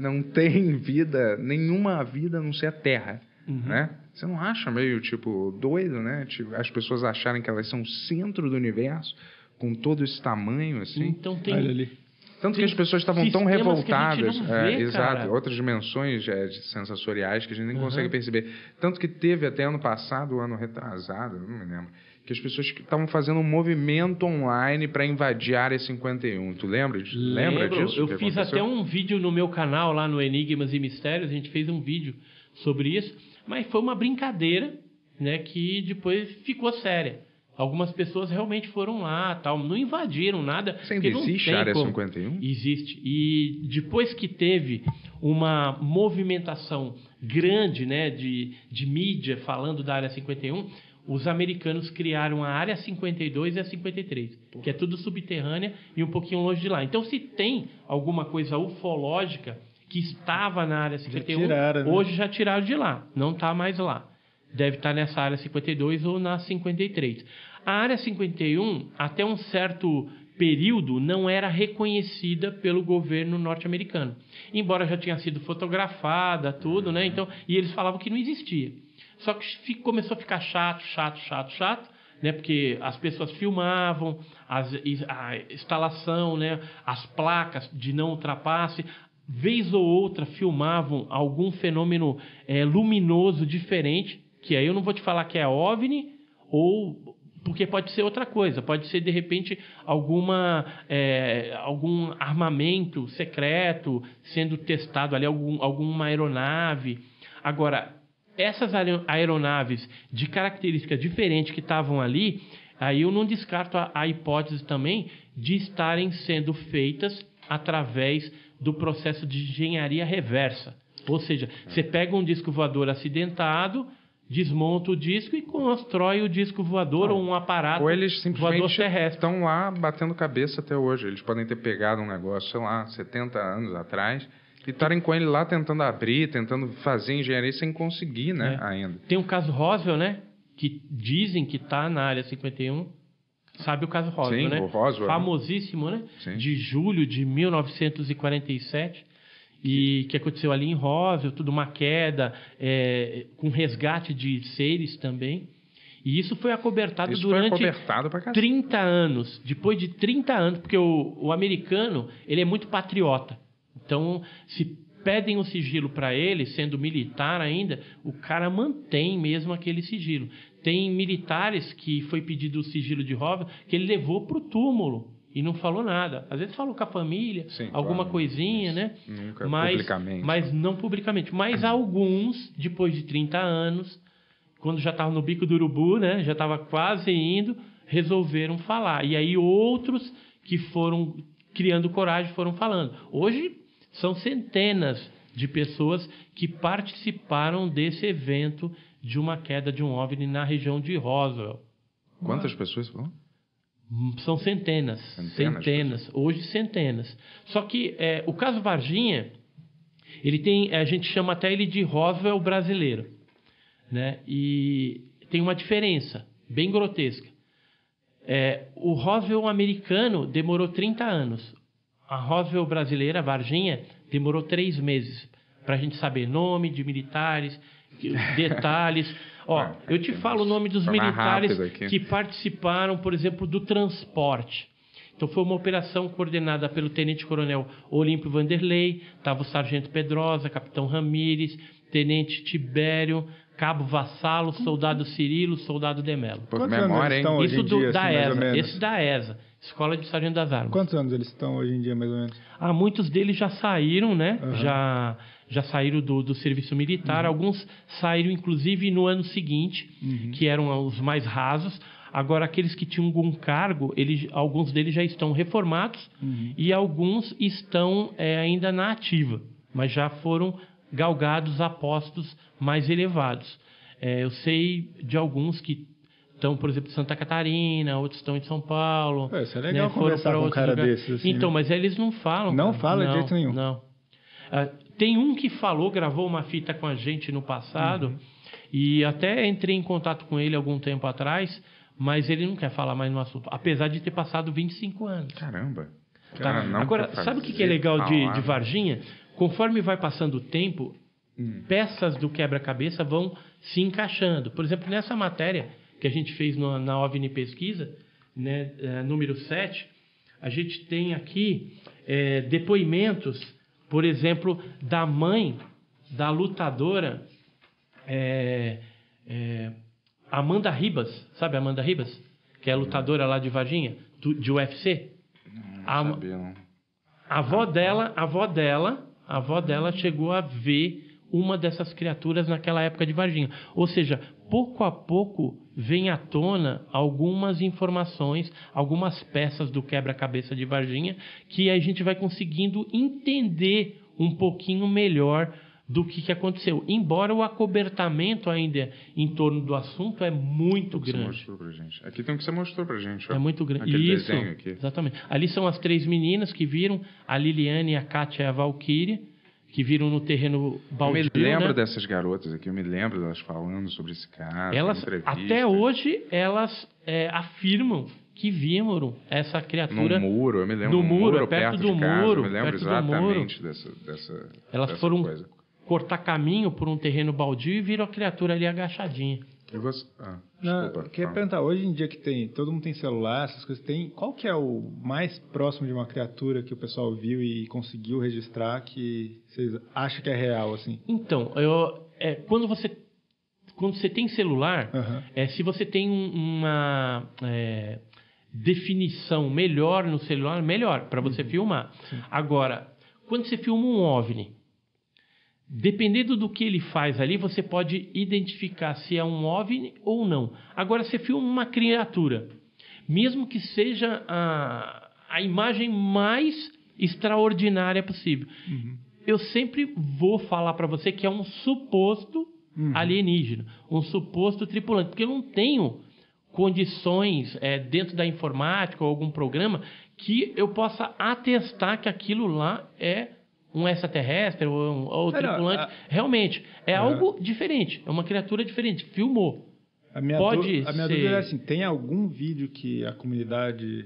não tem vida, nenhuma vida a não ser a Terra, né? Você não acha meio, tipo, doido, né? Tipo, as pessoas acharem que elas são o centro do universo, com todo esse tamanho, assim. Então tem... Olha ali. Tanto que as pessoas estavam tão revoltadas. Exato, outras dimensões sensoriais que a gente nem consegue perceber. Tanto que teve até ano passado, ano retrasado, não me lembro, que as pessoas estavam fazendo um movimento online para invadir a Área 51. Tu lembra? Lembra disso? Eu fiz até um vídeo no meu canal, lá no Enigmas e Mistérios, a gente fez um vídeo sobre isso, mas foi uma brincadeira, né, que depois ficou séria. Algumas pessoas realmente foram lá, tal, não invadiram nada. Você ainda existe a Área 51? Existe. E depois que teve uma movimentação grande, né, de mídia falando da Área 51, os americanos criaram a Área 52 e a 53, que é tudo subterrânea e um pouquinho longe de lá. Então, se tem alguma coisa ufológica que estava na Área 51, já tiraram, né? Hoje já tiraram de lá, não está mais lá. Deve estar nessa Área 52 ou na 53. A Área 51, até um certo período, não era reconhecida pelo governo norte-americano. Embora já tenha sido fotografada, tudo, né? Então, e eles falavam que não existia. Só que começou a ficar chato, né? Porque as pessoas filmavam, a instalação, né? As placas de não ultrapasse... Vez ou outra filmavam algum fenômeno luminoso diferente, que aí eu não vou te falar que é OVNI, ou porque pode ser outra coisa, pode ser de repente algum armamento secreto sendo testado ali, alguma aeronave. Agora, essas aeronaves de característica diferente que estavam ali, aí eu não descarto a hipótese também de estarem sendo feitas através do processo de engenharia reversa. Ou seja, você pega um disco voador acidentado, desmonta o disco e constrói o disco voador ou um aparato voador terrestre. Ou eles simplesmente estão lá batendo cabeça até hoje. Eles podem ter pegado um negócio, sei lá, 70 anos atrás e estarem com ele lá tentando abrir, tentando fazer engenharia sem conseguir, né, ainda. Tem o caso Roswell, né? Que dizem que está na Área 51. Sabe o caso Roswell, sim, né? O Roswell, famosíssimo, né? Sim. De julho de 1947. E que aconteceu ali em Roswell, tudo uma queda, com resgate de seres também. E isso foi acobertado durante 30 anos. Depois de 30 anos, porque o americano, ele é muito patriota. Então, se pedem um sigilo para ele, sendo militar ainda, o cara mantém mesmo aquele sigilo. Tem militares que foi pedido o sigilo de Roswell, que ele levou para o túmulo. E não falou nada. Às vezes falou com a família, sim, alguma coisinha, né? Nunca publicamente. Mas não publicamente. Mas alguns, depois de 30 anos, quando já estavam no bico do urubu, né? Já estava quase indo, resolveram falar. E aí outros que foram criando coragem foram falando. Hoje são centenas de pessoas que participaram desse evento de uma queda de um OVNI na região de Roswell. Quantas pessoas foram? São centenas, centenas, hoje centenas. Só que o caso Varginha, ele tem, a gente chama até ele de Roswell brasileiro, né? E tem uma diferença bem grotesca. O Roswell americano demorou 30 anos, a Roswell brasileira, a Varginha, demorou 3 meses para a gente saber nome de militares, detalhes. Ó, eu te falo o nome dos militares que participaram, por exemplo, do transporte. Então, foi uma operação coordenada pelo tenente-coronel Olímpio Vanderlei, estava o sargento Pedrosa, capitão Ramírez, tenente Tibério, cabo Vassalo, soldado Cirilo, soldado Demelo. Por memória, hein? Isso da ESA, esse da ESA, Escola de Sargento das Armas. Quantos anos eles estão hoje em dia, mais ou menos? Ah, muitos deles já saíram, né? Uhum. Já saíram do serviço militar. Uhum. Alguns saíram, inclusive, no ano seguinte, uhum, que eram os mais rasos. Agora, aqueles que tinham algum cargo, alguns deles já estão reformados, uhum, e alguns estão ainda na ativa, mas já foram galgados a postos mais elevados. Eu sei de alguns que estão, por exemplo, em Santa Catarina, outros estão em São Paulo. Isso é legal, né? Conversar com um cara desses. Assim, então, né? Mas eles não falam. Não fala de jeito nenhum. Não. Tem um que falou, gravou uma fita com a gente no passado, uhum, e até entrei em contato com ele algum tempo atrás, mas ele não quer falar mais no assunto, apesar de ter passado 25 anos. Caramba. Tá? Agora, sabe o que é legal de Varginha? Conforme vai passando o tempo, peças do quebra-cabeça vão se encaixando. Por exemplo, nessa matéria que a gente fez na OVNI Pesquisa, né, número 7, a gente tem aqui depoimentos, por exemplo, da mãe da lutadora Amanda Ribas. Sabe a Amanda Ribas? Que é a lutadora lá de Varginha, de UFC. Não sabia, não. A avó dela chegou a ver uma dessas criaturas naquela época de Varginha. Ou seja, pouco a pouco vem à tona algumas informações, algumas peças do quebra-cabeça de Varginha, que a gente vai conseguindo entender um pouquinho melhor do que aconteceu. Embora o acobertamento ainda em torno do assunto é muito grande. Aqui tem o que você mostrou pra gente. Ó. É muito grande. Aquele isso, desenho aqui. Exatamente. Ali são as 3 meninas que viram, a Liliane, a Kátia e a Valquíria, que viram no terreno baldio. Eu me lembro, né, dessas garotas aqui, eu me lembro delas falando sobre esse caso. Elas, até hoje, elas afirmam que viram essa criatura no muro, eu me lembro, no muro perto do muro, eu me lembro exatamente dessa elas dessa foram coisa. Cortar caminho por um terreno baldio e viram a criatura ali agachadinha. Eu vou... Desculpa, queria perguntar, hoje em dia que tem, todo mundo tem celular, essas coisas tem, qual que é o mais próximo de uma criatura que o pessoal viu e conseguiu registrar que vocês acham que é real, assim? Então, quando você tem celular, uhum, se você tem uma definição melhor no celular, melhor, para você, uhum, filmar. Sim. Agora, quando você filma um OVNI, dependendo do que ele faz ali, você pode identificar se é um OVNI ou não. Agora, você filma uma criatura, mesmo que seja a imagem mais extraordinária possível. Uhum. Eu sempre vou falar para você que é um suposto alienígena, um suposto tripulante, porque eu não tenho condições dentro da informática ou algum programa que eu possa atestar que aquilo lá é um extraterrestre ou tripulante. Realmente, é algo diferente, é uma criatura diferente, filmou. A minha dúvida é assim, tem algum vídeo que a comunidade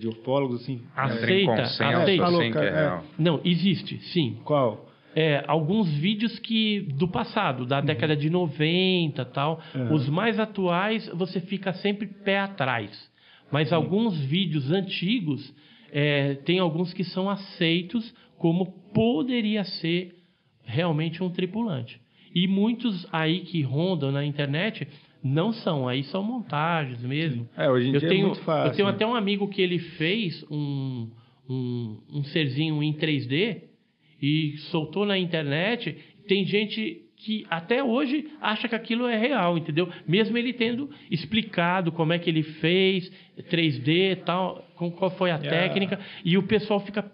de ufólogos assim... Aceita. Não, existe, sim. Qual? Alguns vídeos que do passado, da década de 90 e tal. Uhum. Os mais atuais, você fica sempre pé atrás. Mas alguns vídeos antigos, tem alguns que são aceitos como poderia ser realmente um tripulante. E muitos aí que rondam na internet... Não são, aí são montagens mesmo. Hoje em dia é muito fácil. Eu tenho até um amigo que ele fez um serzinho em 3D e soltou na internet. Tem gente que até hoje acha que aquilo é real, entendeu? Mesmo ele tendo explicado como é que ele fez, 3D e tal, qual foi a técnica. E o pessoal fica...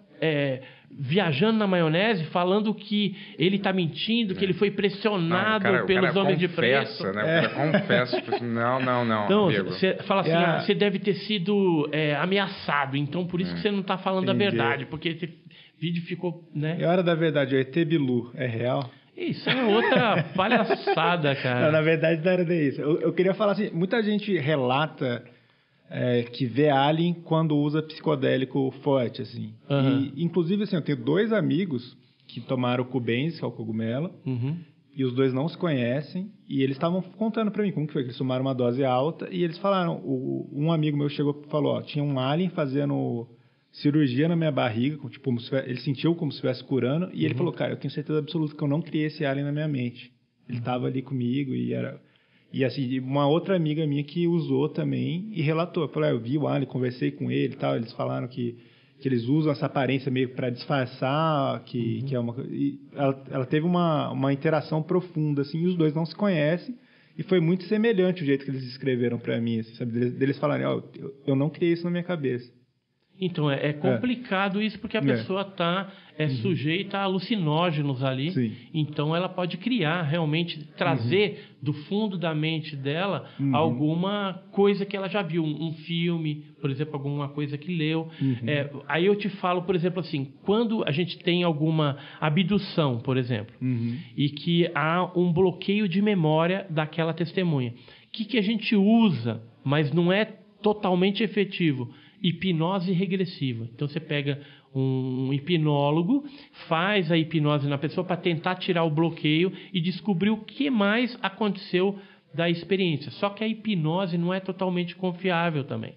viajando na maionese, falando que ele está mentindo, que ele foi pressionado pelos homens de preto. O cara confessa. Não. Então, você fala assim, você deve ter sido ameaçado, então por isso que você não está falando a verdade, porque esse vídeo ficou... É hora da verdade, o ET Bilu é real? Isso é outra palhaçada, cara. Não, na verdade não era disso. Eu queria falar assim, muita gente relata... que vê alien quando usa psicodélico forte, assim. Uhum. E, inclusive, assim, eu tenho dois amigos que tomaram Cubens, que é o cogumelo, e os dois não se conhecem, e eles estavam contando pra mim como que foi, que eles tomaram uma dose alta, e eles falaram, um amigo meu chegou e falou, tinha um alien fazendo cirurgia na minha barriga, tipo, ele sentiu como se estivesse curando, e ele falou, cara, eu tenho certeza absoluta que eu não criei esse alien na minha mente. Ele tava ali comigo, e era... E assim, uma outra amiga minha que usou também e relatou. Falou, eu vi o alien, conversei com ele e tal. Eles falaram que eles usam essa aparência meio para disfarçar, que é uma... E ela teve uma interação profunda, assim, e os dois não se conhecem. E foi muito semelhante o jeito que eles escreveram para mim, assim, sabe? Deles falarem, eu não criei isso na minha cabeça. Então, é complicado isso, porque a pessoa está sujeita a alucinógenos ali. Sim. Então, ela pode criar, realmente, trazer do fundo da mente dela alguma coisa que ela já viu. Um filme, por exemplo, alguma coisa que leu. Aí eu te falo, por exemplo, assim, quando a gente tem alguma abdução, por exemplo, e que há um bloqueio de memória daquela testemunha. O que a gente usa, mas não é totalmente efetivo? Hipnose regressiva. Então, você pega um hipnólogo, faz a hipnose na pessoa para tentar tirar o bloqueio e descobrir o que mais aconteceu da experiência. Só que a hipnose não é totalmente confiável também.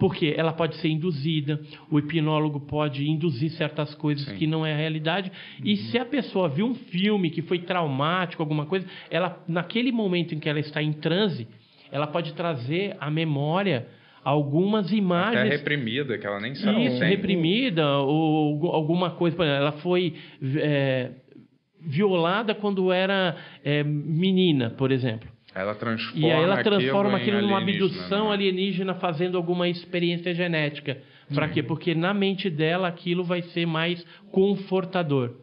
Porque ela pode ser induzida, o hipnólogo pode induzir certas coisas que não é a realidade. E se a pessoa viu um filme que foi traumático, alguma coisa, ela, naquele momento em que ela está em transe, ela pode trazer a memória... Algumas imagens... Até reprimida, que ela nem sabe. Isso, reprimida, ou alguma coisa... Ela foi violada quando era menina, por exemplo. Ela transforma aquilo numa abdução alienígena, fazendo alguma experiência genética. Para quê? Porque na mente dela aquilo vai ser mais confortador.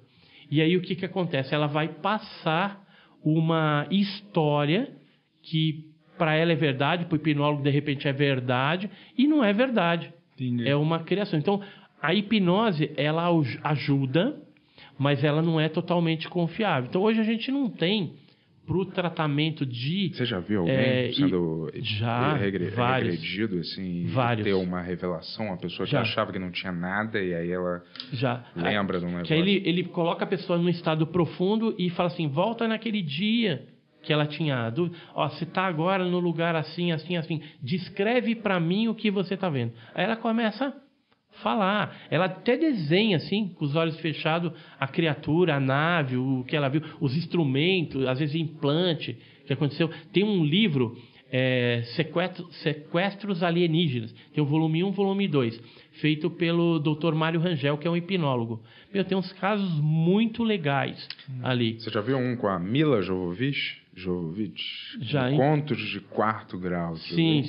E aí o que acontece? Ela vai passar uma história que... Para ela é verdade, para o hipnólogo de repente é verdade, e não é verdade. Entendi. É uma criação. Então, a hipnose, ela ajuda, mas ela não é totalmente confiável. Então, hoje a gente não tem para o tratamento de... Você já viu alguém sendo regredido, assim, ter uma revelação? Uma pessoa que achava que não tinha nada e aí ela lembra de um negócio. Que aí ele coloca a pessoa num estado profundo e fala assim, volta naquele dia... que ela tinha dúvida, você está agora no lugar assim, assim, assim, descreve para mim o que você está vendo. Aí ela começa a falar, ela até desenha assim, com os olhos fechados, a criatura, a nave, o que ela viu, os instrumentos, às vezes implante, que aconteceu. Tem um livro, Sequestros Alienígenas, tem o volume 1 e o volume 2, feito pelo Dr. Mário Rangel, que é um hipnólogo. Tem uns casos muito legais ali. Você já viu um com a Mila Jovovich? Jovovich, Contos de Quarto Grau. Sim,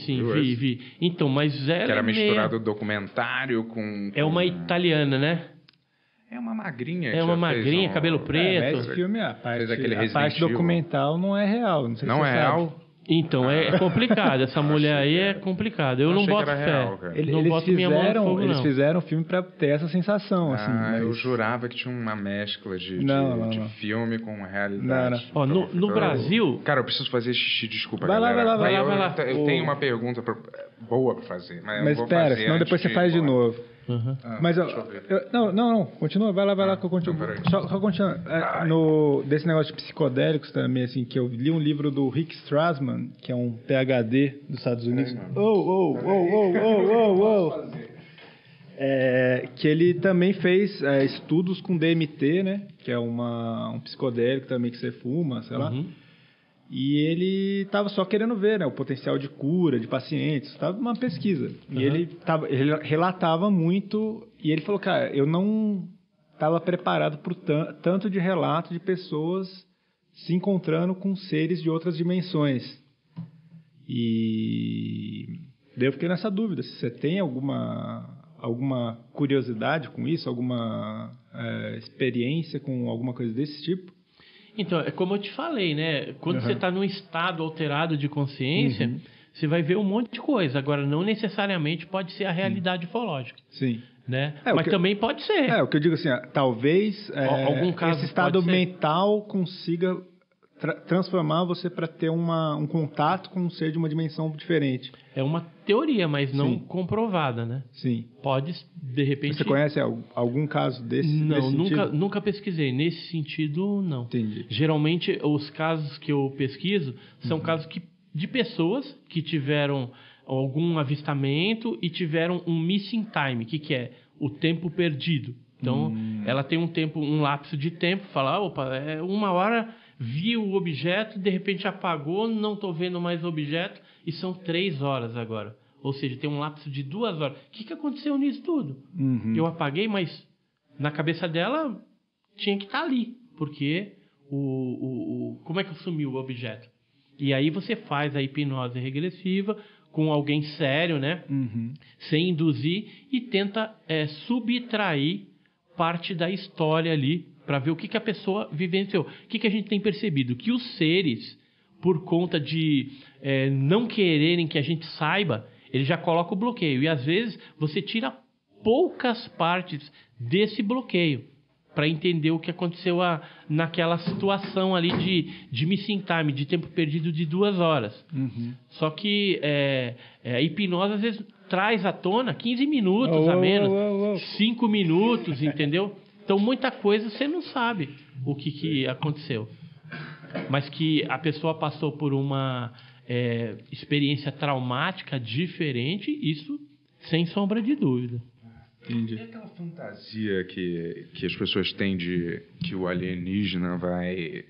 vi. Então, mas era... Que era misturado documentário com... É uma italiana, né? É uma magrinha. É uma magrinha, cabelo preto. Esse filme, a parte documental não é real. Não sei se você sabe. Real? Então, é complicado. Essa mulher aí é complicada. Eu não boto fé. Eles fizeram o filme para ter essa sensação. Assim, mas... Eu jurava que tinha uma mescla de filme com realidade. Não. Ó, no Brasil... Cara, eu preciso fazer xixi, desculpa, galera. Vai lá. Eu tenho uma pergunta boa para fazer. Mas espera, senão depois você faz de novo. Uhum. Mas não, continua, vai lá que eu continuo. Só continuando desse negócio de psicodélicos também, assim, que eu li um livro do Rick Strassman, que é um PhD dos Estados Unidos. Que ele também fez estudos com DMT, né? Que é um psicodélico também que você fuma, sei lá. E ele estava só querendo ver, né, o potencial de cura de pacientes, estava uma pesquisa. Uhum. E ele relatava muito, e ele falou, cara, eu não estava preparado para o tanto de relato de pessoas se encontrando com seres de outras dimensões. E daí eu fiquei nessa dúvida, se você tem alguma curiosidade com isso, alguma experiência com alguma coisa desse tipo. Então, é como eu te falei, né? Quando você está num estado alterado de consciência, você vai ver um monte de coisa. Agora, não necessariamente pode ser a realidade ufológica. Sim. Né? Mas também pode ser. É, o que eu digo assim, talvez algum caso esse estado mental consiga transformar você para ter um contato com um ser de uma dimensão diferente. É uma teoria, mas não comprovada, né? Sim. Pode, de repente... Você conhece algum caso desse? Não, nunca pesquisei. Nesse sentido, não. Entendi. Geralmente, os casos que eu pesquiso são casos de pessoas que tiveram algum avistamento e tiveram um missing time, que é o tempo perdido. Então, ela tem um lapso de tempo, fala, opa, é 1 hora... Vi o objeto, de repente apagou, não estou vendo mais o objeto, e são 3 horas agora. Ou seja, tem um lapso de 2 horas. O que aconteceu nisso tudo? Eu apaguei, mas na cabeça dela tinha que estar ali, porque como é que sumiu o objeto? E aí você faz a hipnose regressiva com alguém sério, né? Sem induzir, e tenta subtrair parte da história ali, para ver o que a pessoa vivenciou. O que a gente tem percebido? Que os seres, por conta de não quererem que a gente saiba, eles já colocam o bloqueio. E, às vezes, você tira poucas partes desse bloqueio para entender o que aconteceu naquela situação ali de missing time, de tempo perdido de 2 horas. Só que a hipnose, às vezes, traz à tona 15 minutos a menos, 5 minutos, entendeu? Então, muita coisa você não sabe o que aconteceu. Mas que a pessoa passou por uma experiência traumática diferente, isso sem sombra de dúvida. Entendi. E aquela fantasia que as pessoas têm de que o alienígena vai...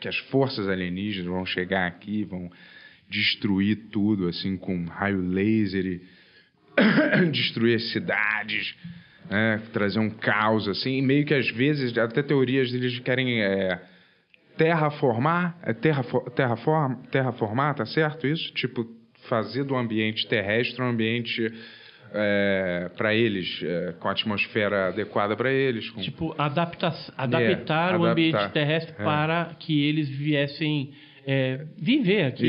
Que as forças alienígenas vão chegar aqui, vão destruir tudo, assim, com raio laser e destruir as cidades... trazer um caos, assim, e meio que às vezes, até teorias, eles querem terraformar, tá certo isso? Tipo, fazer do ambiente terrestre um ambiente para eles, com a atmosfera adequada para eles. Tipo, adaptar o ambiente terrestre para que eles viessem... viver aqui,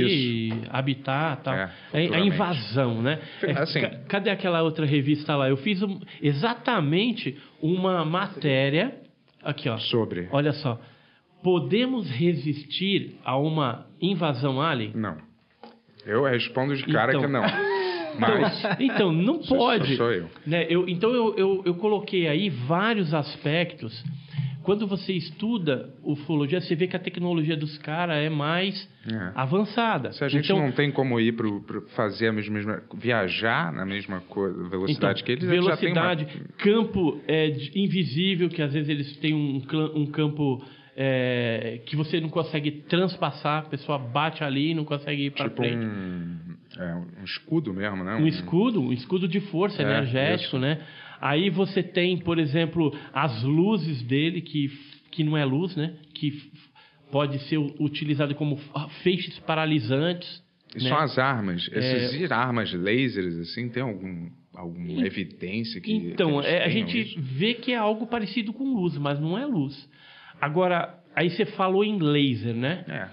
isso. Habitar, tal. A invasão, né? Assim. Cadê aquela outra revista lá? Eu fiz exatamente uma matéria aqui, ó. Sobre. Olha só. Podemos resistir a uma invasão alien? Não. Eu respondo de cara que não. Mas então não pode. Sou eu. Né? Eu coloquei aí vários aspectos. Quando você estuda ufologia, você vê que a tecnologia dos caras é mais avançada. Se a gente não tem como ir para fazer a mesma... Viajar na mesma velocidade que eles... Velocidade, já tem uma... campo invisível, que às vezes eles têm um campo que você não consegue transpassar, a pessoa bate ali e não consegue ir para frente. Um escudo mesmo, né? Um escudo de força energético, isso. Né? Aí você tem, por exemplo, as luzes dele, que não é luz, né? Que pode ser utilizado como feixes paralisantes. E né? São as armas. Essas armas lasers, assim, tem alguma evidência que... Então, a gente isso? vê que é algo parecido com luz, mas não é luz. Agora, aí você falou em laser, né?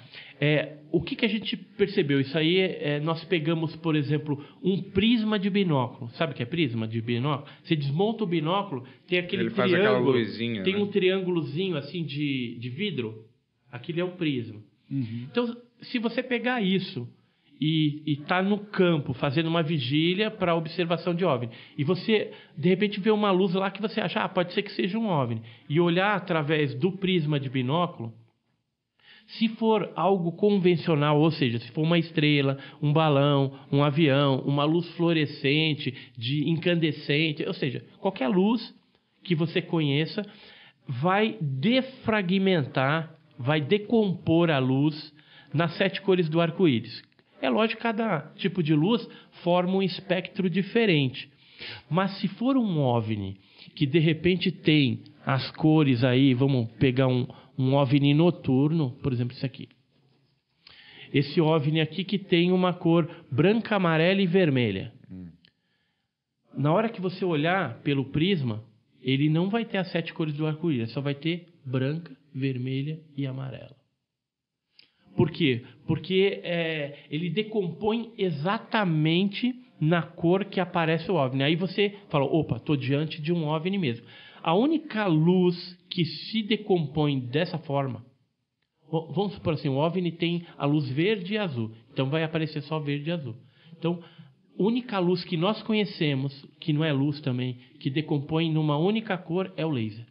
O que a gente percebeu? Isso aí, nós pegamos, por exemplo, um prisma de binóculo. Sabe o que é prisma de binóculo? Você desmonta o binóculo, tem aquele Ele triângulo... Ele faz aquela luzinha, tem né? um triângulozinho, assim, de vidro. Aquilo é o prisma. Uhum. Então, se você pegar isso e tá no campo, fazendo uma vigília para observação de OVNI, e você, de repente, vê uma luz lá que você acha, pode ser que seja um OVNI, e olhar através do prisma de binóculo, se for algo convencional, ou seja, se for uma estrela, um balão, um avião, uma luz fluorescente, de incandescente, ou seja, qualquer luz que você conheça vai defragmentar, vai decompor a luz nas 7 cores do arco-íris. É lógico que cada tipo de luz forma um espectro diferente. Mas se for um OVNI que de repente tem as cores aí, vamos pegar um OVNI noturno, por exemplo, isso aqui. Esse OVNI aqui que tem uma cor branca, amarela e vermelha. Na hora que você olhar pelo prisma, ele não vai ter as 7 cores do arco-íris, só vai ter branca, vermelha e amarela. Por quê? Porque ele decompõe exatamente na cor que aparece o OVNI. Aí você fala, opa, estou diante de um OVNI mesmo. A única luz que se decompõe dessa forma... Vamos supor assim, o OVNI tem a luz verde e azul. Então vai aparecer só verde e azul. Então, a única luz que nós conhecemos, que não é luz também, que decompõe numa única cor, é o laser.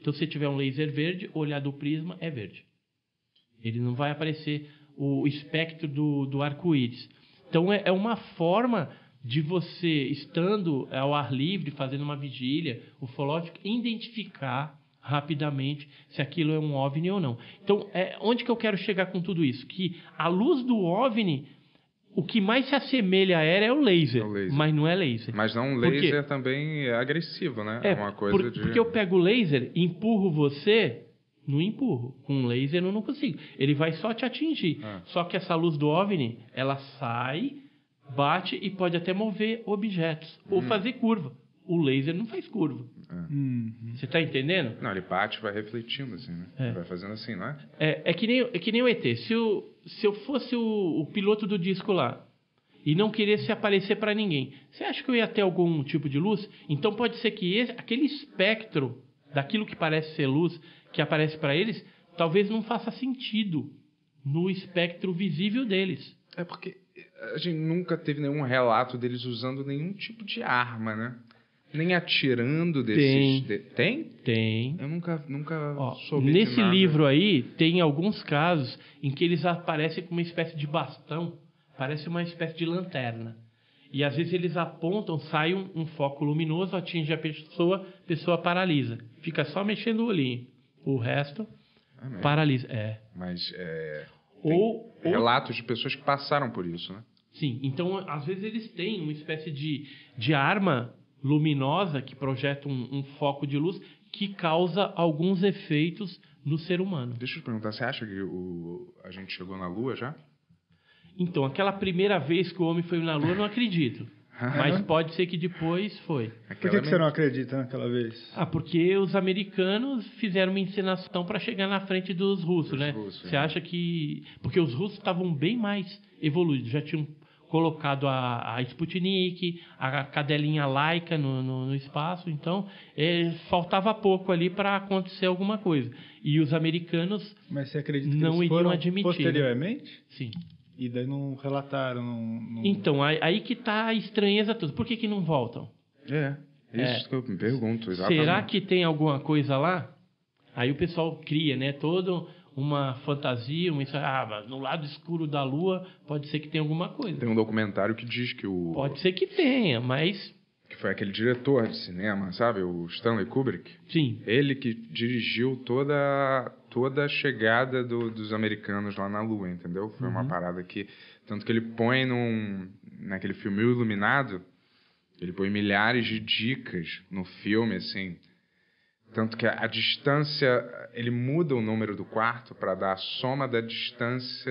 Então, se tiver um laser verde, olhar do prisma é verde. Ele não vai aparecer o espectro do arco-íris. Então, é uma forma... de você, estando ao ar livre, fazendo uma vigília ufológica, identificar rapidamente se aquilo é um OVNI ou não. Então, onde que eu quero chegar com tudo isso? Que a luz do OVNI, o que mais se assemelha a ela é o laser. Mas não é laser. Mas não, laser também é agressivo, né? É uma coisa porque eu pego o laser, empurro você... Não empurro. Com um laser eu não consigo. Ele vai só te atingir. Ah. Só que essa luz do OVNI, ela sai... bate e pode até mover objetos ou fazer curva. O laser não faz curva. Você está entendendo? Não, ele bate e vai refletindo assim, né? Vai fazendo assim, não é? É que nem o ET. Se eu fosse o piloto do disco lá e não queresse aparecer para ninguém, você acha que eu ia ter algum tipo de luz? Então pode ser que aquele espectro daquilo que parece ser luz que aparece para eles, talvez não faça sentido no espectro visível deles. É porque a gente nunca teve nenhum relato deles usando nenhum tipo de arma, né? Nem atirando desses... Tem? Eu nunca soube nesse de nada. Livro aí, tem alguns casos em que eles aparecem com uma espécie de bastão, parece uma espécie de lanterna. E às vezes eles apontam, sai um foco luminoso, atinge a pessoa paralisa. Fica só mexendo o olhinho. O resto paralisa. Mas... Ou relatos de pessoas que passaram por isso, né? Sim, então às vezes eles têm uma espécie de arma luminosa que projeta um foco de luz que causa alguns efeitos no ser humano. Deixa eu te perguntar, você acha que a gente chegou na Lua já? Então, aquela primeira vez que o homem foi na Lua, eu não acredito. Mas pode ser que depois foi. Por que você não acredita naquela vez? Porque os americanos fizeram uma encenação para chegar na frente dos russos, né? Você acha que... Porque os russos estavam bem mais evoluídos. Já tinham colocado a Sputnik, a cadelinha Laika no espaço. Então, faltava pouco ali para acontecer alguma coisa. E os americanos Mas você acredita que não eles foram iriam admitir. Posteriormente? Sim. E daí não relataram... Não... Então, aí que está a estranheza toda. Por que não voltam? Isso que eu me pergunto. Exatamente. Será que tem alguma coisa lá? Aí o pessoal cria, né? Toda uma fantasia, no lado escuro da Lua, pode ser que tenha alguma coisa. Tem um documentário que diz que o... Pode ser que tenha, mas... Que foi aquele diretor de cinema, sabe? O Stanley Kubrick. Sim. Ele que dirigiu toda a chegada dos americanos lá na Lua, entendeu? Foi uma parada que... Tanto que ele põe naquele filme O Iluminado, ele põe milhares de dicas no filme, assim... Tanto que a distância, ele muda o número do quarto para dar a soma da distância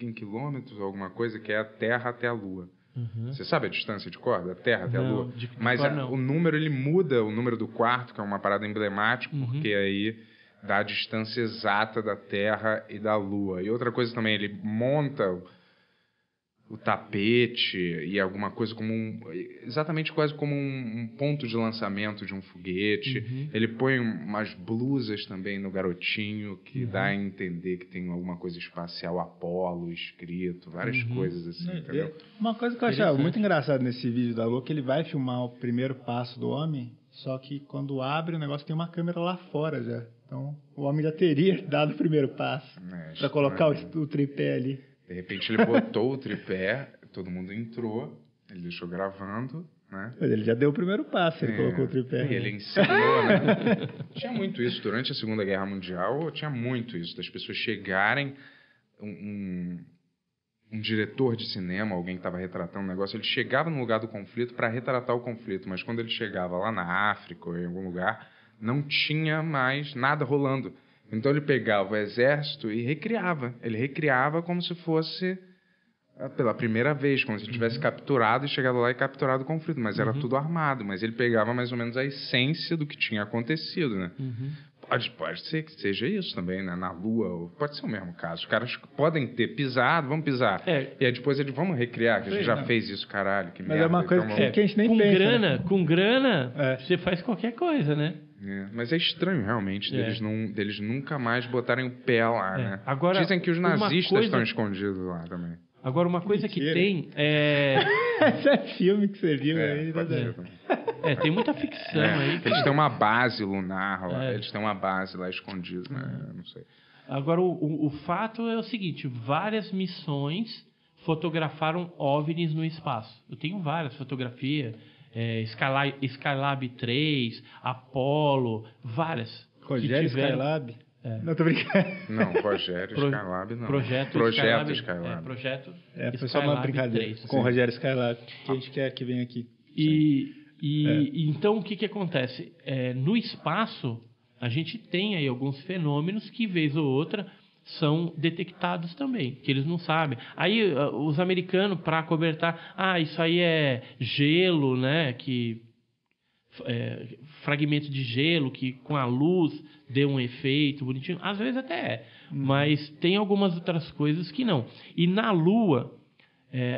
em quilômetros ou alguma coisa, que é a Terra até a Lua. Uhum. Você sabe a distância de cor da Terra até a Lua? Mas o número, ele muda o número do quarto, que é uma parada emblemática, porque aí dá a distância exata da Terra e da Lua. E outra coisa também, ele monta o tapete e alguma coisa como exatamente quase como um ponto de lançamento de um foguete. Uhum. Ele põe umas blusas também no garotinho, que dá a entender que tem alguma coisa espacial, Apolo escrito, várias coisas assim, entendeu? Uma coisa que eu achava muito engraçada nesse vídeo da Lua, que ele vai filmar o primeiro passo do homem, só que quando abre o negócio tem uma câmera lá fora já. Então o homem já teria dado o primeiro passo para colocar o tripé ali. De repente ele botou o tripé, todo mundo entrou, ele deixou gravando, né? Ele já deu o primeiro passo, ele colocou o tripé. E ele ensinou, né? Tinha muito isso durante a Segunda Guerra Mundial, tinha muito isso, das pessoas chegarem, um diretor de cinema, alguém que estava retratando um negócio, ele chegava no lugar do conflito para retratar o conflito, mas quando ele chegava lá na África ou em algum lugar, não tinha mais nada rolando. Então ele pegava o exército e recriava. Ele recriava como se fosse pela primeira vez, como se tivesse capturado e chegado lá e capturado o conflito. Mas era tudo armado. Mas ele pegava mais ou menos a essência do que tinha acontecido, né? Uhum. Pode ser que seja isso também, né? Na Lua, pode ser o mesmo caso. Os caras podem ter pisado, vamos pisar. E aí depois eles vão recriar, que a gente já fez isso, caralho. Que Mas merda. É uma coisa que a gente nem pensa. Com grana, você faz qualquer coisa, né? Mas é estranho, realmente, deles nunca mais botarem o pé lá, né? Agora, dizem que os nazistas estão escondidos lá também. Agora, uma coisa que tem é... Esse é filme que você viu aí. Tem muita ficção aí. Eles têm uma base lunar lá, eles têm uma base lá escondida, né? Não sei. Agora, o fato é o seguinte, várias missões fotografaram OVNIs no espaço. Eu tenho várias fotografias... Skylab 3, Apollo, várias. Rogério Skylab? Não, tô brincando. Não, Rogério Skylab não. Projeto Skylab. Foi só uma brincadeira 3, com o Rogério Skylab, que a gente quer que venha aqui. Então, o que acontece? No espaço, a gente tem aí alguns fenômenos que, vez ou outra, são detectados também, que eles não sabem. Aí os americanos, para cobertar, isso aí é gelo, né? Que fragmento de gelo que com a luz deu um efeito bonitinho. Às vezes até é, mas tem algumas outras coisas que não. E na Lua,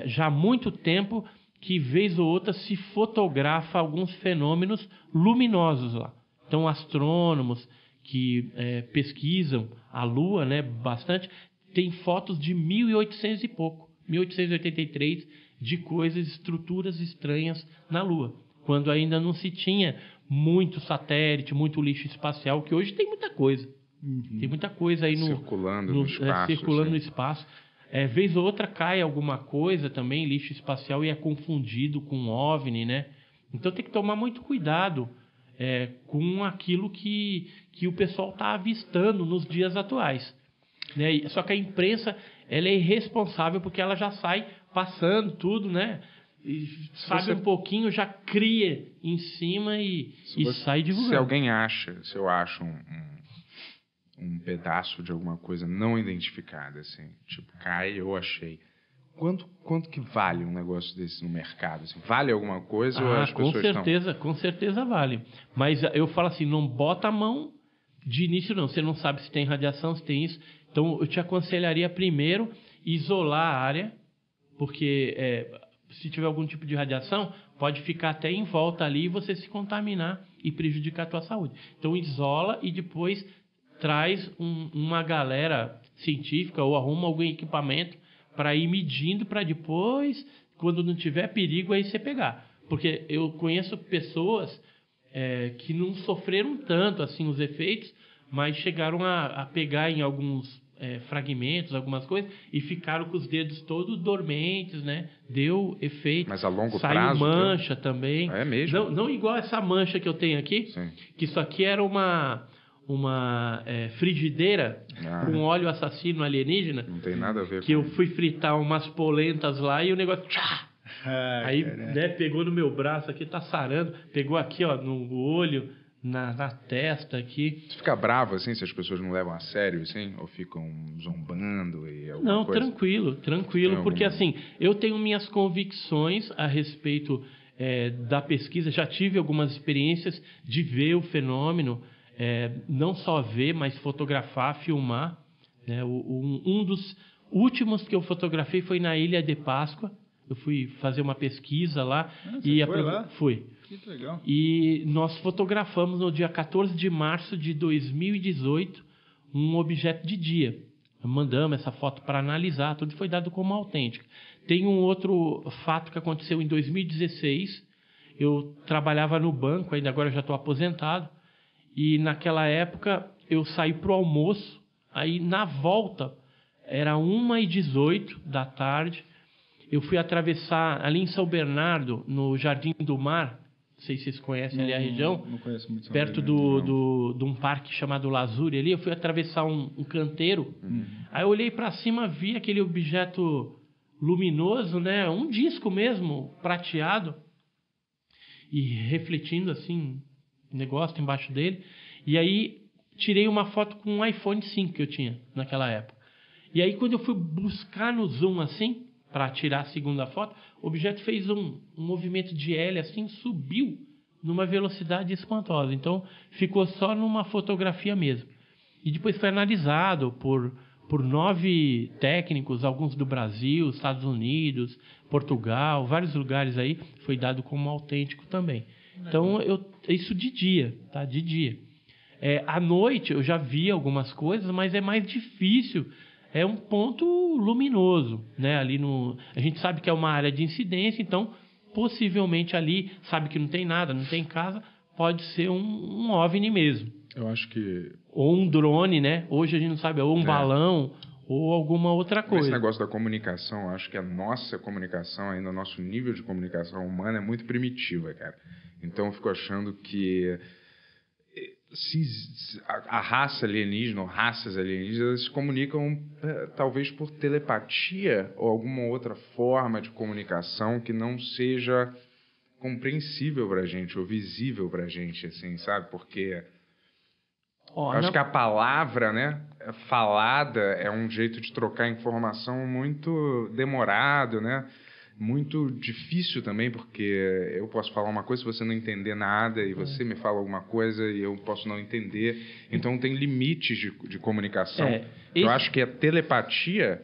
já há muito tempo que, vez ou outra, se fotografa alguns fenômenos luminosos lá. Então, astrônomos que pesquisam a Lua, né, bastante, tem fotos de 1800 e pouco, 1883, de coisas, estruturas estranhas na Lua, quando ainda não se tinha muito satélite, muito lixo espacial, que hoje tem muita coisa. Tem muita coisa aí circulando no espaço. Vez ou outra cai alguma coisa também, lixo espacial, e é confundido com OVNI, né? Então tem que tomar muito cuidado com aquilo que o pessoal está avistando nos dias atuais, né? Só que a imprensa, ela é irresponsável, porque ela já sai passando tudo, né? E sabe um pouquinho, já cria em cima e sai divulgando. Se eu acho um pedaço de alguma coisa não identificada, assim, tipo, eu achei. Quanto que vale um negócio desse no mercado? Assim, vale alguma coisa ou as pessoas com certeza vale. Mas eu falo assim, não bota a mão de início não. Você não sabe se tem radiação, se tem isso. Então, eu te aconselharia primeiro isolar a área, porque se tiver algum tipo de radiação, pode ficar até em volta ali e você se contaminar e prejudicar a tua saúde. Então, isola e depois traz uma galera científica ou arruma algum equipamento para ir medindo, para depois, quando não tiver perigo, aí você pegar. Porque eu conheço pessoas que não sofreram tanto assim os efeitos, mas chegaram a pegar em alguns fragmentos, algumas coisas, e ficaram com os dedos todos dormentes, né? Deu efeito. Mas a longo prazo... Saiu mancha também. É mesmo? Não igual essa mancha que eu tenho aqui, sim, que isso aqui era uma frigideira com óleo assassino alienígena. Não tem nada a ver com isso. Que eu fui fritar umas polentas lá e o negócio... Aí, né, pegou no meu braço aqui, tá sarando. Pegou aqui, ó, no olho, na testa aqui. Você fica bravo, assim, se as pessoas não levam a sério, assim? Ou ficam zombando e alguma não, coisa? Não, tranquilo. Porque, assim, eu tenho minhas convicções a respeito da pesquisa. Já tive algumas experiências de ver o fenômeno, não só ver, mas fotografar, filmar. Né? Um dos últimos que eu fotografei foi na Ilha de Páscoa. Eu fui fazer uma pesquisa lá. Ah, você foi lá? Fui. Que legal. E nós fotografamos no dia 14 de março de 2018 um objeto de dia. Mandamos essa foto para analisar, tudo foi dado como autêntico. Tem um outro fato que aconteceu em 2016. Eu trabalhava no banco, ainda agora eu já estou aposentado. E naquela época eu saí para o almoço, aí na volta era 1h18 da tarde. Eu fui atravessar ali em São Bernardo, no Jardim do Mar. Não sei se vocês conhecem ali a região. Não conheço muito. Perto de um parque chamado Lazuri ali. Eu fui atravessar um canteiro. Aí eu olhei para cima, vi aquele objeto luminoso, né? Um disco mesmo, prateado. E refletindo assim, negócio embaixo dele. E aí tirei uma foto com um iPhone 5 que eu tinha naquela época. E aí quando eu fui buscar no zoom assim, para tirar a segunda foto, o objeto fez um movimento de L, assim, subiu numa velocidade espantosa. Então, ficou só numa fotografia mesmo. E depois foi analisado por 9 técnicos, alguns do Brasil, Estados Unidos, Portugal, vários lugares aí, foi dado como autêntico também. Então, isso de dia, tá? De dia. À noite, eu já vi algumas coisas, mas é mais difícil. É um ponto luminoso, né? Ali no, a gente sabe que é uma área de incidência, então possivelmente ali, sabe que não tem nada, não tem casa, pode ser um OVNI mesmo. Eu acho que... Ou um drone, né? Hoje a gente não sabe, ou um balão, ou alguma outra coisa. Esse negócio da comunicação, acho que a nossa comunicação, ainda o nosso nível de comunicação humana é muito primitiva, cara. Então eu fico achando que... a raça alienígena ou raças alienígenas se comunicam talvez por telepatia ou alguma outra forma de comunicação que não seja compreensível pra gente ou visível pra gente, assim, sabe? Porque acho que a palavra, né, falada é um jeito de trocar informação muito demorado, né? Muito difícil também, porque eu posso falar uma coisa se você não entender nada e você me fala alguma coisa e eu posso não entender. Então, tem limites de comunicação. Eu acho que a telepatia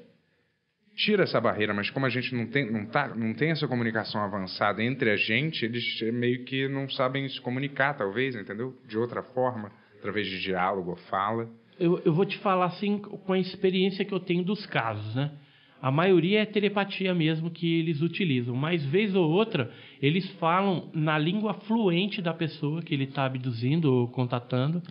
tira essa barreira, mas como a gente não tem essa comunicação avançada entre a gente, eles meio que não sabem se comunicar, talvez, entendeu? De outra forma, através de diálogo, fala. Eu vou te falar assim com a experiência que eu tenho dos casos, né? A maioria é telepatia mesmo que eles utilizam. Mas, vez ou outra, eles falam na língua fluente da pessoa que ele está abduzindo ou contatando.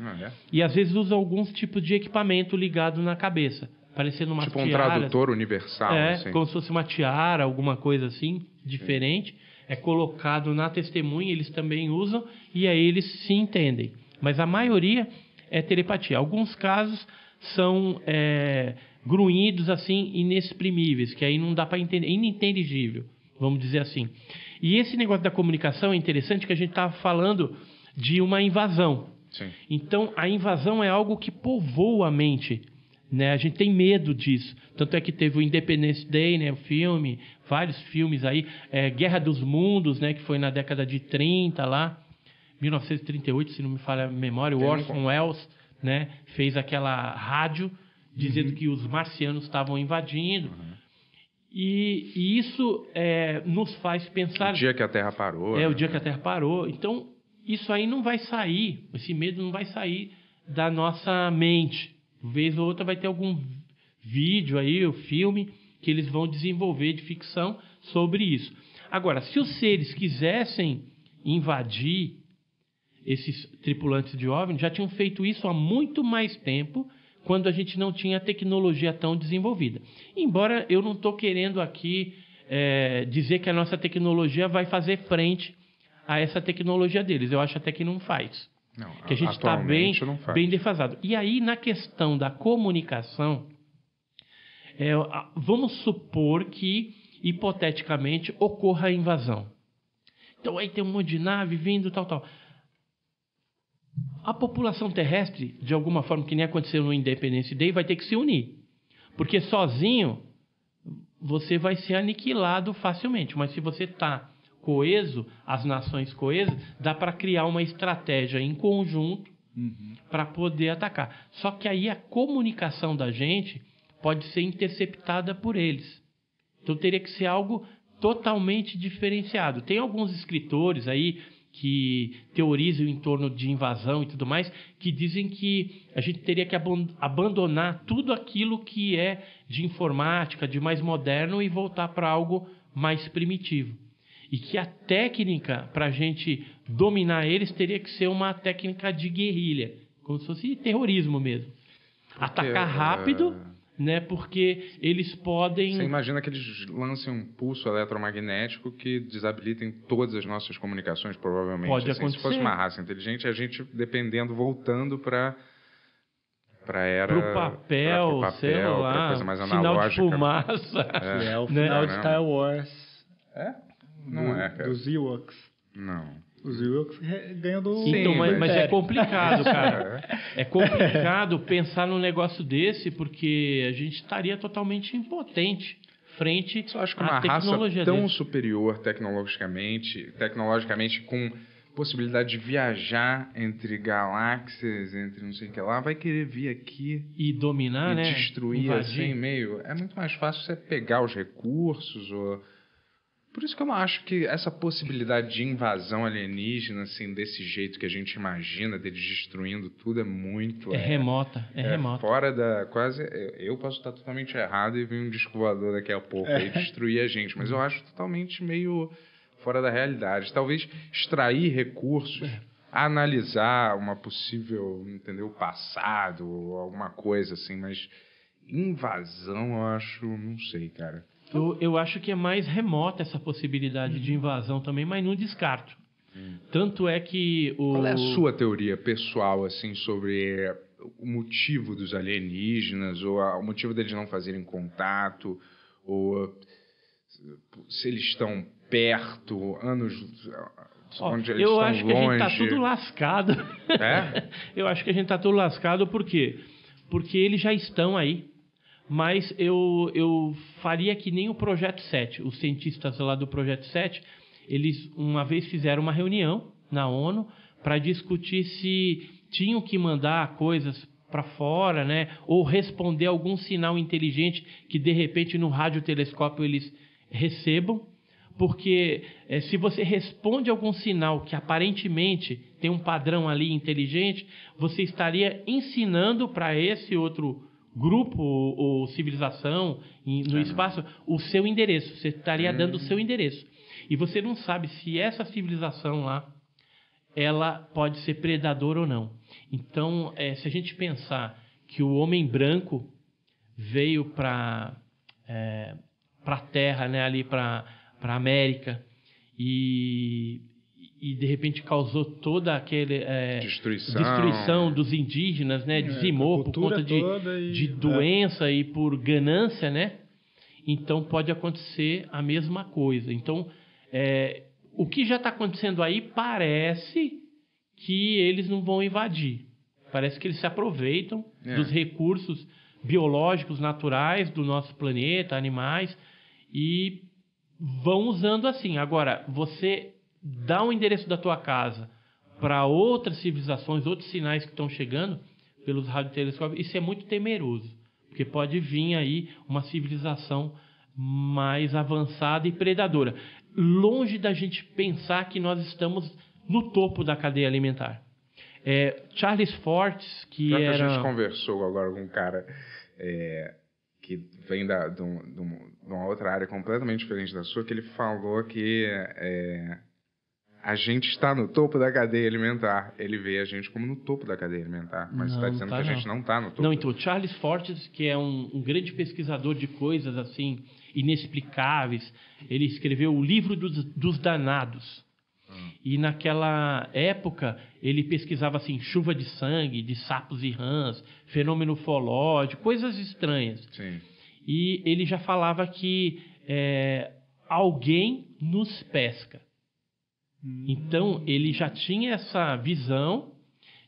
E, às vezes, usam alguns tipos de equipamento ligado na cabeça. Parecendo uma tiara. Tipo um tradutor universal. Assim. Como se fosse uma tiara, alguma coisa assim, diferente. É colocado na testemunha, eles também usam, e aí eles se entendem. Mas a maioria é telepatia. Alguns casos são... grunhidos assim inexprimíveis, que aí não dá para entender, ininteligível, vamos dizer assim. E esse negócio da comunicação é interessante, que a gente estava falando de uma invasão. Sim. Então, a invasão é algo que povoa a mente, né? A gente tem medo disso. Tanto é que teve o Independence Day, né? O filme, vários filmes aí, Guerra dos Mundos, né? Que foi na década de 30 lá, 1938, se não me falha a memória, o Orson Welles, né? Fez aquela rádio dizendo que os marcianos estavam invadindo. E isso nos faz pensar... O dia que a Terra parou. O dia que a Terra parou. Então, isso aí não vai sair, esse medo não vai sair da nossa mente. Uma vez ou outra vai ter algum vídeo aí, ou filme, que eles vão desenvolver de ficção sobre isso. Agora, se os seres quisessem invadir esses tripulantes de OVNI, já tinham feito isso há muito mais tempo, quando a gente não tinha tecnologia tão desenvolvida. Embora eu não estou querendo aqui dizer que a nossa tecnologia vai fazer frente a essa tecnologia deles. Eu acho até que não faz. Não, que a gente está bem defasado. E aí, na questão da comunicação, vamos supor que, hipoteticamente, ocorra a invasão. Então, aí tem um monte de nave vindo, tal, tal. a população terrestre, de alguma forma, que nem aconteceu no Independence Day, vai ter que se unir. Porque sozinho você vai ser aniquilado facilmente. Mas se você está coeso, as nações coesas, dá para criar uma estratégia em conjunto, uhum, para poder atacar. Só que aí a comunicação da gente pode ser interceptada por eles. Então teria que ser algo totalmente diferenciado. Tem alguns escritores aí que teorizam em torno de invasão e tudo mais, que dizem que a gente teria que abandonar tudo aquilo que é de informática, de mais moderno, e voltar para algo mais primitivo. E que a técnica para a gente dominar eles teria que ser uma técnica de guerrilha, como se fosse terrorismo mesmo. Porque atacar rápido, né, porque eles podem... Você imagina que eles lancem um pulso eletromagnético que desabilitem todas as nossas comunicações, provavelmente. Pode acontecer. Se fosse uma raça inteligente, a gente, dependendo, voltando para... Para era... Para o papel, sei lá, coisa mais analógica. Sinal de fumaça. É o final, né, de Star Wars. É? Não é, cara. Dos Ewoks. Não. Os Ewoks ganham do... Sim, então, mas é complicado, cara. É complicado pensar num negócio desse, porque a gente estaria totalmente impotente frente à tecnologia. Eu acho que uma raça tão superior tecnologicamente, com possibilidade de viajar entre galáxias, entre não sei o que lá, vai querer vir aqui e dominar, e né? destruir, invadir. Assim, meio... É muito mais fácil você pegar os recursos ou... Por isso que eu acho que essa possibilidade de invasão alienígena, assim, desse jeito que a gente imagina, deles destruindo tudo, é muito... É remota. Fora da... Quase... Eu posso estar totalmente errado e vir um disco voador daqui a pouco e destruir a gente, mas eu acho totalmente meio fora da realidade. Talvez extrair recursos, analisar uma possível, entendeu, passado, ou alguma coisa assim, mas invasão eu acho... Não sei, cara. Eu acho que é mais remota essa possibilidade de invasão também, mas não descarto. Tanto é que... Qual é a sua teoria pessoal, assim, sobre o motivo dos alienígenas, ou o motivo deles não fazerem contato, ou se eles estão perto, onde eles estão longe? Eu acho que a gente está tudo lascado. É? Eu acho que a gente está tudo lascado, por quê? Porque eles já estão aí. Mas eu faria que nem o Projeto 7. Os cientistas lá do Projeto 7, eles uma vez fizeram uma reunião na ONU para discutir se tinham que mandar coisas para fora, né? Ou responder algum sinal inteligente que, de repente, no radiotelescópio eles recebam. Porque se você responde algum sinal que aparentemente tem um padrão ali inteligente, você estaria ensinando para esse outro grupo ou civilização no espaço, o seu endereço. Você estaria dando o seu endereço. E você não sabe se essa civilização lá, ela pode ser predadora ou não. Então, se a gente pensar que o homem branco veio para a Terra, né, ali para a América, e de repente causou toda aquela destruição dos indígenas, né? Dizimou por conta de doença e por ganância, né? Então pode acontecer a mesma coisa. Então o que já está acontecendo aí, parece que eles não vão invadir, parece que eles se aproveitam dos recursos biológicos naturais do nosso planeta, animais, e vão usando assim. Agora, você dá o endereço da tua casa para outras civilizações, outros sinais que estão chegando pelos radiotelescópios, isso é muito temeroso, porque pode vir aí uma civilização mais avançada e predadora. Longe da gente pensar que nós estamos no topo da cadeia alimentar. Charles Fortes, que era... Que a gente conversou agora com um cara que vem de uma outra área completamente diferente da sua, que ele falou que... A gente está no topo da cadeia alimentar. Ele vê a gente como no topo da cadeia alimentar. Mas está dizendo que a gente não está no topo. Não, então, Charles Fortes, que é um grande pesquisador de coisas assim inexplicáveis, ele escreveu o Livro dos Danados. E naquela época, ele pesquisava assim, chuva de sangue, de sapos e rãs, fenômeno ufológico, coisas estranhas. Sim. E ele já falava que alguém nos pesca. Então, ele já tinha essa visão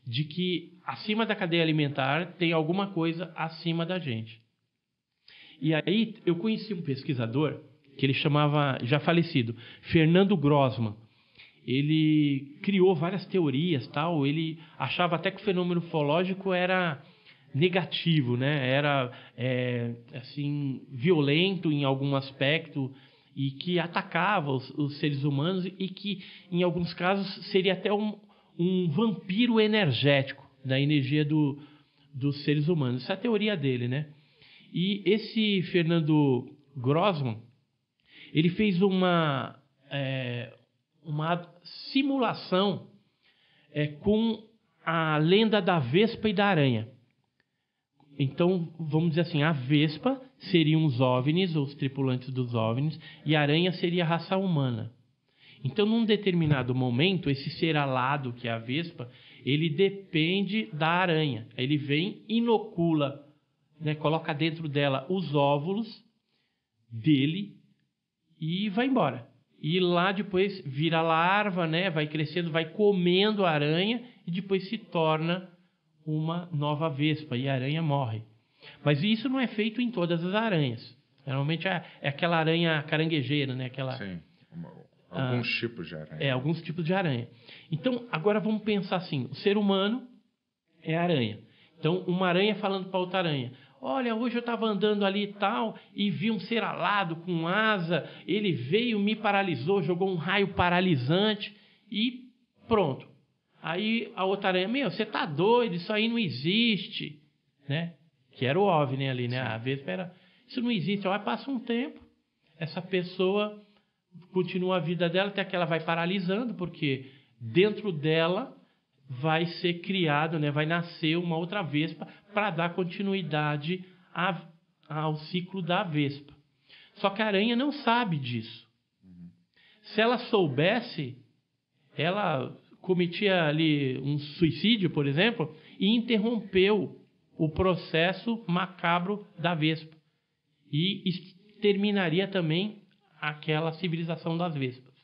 de que acima da cadeia alimentar tem alguma coisa acima da gente. E aí eu conheci um pesquisador que ele chamava, já falecido, Fernando Grossman. Ele criou várias teorias, tal. Ele achava até que o fenômeno ufológico era negativo, né? Era assim, violento em algum aspecto e que atacava os seres humanos e que, em alguns casos, seria até um vampiro energético da energia dos seres humanos. Essa é a teoria dele, né? E esse Fernando Grossman, ele fez uma simulação com a lenda da Vespa e da Aranha. Então, vamos dizer assim, a Vespa seriam os OVNIs, os tripulantes dos OVNIs, e a Aranha seria a raça humana. Então, num determinado momento, esse ser alado, que é a Vespa, ele depende da Aranha. Ele vem, inocula, né, coloca dentro dela os óvulos dele e vai embora. E lá depois vira larva, né? Vai crescendo, vai comendo a aranha e depois se torna uma nova vespa e a aranha morre. Mas isso não é feito em todas as aranhas. Normalmente é aquela aranha caranguejeira, né? Aquela, sim, alguns tipos de aranha. Alguns tipos de aranha. Então, agora vamos pensar assim, o ser humano é aranha. Então, uma aranha falando para outra aranha: olha, hoje eu estava andando ali e tal, e vi um ser alado com asa, ele veio, me paralisou, jogou um raio paralisante e pronto. Aí a outra aranha: meu, você tá doido, isso aí não existe, né? Que era o OVNI ali, né? Sim. A Vespa era, isso não existe. Aí passa um tempo, essa pessoa continua a vida dela até que ela vai paralisando, porque dentro dela vai ser criado, né? Vai nascer uma outra vespa para dar continuidade ao ciclo da vespa. Só que a aranha não sabe disso. Uhum. Se ela soubesse, ela cometia ali um suicídio, por exemplo, e interrompeu o processo macabro da vespa. E exterminaria também aquela civilização das vespas.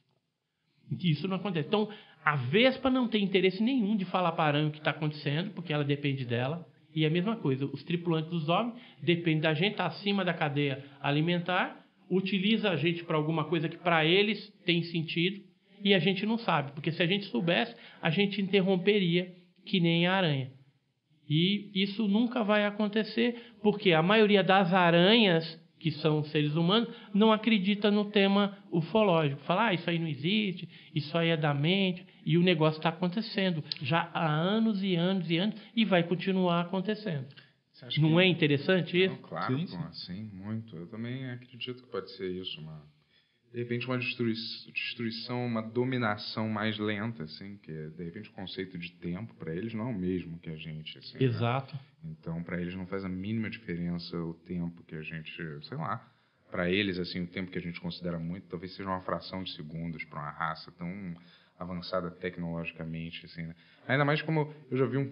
Isso não acontece. Então, a Vespa não tem interesse nenhum de falar para a aranha o que está acontecendo, porque ela depende dela. E a mesma coisa, os tripulantes dos OVNIs dependem da gente, está acima da cadeia alimentar, utiliza a gente para alguma coisa que para eles tem sentido e a gente não sabe. Porque se a gente soubesse, a gente interromperia que nem a aranha. E isso nunca vai acontecer, porque a maioria das aranhas, que são seres humanos, não acredita no tema ufológico. Fala, isso aí não existe, isso aí é da mente, e o negócio está acontecendo já há anos e anos e anos, e vai continuar acontecendo. Não é interessante isso? Não, claro, sim, muito. Eu também acredito que pode ser isso, de repente uma destruição, uma dominação mais lenta, assim, que de repente o conceito de tempo para eles não é o mesmo que a gente, assim. Exato. Né? Então, para eles não faz a mínima diferença o tempo que a gente, sei lá, para eles, assim, o tempo que a gente considera muito, talvez seja uma fração de segundos para uma raça tão avançada tecnologicamente, assim, né? Ainda mais como eu já vi um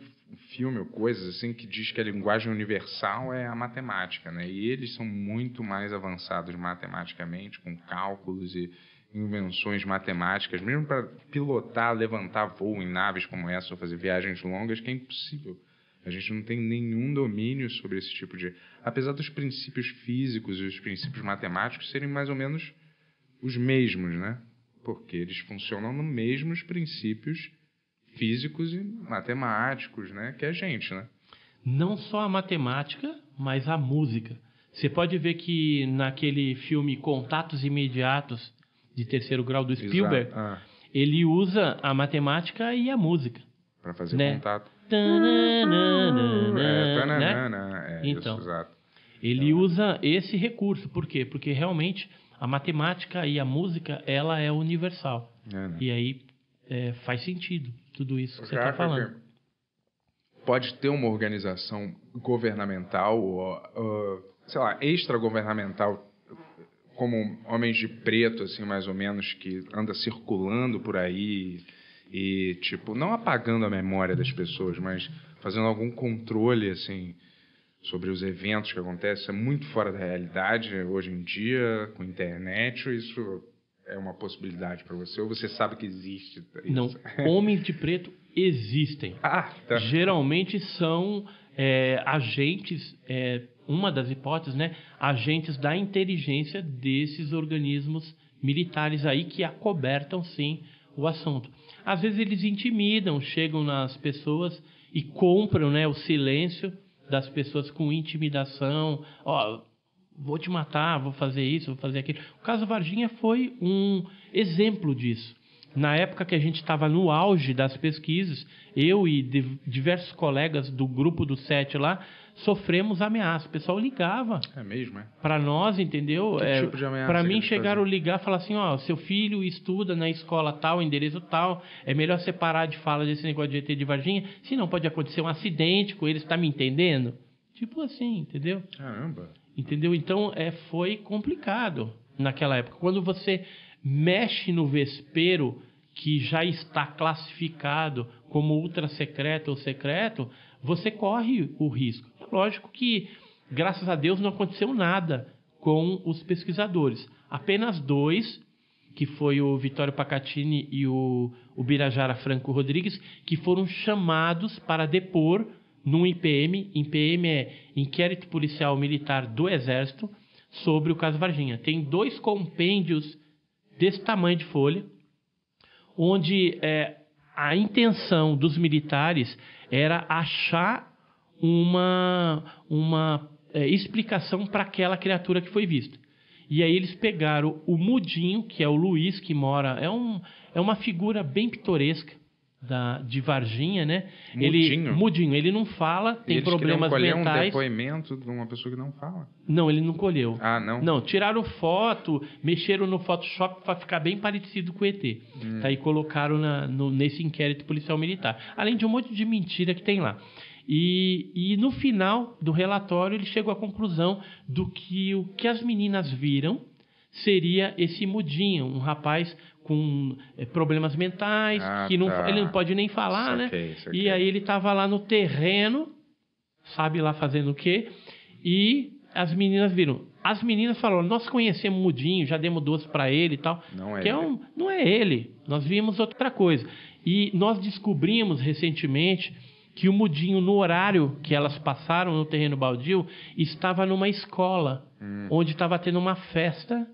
filme ou coisas assim que diz que a linguagem universal é a matemática, né? E eles são muito mais avançados matematicamente, com cálculos e invenções matemáticas, mesmo para pilotar, levantar voo em naves como essa ou fazer viagens longas, que é impossível. A gente não tem nenhum domínio sobre esse tipo de... Apesar dos princípios físicos e os princípios matemáticos serem mais ou menos os mesmos, né? Porque eles funcionam nos mesmos princípios físicos e matemáticos, né? Que a gente, né? Não só a matemática, mas a música. Você pode ver que naquele filme Contatos Imediatos de Terceiro Grau do Spielberg, ele usa a matemática e a música. Para fazer, né? Contato. Né? Então, isso, exato. Ele usa esse recurso. Por quê? Porque realmente a matemática e a música, ela é universal. Né? E aí faz sentido tudo isso que você está falando. Pode ter uma organização governamental, ou, sei lá, extragovernamental, como Homens de Preto, assim, mais ou menos, que anda circulando por aí e, tipo, não apagando a memória das pessoas, mas fazendo algum controle, assim, sobre os eventos que acontecem. É muito fora da realidade hoje em dia, com internet. Isso é uma possibilidade para você? Ou você sabe que existe isso? Não. Homens de Preto existem. Ah, tá. Geralmente são agentes, uma das hipóteses, né? Agentes da inteligência desses organismos militares aí que acobertam, sim, o assunto. Às vezes eles intimidam, chegam nas pessoas e compram, né, o silêncio das pessoas com intimidação. Ó, vou te matar, vou fazer isso, vou fazer aquilo. O caso Varginha foi um exemplo disso. Na época que a gente estava no auge das pesquisas, eu e diversos colegas do grupo do 7 lá, sofremos ameaça. O pessoal ligava. É mesmo, é? Para nós, entendeu? Tipo de ameaça? Para mim, chegaram a ligar e falar assim, ó, seu filho estuda na escola tal, endereço tal, é melhor separar de fala desse negócio de ET de Varginha, senão pode acontecer um acidente com eles, tá me entendendo? Tipo assim, entendeu? Caramba! Entendeu? Então, foi complicado naquela época. Quando você mexe no vespeiro que já está classificado como ultra secreto ou secreto, você corre o risco. Lógico que, graças a Deus, não aconteceu nada com os pesquisadores. Apenas dois, que foi o Vitório Pacatini e o Ubirajara Franco Rodrigues, que foram chamados para depor num IPM. IPM é Inquérito Policial Militar do Exército, sobre o caso Varginha. Tem dois compêndios desse tamanho de folha, onde a intenção dos militares era achar uma explicação para aquela criatura que foi vista. E aí eles pegaram o Mudinho, que é o Luiz, que mora... É uma figura bem pitoresca de Varginha, né? Mudinho? Mudinho. Ele não fala, tem problemas mentais. Ele colheu um depoimento de uma pessoa que não fala? Não, ele não colheu. Ah, não? Não, tiraram foto, mexeram no Photoshop para ficar bem parecido com o ET. Tá, e colocaram nesse inquérito policial militar. Além de um monte de mentira que tem lá. E no final do relatório ele chegou à conclusão do que o que as meninas viram seria esse Mudinho, um rapaz com problemas mentais, que não, ele não pode nem falar, né? E aí ele estava lá no terreno, sabe lá fazendo o quê? E as meninas viram. As meninas falaram, nós conhecemos o Mudinho, já demos doce para ele e tal. Não é ele, nós vimos outra coisa. E nós descobrimos recentemente que o Mudinho, no horário que elas passaram no terreno baldio, estava numa escola, onde estava tendo uma festa,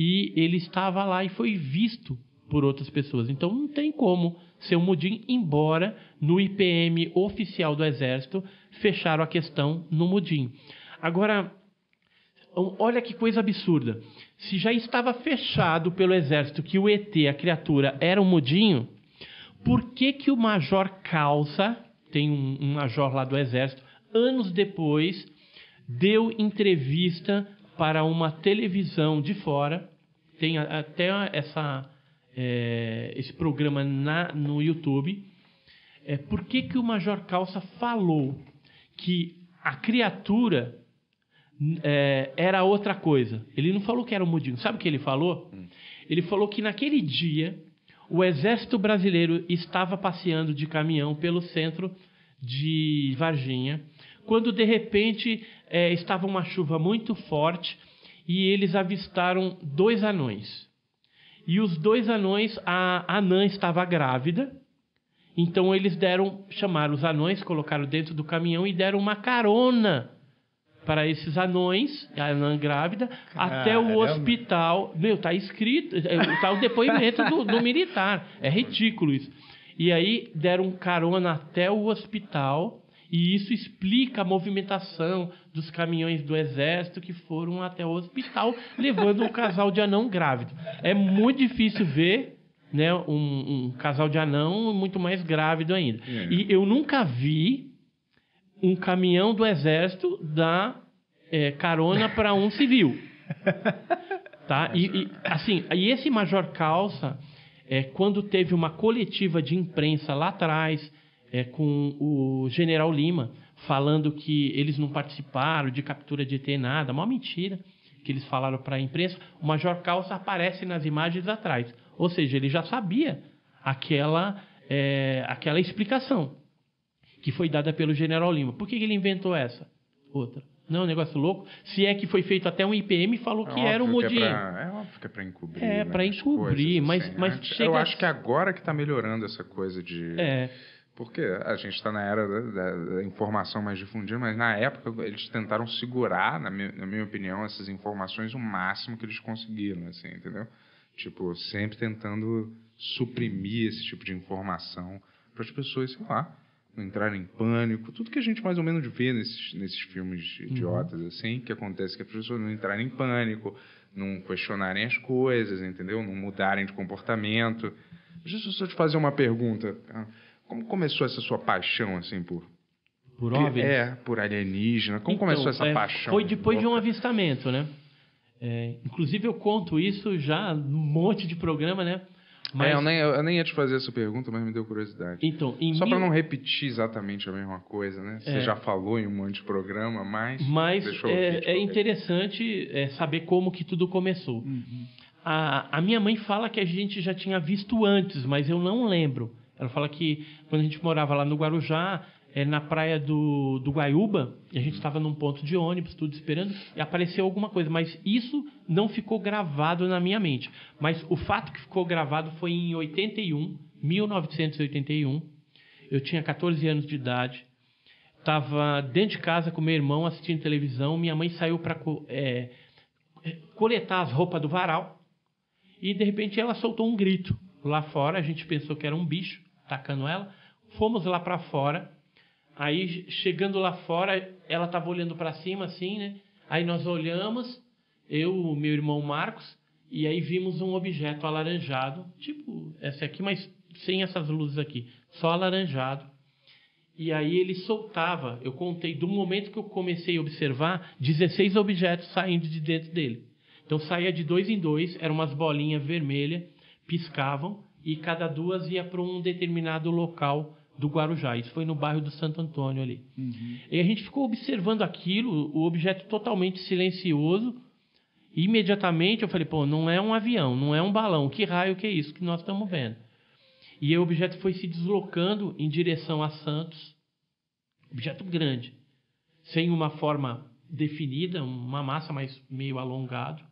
e ele estava lá e foi visto por outras pessoas. Então, não tem como ser o Mudinho, embora no IPM oficial do Exército fecharam a questão no Mudinho. Agora, olha que coisa absurda. Se já estava fechado pelo Exército que o ET, a criatura, era o Mudinho, por que que o Major Calça... Tem um major lá do Exército, anos depois, deu entrevista para uma televisão de fora. Tem até esse programa no YouTube. Por que que o Major Calça falou que a criatura era outra coisa? Ele não falou que era o Mudinho. Sabe o que ele falou? Ele falou que naquele dia... O Exército Brasileiro estava passeando de caminhão pelo centro de Varginha, quando, de repente, estava uma chuva muito forte e eles avistaram dois anões. E os dois anões, a anã estava grávida, então eles chamaram os anões, colocaram dentro do caminhão e deram uma carona para esses anões, a anã grávida, até o hospital. Meu, tá escrito, tá o depoimento do militar. É ridículo isso. E aí deram carona até o hospital, e isso explica a movimentação dos caminhões do Exército que foram até o hospital, levando um casal de anão grávido. É muito difícil ver, né, um casal de anão muito mais grávido ainda. E eu nunca vi um caminhão do Exército dá carona para um civil. Tá? E esse Major Calça, quando teve uma coletiva de imprensa lá atrás, com o General Lima, falando que eles não participaram de captura de ET, nada, uma mentira que eles falaram para a imprensa, o Major Calça aparece nas imagens atrás. Ou seja, ele já sabia aquela explicação que foi dada pelo General Lima. Por que ele inventou essa? Outra. Não, negócio louco. Se é que foi feito até um IPM, falou que era o Mudinho. fica para encobrir. É, né, para encobrir, mas chega... Eu acho que agora que está melhorando essa coisa de... É. Porque a gente está na era da informação mais difundida, mas na época eles tentaram segurar, na minha opinião, essas informações o máximo que eles conseguiram, assim, entendeu? Tipo, sempre tentando suprimir esse tipo de informação para as pessoas, sei lá, não entrarem em pânico. Tudo que a gente mais ou menos vê nesses filmes idiotas, assim, que acontece que as pessoas não entrarem em pânico, não questionarem as coisas, entendeu? Não mudarem de comportamento. Deixa eu só te fazer uma pergunta. Como começou essa sua paixão, assim, por OVNIs? É, por alienígena. Como começou essa paixão? Foi depois de um avistamento, né? É, inclusive, eu conto isso já num monte de programa, né? Mas... Eu nem ia te fazer essa pergunta, mas me deu curiosidade. Então, para não repetir exatamente a mesma coisa, né? Você já falou em um monte de programa, mas é interessante saber como que tudo começou. Uhum. A minha mãe fala que a gente já tinha visto antes, mas eu não lembro. Ela fala que quando a gente morava lá no Guarujá, na praia do Guaiúba, e a gente estava num ponto de ônibus, tudo esperando, e apareceu alguma coisa. Mas isso não ficou gravado na minha mente. Mas o fato que ficou gravado foi em 1981. Eu tinha 14 anos de idade. Estava dentro de casa com meu irmão, assistindo televisão. Minha mãe saiu para coletar as roupas do varal. E, de repente, ela soltou um grito. Lá fora, a gente pensou que era um bicho atacando ela. Fomos lá para fora. Aí, chegando lá fora, ela estava olhando para cima, assim, né? Aí nós olhamos, eu, meu irmão Marcos, e aí vimos um objeto alaranjado, tipo esse aqui, mas sem essas luzes aqui, só alaranjado. E aí ele soltava, eu contei, do momento que eu comecei a observar, 16 objetos saindo de dentro dele. Então, saía de dois em dois, eram umas bolinhas vermelhas, piscavam, e cada duas ia para um determinado local do Guarujá. Isso foi no bairro do Santo Antônio ali. Uhum. E a gente ficou observando aquilo, o objeto totalmente silencioso. E imediatamente eu falei, não é um avião, não é um balão. Que raio que é isso que nós estamos vendo? E o objeto foi se deslocando em direção a Santos. Objeto grande. Sem uma forma definida, uma massa, mas meio alongado.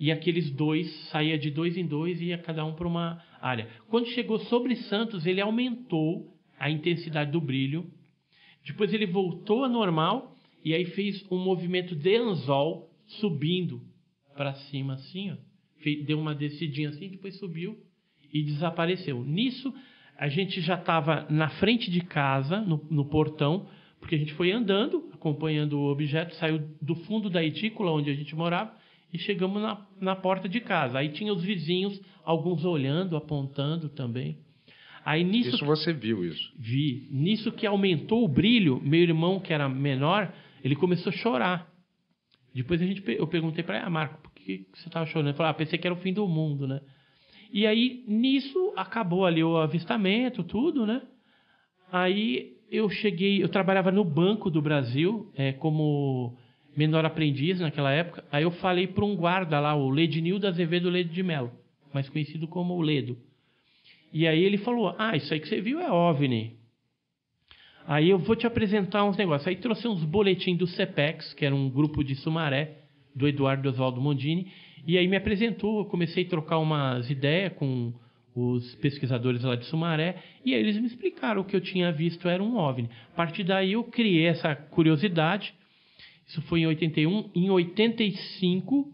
E aqueles dois, saía de dois em dois e ia cada um para uma área. Quando chegou sobre Santos, ele aumentou a intensidade do brilho. Depois ele voltou a normal e aí fez um movimento de anzol subindo para cima assim, ó. Deu uma descidinha assim, depois subiu e desapareceu. Nisso, a gente já estava na frente de casa, no portão, porque a gente foi andando, acompanhando o objeto, saiu do fundo da edícula onde a gente morava e chegamos na porta de casa. Aí tinha os vizinhos, alguns olhando, apontando também. Aí, nisso, isso você viu isso? Vi. Nisso que aumentou o brilho, meu irmão, que era menor, ele começou a chorar. Depois eu perguntei para ele, Marco, por que você estava chorando? Ele falou, pensei que era o fim do mundo, né? E aí, nisso, acabou ali o avistamento, tudo, né? Aí eu trabalhava no Banco do Brasil, como menor aprendiz naquela época. Aí eu falei para um guarda lá, o Ledinildo Azevedo Ledo de Melo, mais conhecido como o Ledo. E aí ele falou, isso aí que você viu é OVNI. Aí eu vou te apresentar uns negócios. Aí trouxe uns boletins do CEPEX, que era um grupo de Sumaré, do Eduardo Oswaldo Mondini. E aí me apresentou, eu comecei a trocar umas ideias com os pesquisadores lá de Sumaré. E aí eles me explicaram o que eu tinha visto era um OVNI. A partir daí eu criei essa curiosidade. Isso foi em 81. Em 85,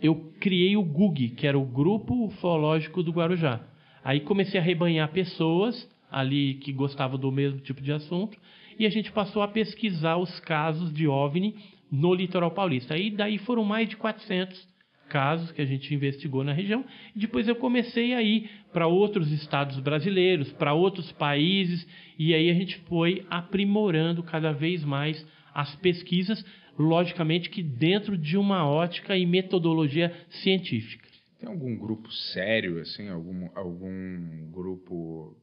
eu criei o GUG, que era o Grupo Ufológico do Guarujá. Aí comecei a rebanhar pessoas ali que gostavam do mesmo tipo de assunto e a gente passou a pesquisar os casos de OVNI no litoral paulista. Aí daí foram mais de 400 casos que a gente investigou na região. E depois eu comecei a ir para outros estados brasileiros, para outros países, e aí a gente foi aprimorando cada vez mais as pesquisas, logicamente que dentro de uma ótica e metodologia científica. Tem algum grupo sério, assim, algum grupo,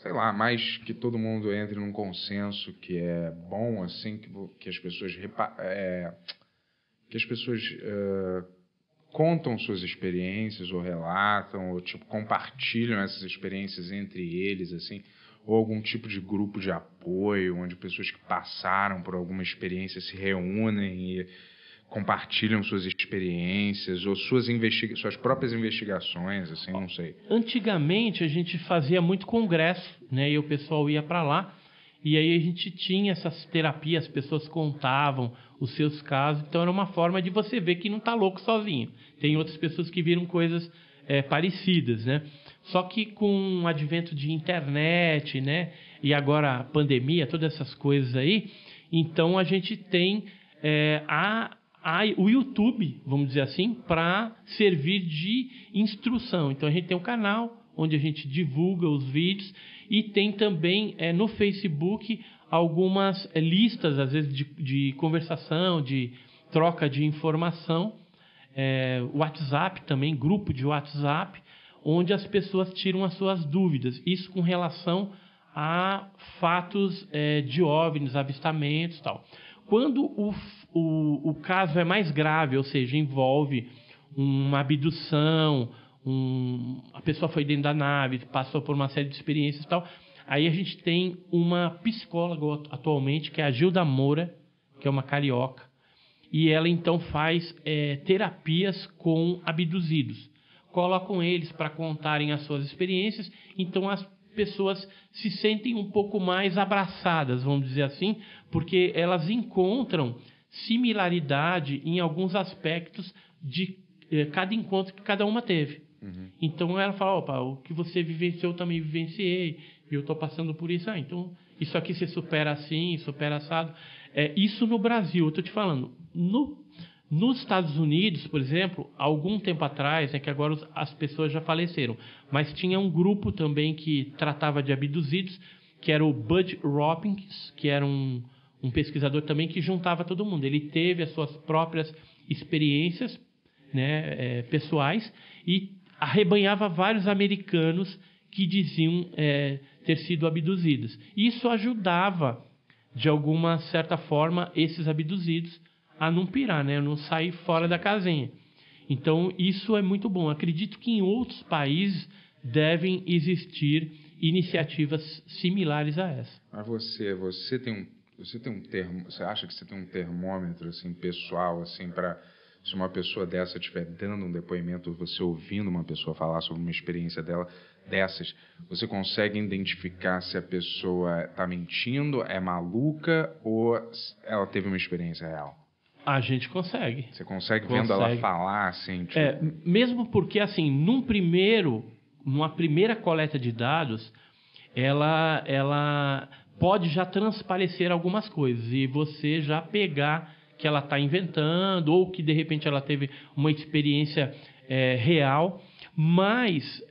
sei lá, mais que todo mundo entre num consenso que é bom, assim, que as pessoas contam suas experiências ou relatam, ou tipo, compartilham essas experiências entre eles, assim, ou algum tipo de grupo de apoio, onde pessoas que passaram por alguma experiência se reúnem e compartilham suas experiências ou suas próprias investigações, assim, não sei. Antigamente, a gente fazia muito congresso, né? E o pessoal ia para lá. E aí a gente tinha essas terapias, as pessoas contavam os seus casos. Então, era uma forma de você ver que não está louco sozinho. Tem outras pessoas que viram coisas parecidas, né? Só que com o advento de internet, né? E agora a pandemia, todas essas coisas aí. Então, a gente tem o YouTube, vamos dizer assim, para servir de instrução. Então, a gente tem um canal onde a gente divulga os vídeos e tem também no Facebook algumas listas, às vezes, de conversação, de troca de informação. WhatsApp também, grupo de WhatsApp, onde as pessoas tiram as suas dúvidas. Isso com relação a fatos de OVNIs, avistamentos e tal. Quando o caso é mais grave, ou seja, envolve uma abdução, a pessoa foi dentro da nave, passou por uma série de experiências e tal, aí a gente tem uma psicóloga atualmente, que é a Gilda Moura, que é uma carioca, e ela então faz terapias com abduzidos. Colocam eles para contarem as suas experiências, então as pessoas se sentem um pouco mais abraçadas, vamos dizer assim, porque elas encontram similaridade em alguns aspectos de cada encontro que cada uma teve. Uhum. Então ela fala, opa, o que você vivenciou eu também vivenciei, eu estou passando por isso, então isso aqui se supera assim, supera assado. Isso no Brasil, eu estou te falando, nos Estados Unidos, por exemplo, algum tempo atrás, que agora as pessoas já faleceram, mas tinha um grupo também que tratava de abduzidos, que era o Bud Robbins, que era um pesquisador também que juntava todo mundo. Ele teve as suas próprias experiências, né, pessoais, e arrebanhava vários americanos que diziam ter sido abduzidos. Isso ajudava, de alguma certa forma, esses abduzidos a não pirar, né? A não sair fora da casinha. Então, isso é muito bom. Acredito que em outros países devem existir iniciativas similares a essa. Mas você tem um termo, você acha que você tem um termômetro assim pessoal assim para se uma pessoa dessa estiver dando um depoimento, você ouvindo uma pessoa falar sobre uma experiência dela dessas, você consegue identificar se a pessoa está mentindo, é maluca ou ela teve uma experiência real? A gente consegue. Você consegue. Vendo ela falar, assim? Tipo... mesmo porque, assim, numa primeira coleta de dados, ela pode já transparecer algumas coisas e você já pegar que ela está inventando ou que, de repente, ela teve uma experiência real. Mas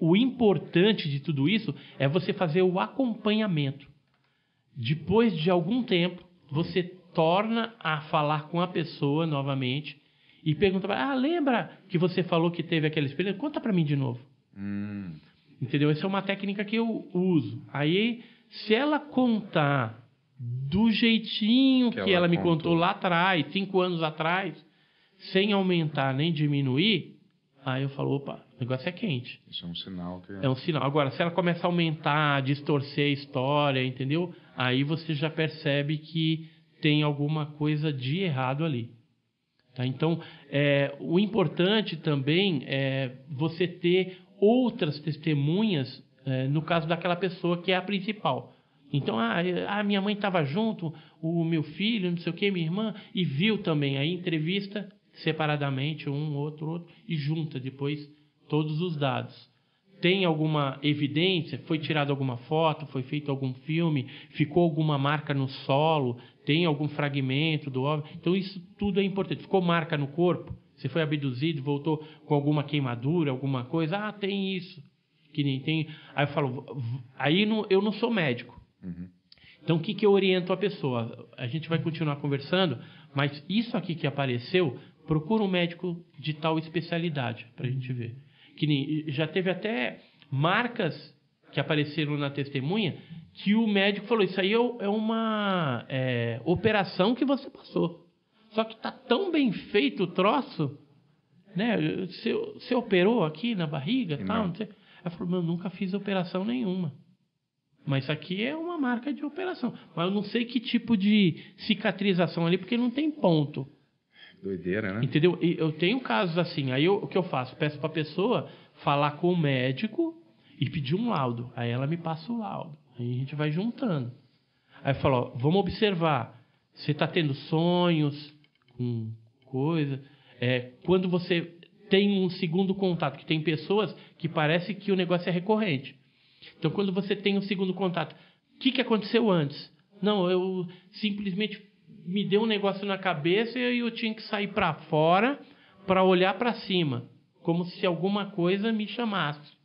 o importante de tudo isso é você fazer o acompanhamento. Depois de algum tempo, você torna a falar com a pessoa novamente e pergunta, lembra que você falou que teve aquela experiência? Conta para mim de novo. Entendeu? Essa é uma técnica que eu uso. Aí, se ela contar do jeitinho que ela me contou lá atrás, 5 anos atrás, sem aumentar nem diminuir, aí eu falo, opa, o negócio é quente. Isso é um sinal. É um sinal. Agora, se ela começa a aumentar, distorcer a história, entendeu? Aí você já percebe que tem alguma coisa de errado ali. Tá? Então, o importante também é você ter outras testemunhas, no caso daquela pessoa que é a principal. Então, minha mãe estava junto, o meu filho, não sei o quê, minha irmã, e viu também. Aí entrevista separadamente, um, outro, e junta depois todos os dados. Tem alguma evidência? Foi tirada alguma foto? Foi feito algum filme? Ficou alguma marca no solo? Tem algum fragmento do OVNI? Então, isso tudo é importante. Ficou marca no corpo? Você foi abduzido, voltou com alguma queimadura, alguma coisa? Tem isso. Que nem tem. Aí eu falo... eu não sou médico. Uhum. Então, o que eu oriento a pessoa? A gente vai continuar conversando, mas isso aqui que apareceu, procura um médico de tal especialidade, para a gente ver. Que nem, já teve até marcas que apareceram na testemunha que o médico falou, isso aí é uma operação que você passou. Só que está tão bem feito o troço, né? Você operou aqui na barriga e tal? Não sei. Ela falou, eu nunca fiz operação nenhuma. Mas isso aqui é uma marca de operação. Mas eu não sei que tipo de cicatrização ali, porque não tem ponto. Doideira, né? Entendeu? E eu tenho casos assim. Aí o que eu faço? Peço pra pessoa falar com o médico e pedir um laudo. Aí ela me passa o laudo. Aí a gente vai juntando. Aí eu falo, ó, vamos observar. Você tá tendo sonhos com coisa. É, quando você tem um segundo contato, que tem pessoas que parece que o negócio é recorrente. Então, quando você tem um segundo contato, o que aconteceu antes? Não, eu simplesmente me deu um negócio na cabeça e eu tinha que sair para fora para olhar para cima, como se alguma coisa me chamasse.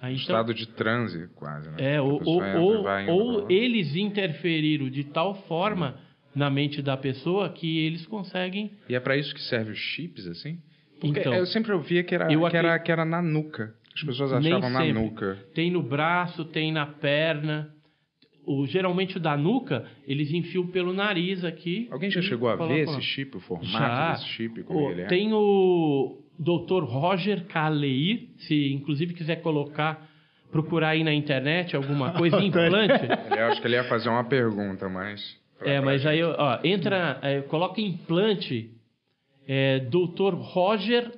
Aí, estado então, de transe, quase. Né? É, ou eles interferiram de tal forma na mente da pessoa que eles conseguem... E é para isso que serve os chips, assim? Porque então, eu sempre ouvia que era na nuca. As pessoas achavam na nuca. Tem no braço, tem na perna. Geralmente o da nuca, eles enfiam pelo nariz aqui. Alguém já chegou a ver esse chip, o formato desse chip? Como ele é? Tem o Dr. Roger Calei, se inclusive quiser procurar aí na internet alguma coisa, implante. Eu acho que ele ia fazer uma pergunta, mas... Mas aí, ó, coloca implante... Dr. Roger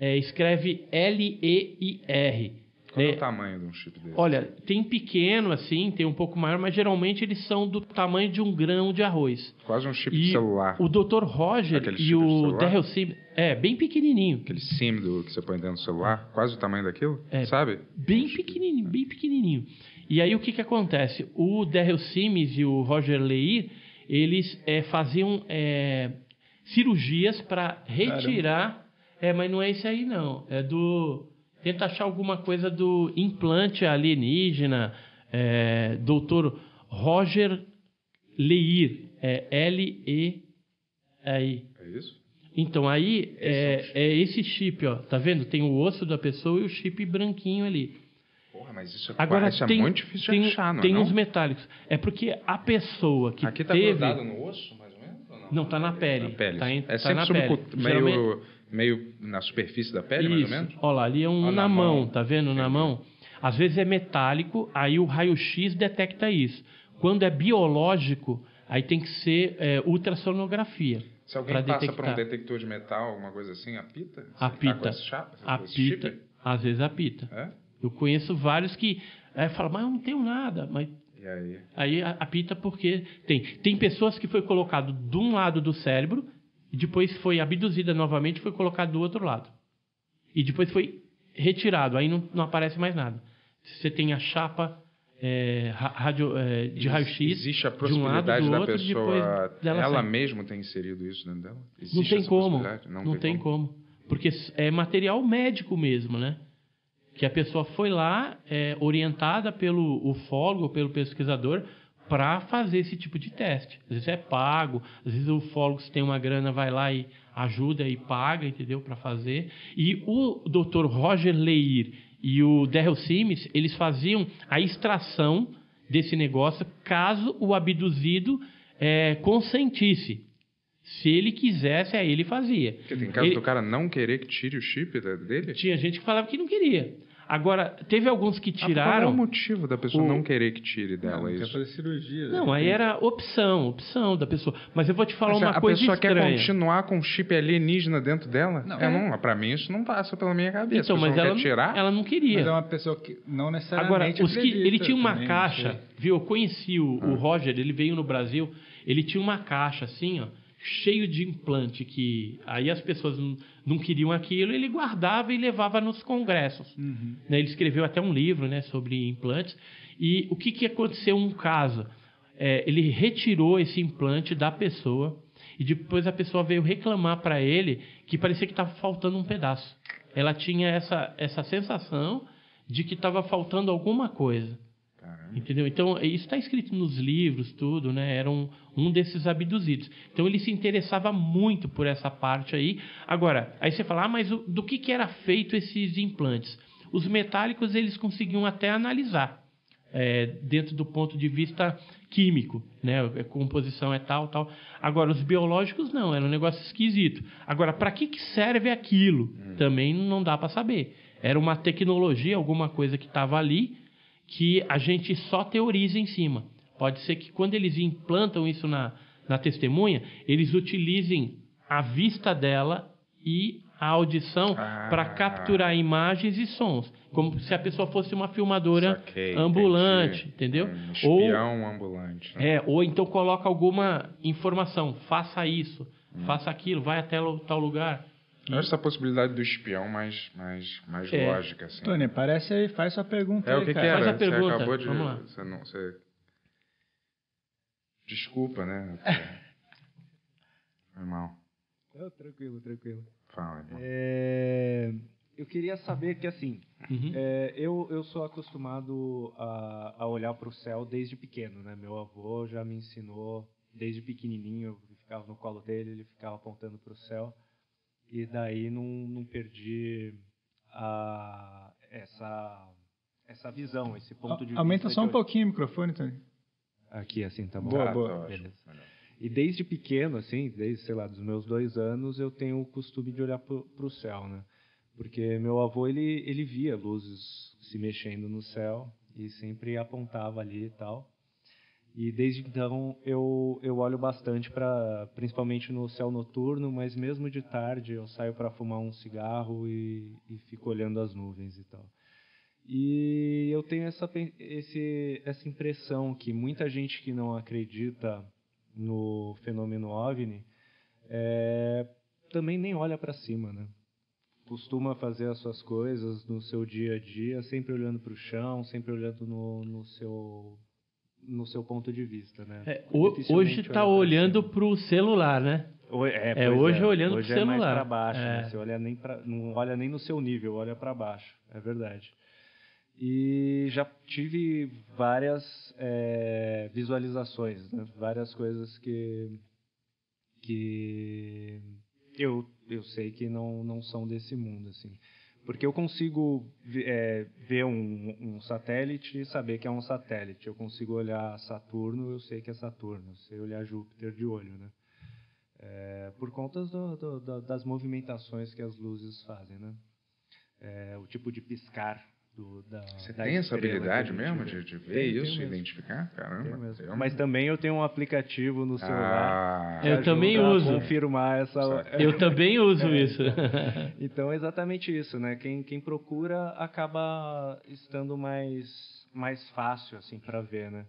escreve L-E-I-R. Qual é o tamanho de um chip desse? Olha, tem pequeno assim, tem um pouco maior, mas geralmente eles são do tamanho de um grão de arroz. Quase um chip de celular. O Dr. Roger e o Darryl Sim é bem pequenininho. Aquele SIM que você põe dentro do celular, quase o tamanho daquilo, sabe? Bem pequenininho, bem pequenininho. E aí o que acontece? O Darryl Simms e o Roger Leir, eles faziam... cirurgias para retirar... mas não é esse aí, não. É do... Tenta achar alguma coisa do implante alienígena. Doutor Roger Leir. L-E-I. É isso? Então, aí... É esse chip, ó. Tá vendo? Tem o osso da pessoa e o chip branquinho ali. Porra, mas isso é muito difícil de achar, não é? Tem uns metálicos. É porque a pessoa que aqui tá grudado no osso, mas... Não, tá na pele. Meio na superfície da pele, mais ou menos? Olha lá, ali é um na mão, tá vendo? Na mão. Às vezes é metálico, aí o raio-x detecta isso. Quando é biológico, aí tem que ser ultrassonografia. Se alguém passa para um detector de metal, alguma coisa assim, apita? Apita. Apita. Às vezes apita. É? Eu conheço vários que falam, mas eu não tenho nada, mas... Aí apita porque tem pessoas que foi colocado de um lado do cérebro e depois foi abduzida novamente e foi colocado do outro lado. E depois foi retirado, aí não aparece mais nada. Você tem a chapa de raio-x. Existe a possibilidade de um lado, do outro, da pessoa, ela mesma ter inserido isso dentro dela? Existe não tem como. Porque é material médico mesmo, né? Que a pessoa foi lá orientada pelo ufólogo, pelo pesquisador, para fazer esse tipo de teste. Às vezes é pago, às vezes o ufólogo, se tem uma grana, vai lá e ajuda e paga, entendeu? Para fazer. E o Dr. Roger Leir e o Darryl Simms, eles faziam a extração desse negócio caso o abduzido consentisse. Se ele quisesse, aí ele fazia. Porque tem caso do cara não querer que tire o chip dele? Tinha gente que falava que não queria. Agora, teve alguns que tiraram... Qual é o motivo da pessoa não querer que tire dela isso? Quer fazer cirurgia. Não, aí era opção da pessoa. Mas eu vou te falar uma coisa estranha. A pessoa quer continuar com um chip alienígena dentro dela? Não, pra mim isso não passa pela minha cabeça. Então, mas ela não queria. Mas é uma pessoa que não necessariamente... Agora, ele tinha uma caixa, viu? Eu conheci o Roger, ele veio no Brasil, ele tinha uma caixa assim, ó, cheio de implante, que aí as pessoas não queriam aquilo, ele guardava e levava nos congressos. Uhum. Né? Ele escreveu até um livro, né, sobre implantes. E o que aconteceu um caso? Ele retirou esse implante da pessoa e depois a pessoa veio reclamar para ele que parecia que estava faltando um pedaço. Ela tinha essa sensação de que estava faltando alguma coisa. Entendeu? Então, isso está escrito nos livros, tudo, né? Era um desses abduzidos. Então, ele se interessava muito por essa parte aí. Agora, aí você fala, mas do que era feito esses implantes? Os metálicos, eles conseguiam até analisar, dentro do ponto de vista químico, né? A composição é tal, tal. Agora, os biológicos, não. Era um negócio esquisito. Agora, para que serve aquilo? Também não dá para saber. Era uma tecnologia, alguma coisa que estava ali, que a gente só teoriza em cima. Pode ser que quando eles implantam isso na testemunha, eles utilizem a vista dela e a audição para capturar imagens e sons. Como se a pessoa fosse uma filmadora ambulante, entendi. Entendeu? Um espião ou, ambulante. Né? É, ou então coloca alguma informação. Faça isso, faça aquilo, vai até tal lugar. Essa possibilidade do espião mais lógica. Assim. Tony, parece aí, faz sua pergunta. É, o que cara. Que era? Faz a pergunta. Você acabou de... Vamos lá. Você... Desculpa, né? Foi mal. Oh, tranquilo. Fala, irmão. Eu queria saber que, assim, eu sou acostumado a olhar para o céu desde pequeno, né? Meu avô já me ensinou desde pequenininho, eu ficava no colo dele, ele ficava apontando para o céu. E daí não perdi essa visão, esse ponto de vista. Aumenta só um pouquinho o microfone, Tony. Aqui, assim, tá bom? Boa. Beleza. E desde pequeno, assim, desde, sei lá, dos meus 2 anos, eu tenho o costume de olhar pro céu, né? Porque meu avô, ele via luzes se mexendo no céu e sempre apontava ali e tal. E desde então eu olho bastante principalmente no céu noturno, mas mesmo de tarde eu saio para fumar um cigarro e fico olhando as nuvens e tal. E eu tenho essa impressão que muita gente que não acredita no fenômeno OVNI também nem olha para cima, né? Costuma fazer as suas coisas no seu dia a dia, sempre olhando para o chão, sempre olhando no seu ponto de vista, né? Hoje está olhando para o celular, né? Olhando para o celular. Hoje é mais para baixo, né? Você não olha nem no seu nível, olha para baixo, é verdade. E já tive várias visualizações, né? Várias coisas que eu sei que não são desse mundo, assim. Porque eu consigo ver um satélite e saber que é um satélite. Eu consigo olhar Saturno, eu sei que é Saturno. Eu sei olhar Júpiter de olho, né? Por conta das movimentações que as luzes fazem, né? O tipo de piscar Você tem essa habilidade mesmo de ver isso e identificar? Caramba. Mas também eu tenho um aplicativo no celular. Eu também uso. Confirmar essa... Eu também uso isso. Então é exatamente isso, né? Quem procura acaba estando mais fácil assim para ver, né?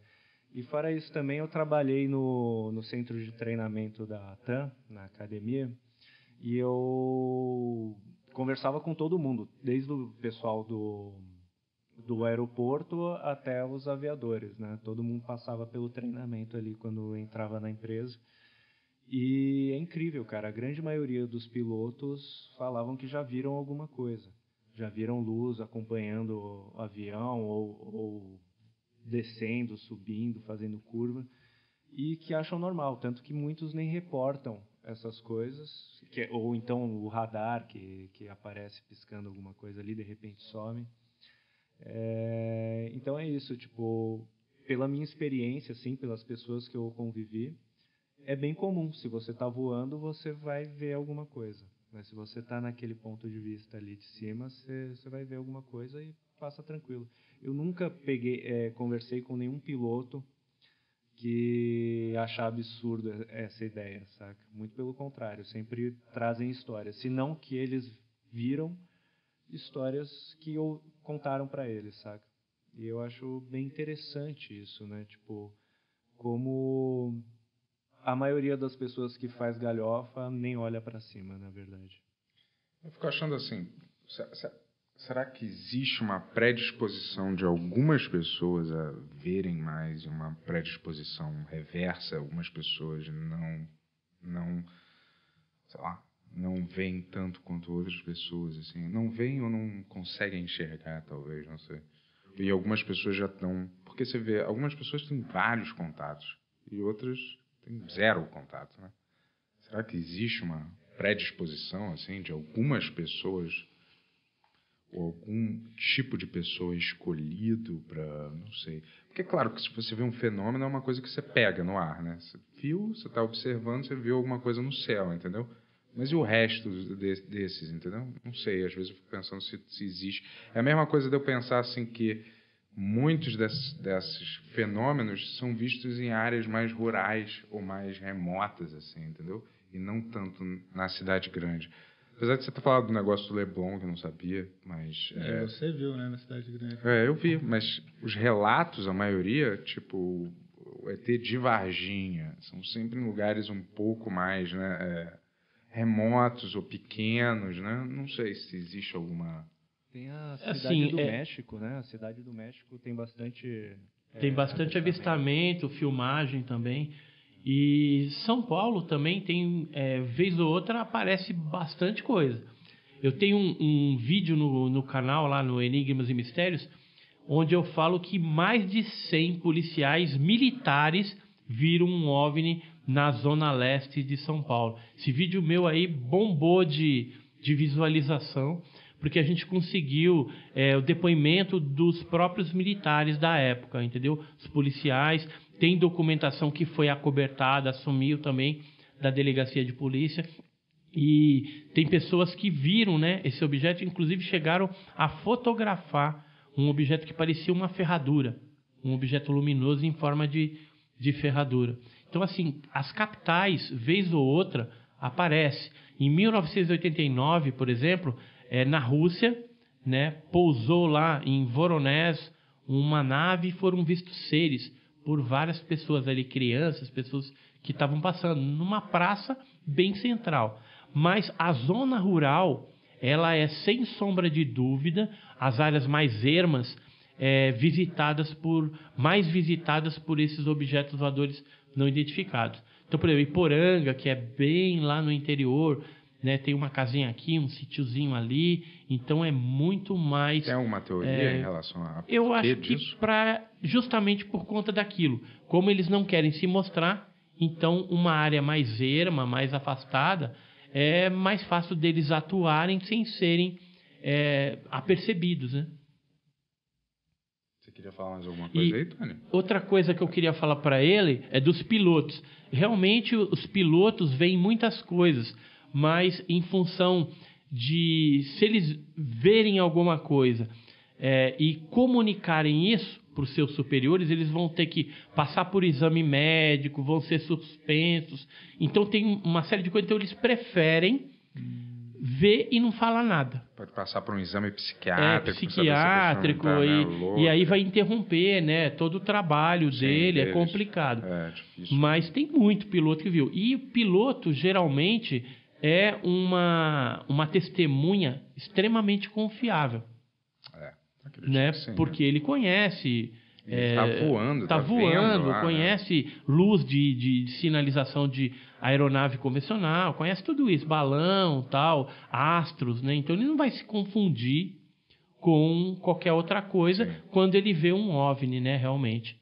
E fora isso também eu trabalhei no centro de treinamento da TAM, na academia, e eu conversava com todo mundo, desde o pessoal do aeroporto até os aviadores, né? Todo mundo passava pelo treinamento ali quando entrava na empresa. E é incrível, cara. A grande maioria dos pilotos falavam que já viram alguma coisa. Já viram luz acompanhando o avião ou descendo, subindo, fazendo curva. E que acham normal, tanto que muitos nem reportam essas coisas. Ou então o radar que aparece piscando alguma coisa ali, de repente some. Então é isso, tipo, pela minha experiência, assim, pelas pessoas que eu convivi, é bem comum. Se você está voando, você vai ver alguma coisa, mas se você está naquele ponto de vista ali de cima, você vai ver alguma coisa e passa tranquilo. Eu nunca conversei com nenhum piloto que achar absurdo essa ideia, saca? Muito pelo contrário, sempre trazem histórias, se não que eles viram, histórias que contaram para eles, saca? E eu acho bem interessante isso, né? Tipo, como a maioria das pessoas que faz galhofa nem olha para cima, na verdade. Eu fico achando assim, será que existe uma predisposição de algumas pessoas a verem mais, uma predisposição reversa, algumas pessoas não sei lá, não veem tanto quanto outras pessoas, assim, não veem ou não conseguem enxergar, talvez, não sei. E algumas pessoas já estão... Porque você vê, algumas pessoas têm vários contatos e outras têm 0 contato, né? Será que existe uma predisposição, assim, de algumas pessoas ou algum tipo de pessoa escolhido para... Não sei. Porque é claro que se você vê um fenômeno, é uma coisa que você pega no ar, né? Você viu, você está observando, você viu alguma coisa no céu, entendeu? Mas e o resto desses, entendeu? Não sei, às vezes eu fico pensando se existe. É a mesma coisa de eu pensar assim que muitos desses fenômenos são vistos em áreas mais rurais ou mais remotas, assim, entendeu? e não tanto na cidade grande. Apesar de você ter falado do negócio do Leblon, que eu não sabia, mas... É, você viu, né, na cidade grande. É, eu vi, mas os relatos, a maioria, tipo, o ET de Varginha, são sempre em lugares um pouco mais, né, remotos ou pequenos, né? Não sei se existe alguma... Tem a Cidade do México, né? A Cidade do México tem bastante... Tem bastante avistamento, filmagem também. E São Paulo também tem, vez ou outra, aparece bastante coisa. Eu tenho um vídeo no canal, lá no Enigmas e Mistérios, onde eu falo que mais de 100 policiais militares viram um OVNI na zona leste de São Paulo. Esse vídeo meu aí bombou de visualização, porque a gente conseguiu o depoimento dos próprios militares da época, entendeu? Os policiais, tem documentação que foi acobertada, sumiu também da delegacia de polícia, e tem pessoas que viram, né, esse objeto, inclusive chegaram a fotografar um objeto que parecia uma ferradura, um objeto luminoso em forma de ferradura. Então, assim, as capitais, vez ou outra, aparece. Em 1989, por exemplo... na Rússia, né, pousou lá em Voronezh uma nave e foram vistos seres por várias pessoas ali, crianças, pessoas que estavam passando numa praça bem central. Mas a zona rural, ela é, sem sombra de dúvida, as áreas mais ermas mais visitadas por esses objetos voadores não identificados. Então, por exemplo, Iporanga, que é bem lá no interior... Né, tem uma casinha aqui, um sítiozinho ali, então é muito mais... Tem alguma teoria em relação a... Eu acho que justamente por conta daquilo. Como eles não querem se mostrar, então uma área mais erma, mais afastada, é mais fácil deles atuarem sem serem apercebidos. Né? Você queria falar mais alguma coisa aí, Tony? Outra coisa que eu queria falar para ele é dos pilotos. Realmente os pilotos veem muitas coisas, mas em função de se eles verem alguma coisa e comunicarem isso para os seus superiores, eles vão ter que passar por exame médico, vão ser suspensos. Então, tem uma série de coisas. Então, eles preferem ver e não falar nada. Pode passar por um exame psiquiátrico. E aí vai interromper, né, todo o trabalho dele. É complicado. É difícil. Mas tem muito piloto que viu. E o piloto, geralmente... é uma testemunha extremamente confiável. Né? Sim, porque ele conhece... Está voando, conhece luz de sinalização de aeronave convencional, conhece tudo isso, balão, tal, astros, né? Então ele não vai se confundir com qualquer outra coisa quando ele vê um OVNI, né, realmente.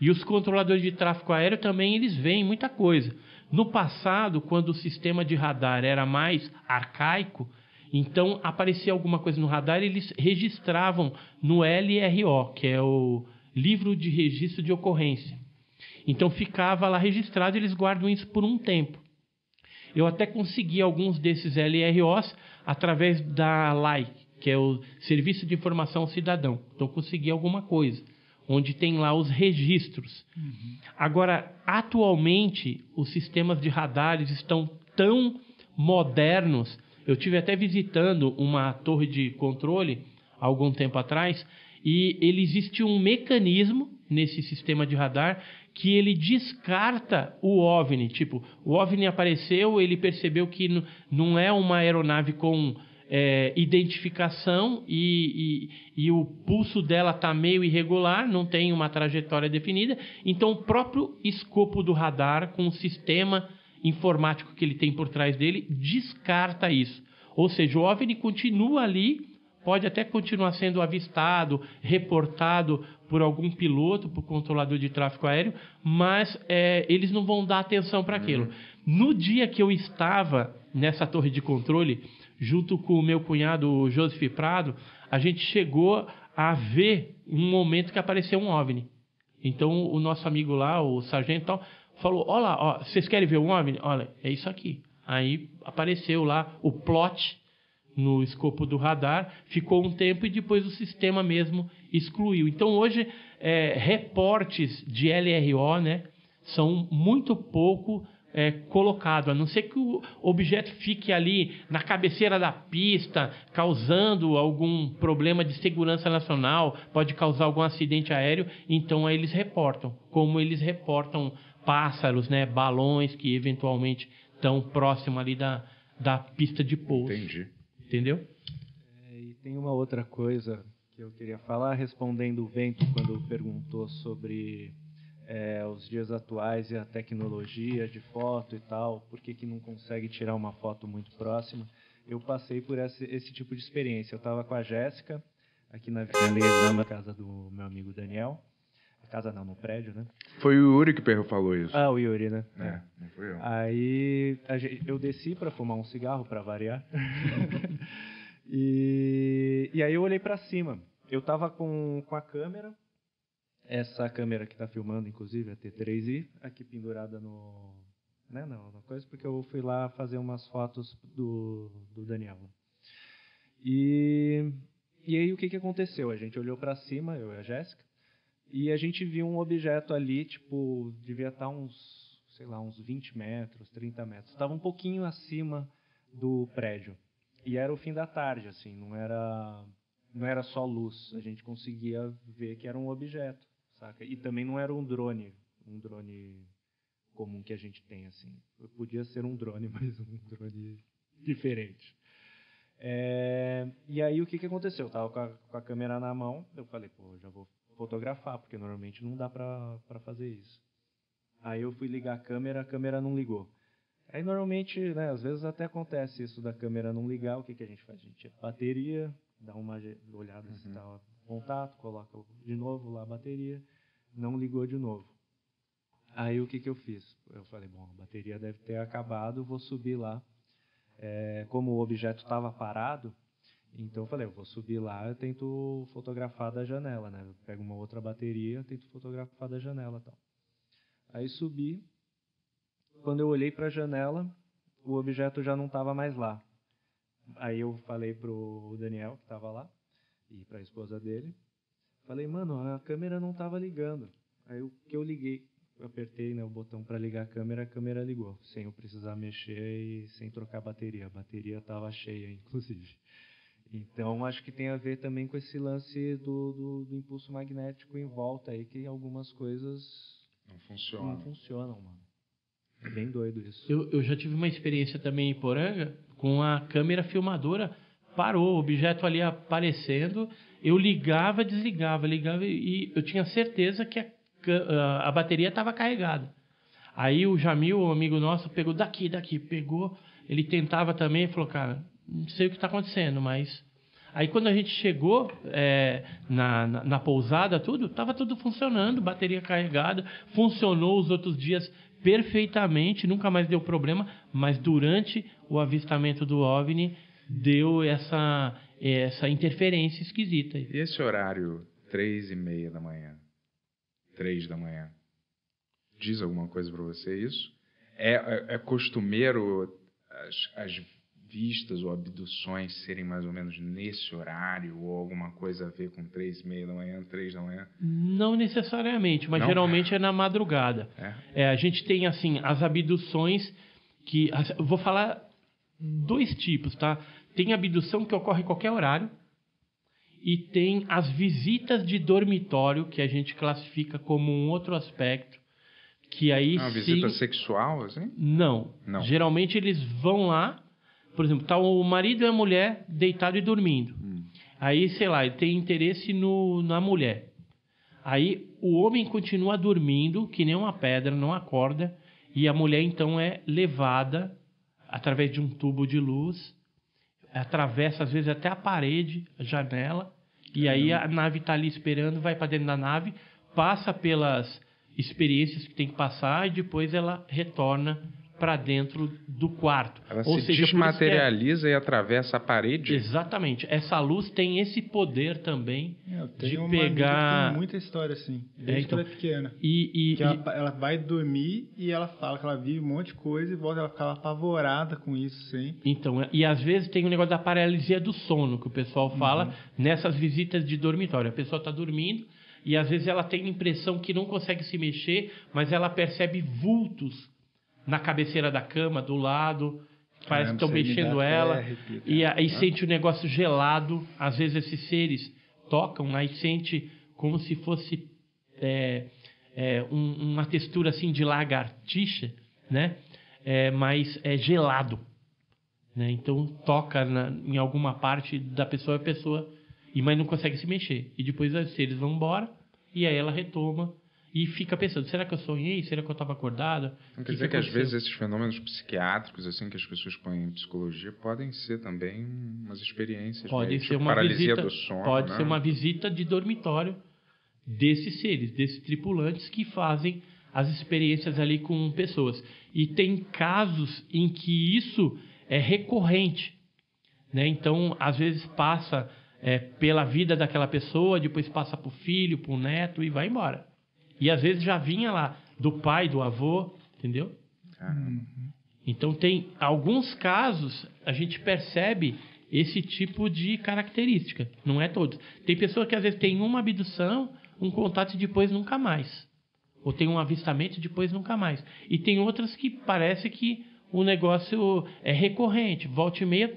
E os controladores de tráfego aéreo também, eles veem muita coisa. No passado, quando o sistema de radar era mais arcaico, então aparecia alguma coisa no radar e eles registravam no LRO, que é o Livro de Registro de Ocorrência. Então ficava lá registrado e eles guardam isso por um tempo. Eu até consegui alguns desses LROs através da LAI, que é o Serviço de Informação ao Cidadão. Então consegui alguma coisa, onde tem lá os registros. Uhum. Agora, atualmente, os sistemas de radares estão tão modernos. Eu tive até visitando uma torre de controle há algum tempo atrás, e ele existe um mecanismo nesse sistema de radar que ele descarta o OVNI. Tipo, o OVNI apareceu, ele percebeu que não é uma aeronave com... identificação e o pulso dela está meio irregular, não tem uma trajetória definida. Então, o próprio escopo do radar, com o sistema informático que ele tem por trás dele, descarta isso. Ou seja, o OVNI continua ali, pode até continuar sendo avistado, reportado por algum piloto, por controlador de tráfego aéreo, mas eles não vão dar atenção para aquilo. No dia que eu estava nessa torre de controle... junto com o meu cunhado Joseph Prado, a gente chegou a ver um momento que apareceu um OVNI. Então, o nosso amigo lá, o sargento tal, falou, olha lá, ó, vocês querem ver um OVNI? Olha, é isso aqui. Aí apareceu lá o plot no escopo do radar, ficou um tempo e depois o sistema mesmo excluiu. Então, hoje, reportes de LRO, né, são muito pouco colocado, a não ser que o objeto fique ali na cabeceira da pista, causando algum problema de segurança nacional, pode causar algum acidente aéreo, então aí eles reportam, como eles reportam pássaros, né, balões que eventualmente estão próximo ali da pista de pouso. Entendi. Entendeu? E tem uma outra coisa que eu queria falar, respondendo o Vento, quando perguntou sobre... os dias atuais e a tecnologia de foto e tal, por que não consegue tirar uma foto muito próxima? Eu passei por esse tipo de experiência. Eu estava com a Jéssica, aqui na Vila, casa do meu amigo Daniel. Casa não, no prédio, né? Foi o Yuri que falou isso. Ah, o Yuri, né? É, não fui eu. Aí eu desci para fumar um cigarro, para variar. E aí eu olhei para cima. Eu estava com a câmera, essa câmera que está filmando, inclusive, a T3i, aqui pendurada no, né, na coisa, porque eu fui lá fazer umas fotos do Daniel. E aí o que aconteceu? A gente olhou para cima, eu e a Jéssica, e a gente viu um objeto ali, tipo, devia estar uns 20 metros, 30 metros. Estava um pouquinho acima do prédio. E era o fim da tarde, assim, não era só luz, a gente conseguia ver que era um objeto. Saca? E também não era um drone comum que a gente tem. Assim. Podia ser um drone, mas um drone diferente. E aí, o que aconteceu? Eu estava com a câmera na mão, eu falei, pô, já vou fotografar, porque normalmente não dá para fazer isso. Aí eu fui ligar a câmera não ligou. Aí, normalmente, né, às vezes até acontece isso da câmera não ligar, o que a gente faz? A gente tira a bateria, dá uma olhada se está contato, coloca de novo lá a bateria, não ligou de novo. Aí o que eu fiz? Eu falei, bom, a bateria deve ter acabado, vou subir lá. Como o objeto estava parado, então eu falei, eu vou subir lá, eu tento fotografar da janela, né? Eu pego uma outra bateria, tento fotografar da janela, tal. Aí subi, quando eu olhei para a janela, o objeto já não estava mais lá. Aí eu falei pro Daniel, que estava lá, e para a esposa dele, falei, mano, a câmera não estava ligando. Aí o que eu liguei, eu apertei, né, o botão para ligar a câmera ligou, sem eu precisar mexer e sem trocar a bateria. A bateria estava cheia, inclusive. Então, acho que tem a ver também com esse lance do impulso magnético em volta, aí que algumas coisas não funcionam, mano. É bem doido isso. Eu já tive uma experiência também em Poranga, com a câmera filmadora, parou, o objeto ali aparecendo, eu ligava, desligava, ligava, e eu tinha certeza que a bateria estava carregada. Aí o Jamil, um amigo nosso, pegou daqui, pegou, ele tentava também, falou, cara, não sei o que está acontecendo, mas... Aí quando a gente chegou na pousada, estava tudo funcionando, bateria carregada, funcionou os outros dias perfeitamente, nunca mais deu problema, mas durante o avistamento do OVNI deu essa interferência esquisita. E esse horário, 3 da manhã, diz alguma coisa para você isso? É costumeiro as vistas ou abduções serem mais ou menos nesse horário ou alguma coisa a ver com 3:30 da manhã? Não necessariamente, mas não? Geralmente é na madrugada. A gente tem, assim, as abduções que... Eu vou falar dois tipos, tá? Tem abdução que ocorre em qualquer horário e tem as visitas de dormitório, que a gente classifica como um outro aspecto. Que aí é uma visita sexual, assim? Não. Geralmente eles vão lá. Por exemplo, tá o marido e a mulher deitado e dormindo. Aí, sei lá, ele tem interesse na mulher. Aí o homem continua dormindo, que nem uma pedra, não acorda. E a mulher, então, é levada através de um tubo de luz. Atravessa, às vezes, até a parede, a janela. E aí a nave está ali esperando, vai para dentro da nave. Passa pelas experiências que tem que passar e depois ela retorna para dentro do quarto. Ela se desmaterializa e atravessa a parede? Exatamente. Essa luz tem esse poder também de pegar... Tem muita história assim, desde que ela é pequena. Ela vai dormir e ela fala que ela vive um monte de coisa e volta, ela fica apavorada com isso, sim. Então, e às vezes tem o negócio da paralisia do sono, que o pessoal fala nessas visitas de dormitório. A pessoa está dormindo e às vezes ela tem a impressão que não consegue se mexer, mas ela percebe vultos na cabeceira da cama, do lado, parece que estão mexendo ela, e aí sente o negócio gelado. Às vezes esses seres tocam, aí sente como se fosse uma textura assim de lagartixa, né? Mas é gelado, né? Então toca em alguma parte da pessoa, mas não consegue se mexer. E depois os seres vão embora, e aí ela retoma e fica pensando, será que eu sonhei? Será que eu estava acordada? Então, quer dizer que às vezes esses fenômenos psiquiátricos assim, que as pessoas põem em psicologia, podem ser também umas experiências, tipo paralisia do sono. Pode ser uma visita de dormitório desses seres, desses tripulantes que fazem as experiências ali com pessoas. E tem casos em que isso é recorrente, né? Então, às vezes passa pela vida daquela pessoa, depois passa para o filho, para o neto e vai embora. E às vezes já vinha lá do pai, do avô, entendeu? Caramba. Então tem alguns casos, a gente percebe esse tipo de característica. Não é todos. Tem pessoa que às vezes tem uma abdução, um contato e depois nunca mais. Ou tem um avistamento e depois nunca mais. E tem outras que parece que o negócio é recorrente. Volta e meia,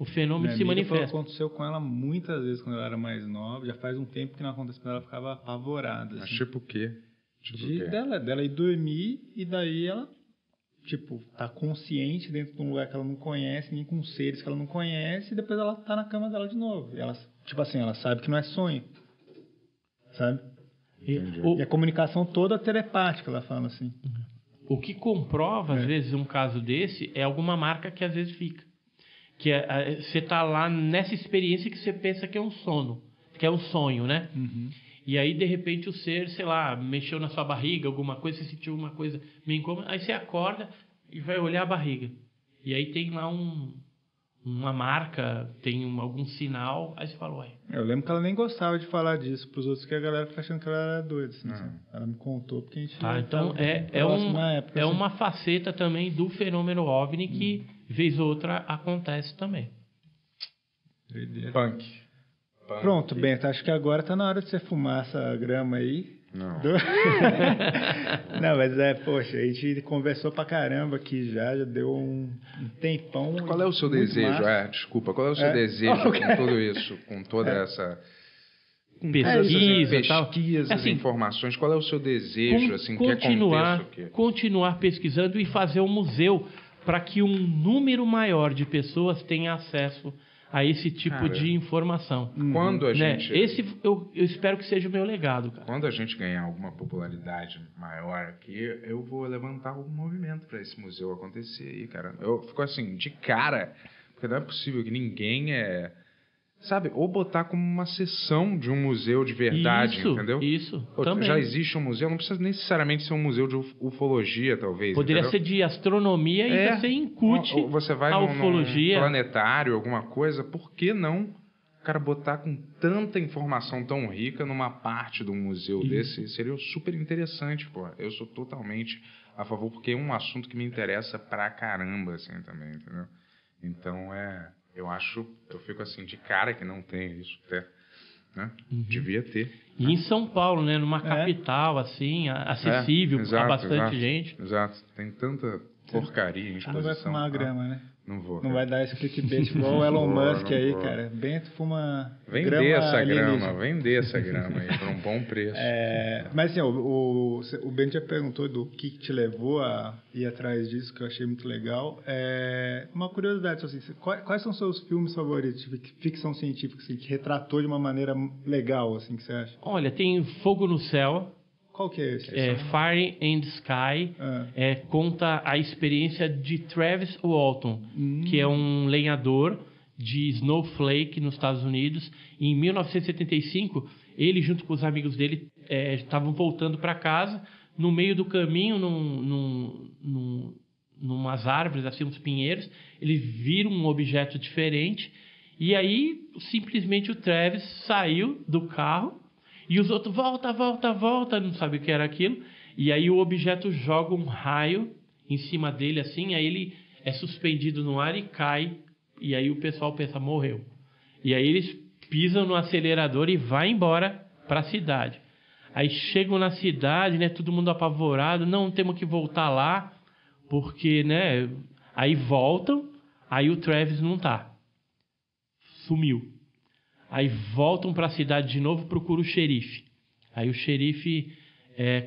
o fenômeno se manifesta. Aconteceu com ela muitas vezes quando ela era mais nova. Já faz um tempo que não aconteceu, ela ficava apavorada. Assim. Mas tipo o quê? Dela ir dormir e daí ela, tá consciente dentro de um lugar que ela não conhece, nem com seres que ela não conhece, e depois ela tá na cama dela de novo. E ela, ela sabe que não é sonho. Sabe? E a comunicação toda telepática, ela fala assim. O que comprova, às vezes, um caso desse é alguma marca que às vezes fica. Que você tá lá nessa experiência que você pensa que é um sono, que é um sonho, né? Uhum. E aí, de repente, o ser, mexeu na sua barriga, alguma coisa, você sentiu uma coisa meio incômoda, aí você acorda e vai olhar a barriga. E aí tem lá uma marca, tem algum sinal, aí você fala, ué. Eu lembro que ela nem gostava de falar disso pros outros, que a galera fica achando que ela era doida. Assim, assim. Ela me contou, porque a gente... então época, uma faceta também do fenômeno OVNI que, vez ou outra, acontece também. Punk. Pronto, Bento, acho que agora tá na hora de você fumar essa grama aí. Não. Não, mas a gente conversou pra caramba aqui já deu um tempão. Qual é o seu desejo? Qual é o seu desejo com tudo isso, com toda essa pesquisa, assim, informações? Qual é o seu desejo? Continuar pesquisando e fazer um museu para que um número maior de pessoas tenha acesso a esse tipo de informação. Quando a gente... eu espero que seja o meu legado, cara. Quando a gente ganhar alguma popularidade maior aqui, eu vou levantar algum movimento para esse museu acontecer aí, cara. Eu fico assim, de cara, porque não é possível que ninguém ou botar como uma sessão de um museu de verdade, entendeu? Também. Já existe um museu, não precisa necessariamente ser um museu de ufologia, talvez. Poderia ser de astronomia e você incute a ufologia. Você vai num planetário, alguma coisa, por que não, cara, botar com tanta informação tão rica numa parte de um museu desse? Seria super interessante, pô. Eu sou totalmente a favor, porque é um assunto que me interessa pra caramba, assim, também, entendeu? Então, eu fico assim, de cara que não tem isso até, né? Devia ter. E em São Paulo, né? Numa capital, assim, acessível a bastante gente. Exato. Tem tanta porcaria em exposição. Não vai fumar uma grama, né? Não vou. Não vai dar esse clickbait igual o Elon Musk aí, cara. Bento fuma vender essa grama aí por um bom preço. Mas assim, o Bento já perguntou do que te levou a ir atrás disso, que eu achei muito legal. Uma curiosidade, assim, quais são os seus filmes favoritos de ficção científica, assim, que retratou de uma maneira legal, assim, que você acha? Olha, tem Fogo no Céu. Qual que é esse? Fire in the Sky. Conta a experiência de Travis Walton, que é um lenhador de Snowflake nos Estados Unidos. Em 1975, ele junto com os amigos dele estavam voltando para casa. No meio do caminho, numas árvores, assim, uns pinheiros, eles viram um objeto diferente. E aí, simplesmente, o Travis saiu do carro. E os outros, volta, não sabe o que era aquilo. E aí o objeto joga um raio em cima dele, assim, aí ele é suspendido no ar e cai. E aí o pessoal pensa, morreu. E aí eles pisam no acelerador e vai embora para a cidade. Aí chegam na cidade, né, todo mundo apavorado, não temos que voltar lá. Porque, né, aí voltam, aí o Travis não tá. Sumiu. Aí voltam pra cidade de novo, procura o xerife. Aí o xerife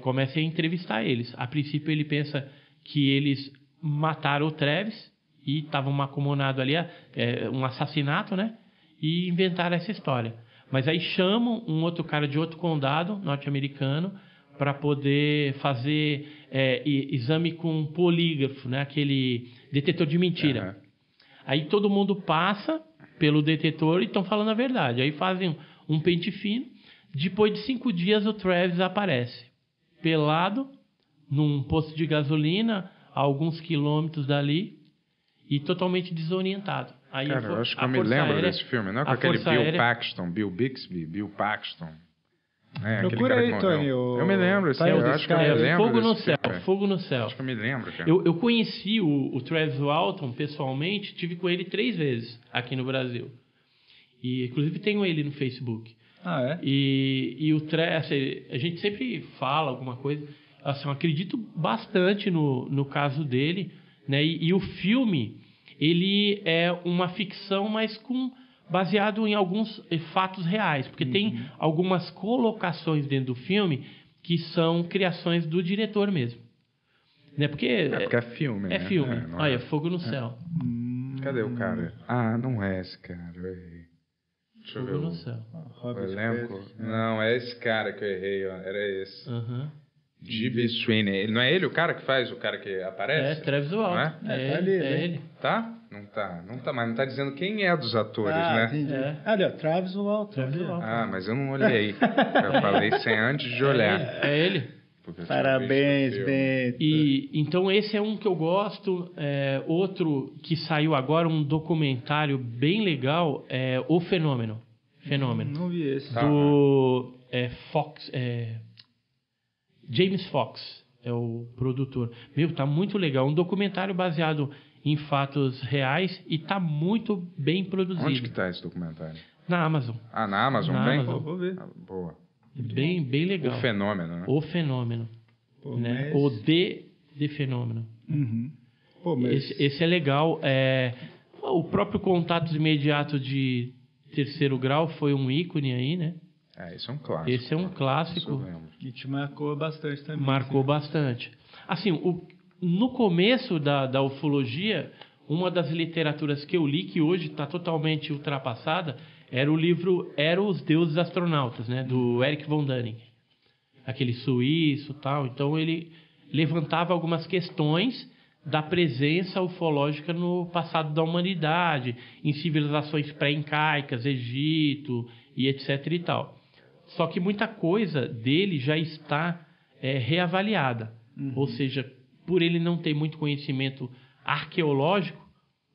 começa a entrevistar eles. A princípio ele pensa que eles mataram o Travis e estavam macomunados ali, um assassinato, né? E inventaram essa história. Mas aí chamam um outro cara de outro condado norte-americano para poder fazer exame com polígrafo, né? Aquele detetor de mentira. Uhum. Aí todo mundo passa pelo detetor e estão falando a verdade. Aí fazem um pente fino. Depois de 5 dias, o Travis aparece pelado num posto de gasolina a alguns quilômetros dali e totalmente desorientado. Aí cara, eu acho que eu me lembro desse filme, não? Com aquele Bill Paxton. É, procura aí, Tony. Eu me lembro. Tá, eu acho que eu me lembro. Fogo no Céu. Acho que eu me lembro. Cara. Eu conheci o Travis Walton pessoalmente, tive com ele 3 vezes aqui no Brasil. E, inclusive, tenho ele no Facebook. Ah, é? E o Travis, a gente sempre fala alguma coisa. Assim, eu acredito bastante no caso dele, né? E o filme, ele é uma ficção, mas baseado em alguns fatos reais, porque tem algumas colocações dentro do filme que são criações do diretor mesmo. Né? Porque é filme, né? É filme. Olha, Fogo no Céu. Cadê o cara? Ah, não é esse cara, eu errei. Deixa eu ver. Fogo no Céu. Não, é esse cara que eu errei, ó. Era esse. J.B. Sweeney. Não é ele o cara que faz, o cara que aparece? É, Travis Walton. Não é? É ele. Tá? Não tá, mas não tá dizendo quem é dos atores, né? Entendi. Olha, Travis Walton. Mas eu não olhei. Eu falei sem antes de olhar. É ele. Parabéns, Bento. Então esse é um que eu gosto. Outro que saiu agora, um documentário bem legal, é O Fenômeno. Não vi esse. Do Fox... James Fox é o produtor. Tá muito legal. Um documentário baseado em fatos reais e tá muito bem produzido. Onde que tá esse documentário? Na Amazon. Ah, na Amazon? Vou ver. Ah, boa. Bem legal. O Fenômeno, né? O Fenômeno. Pô, né? Mas... O de Fenômeno. Uhum. Pô, mas... esse é legal. O próprio Contatos Imediatos de Terceiro Grau foi um ícone aí, né? Esse é um clássico. Que te marcou bastante também. Marcou bastante. Assim, no começo da ufologia, uma das literaturas que eu li, que hoje está totalmente ultrapassada, era o livro Eram os Deuses Astronautas, né? Do Erich von Däniken. Aquele suíço e tal. Então, ele levantava algumas questões da presença ufológica no passado da humanidade, em civilizações pré-incaicas, Egito e etc e tal. Só que muita coisa dele já está reavaliada. Ou seja, por ele não ter muito conhecimento arqueológico,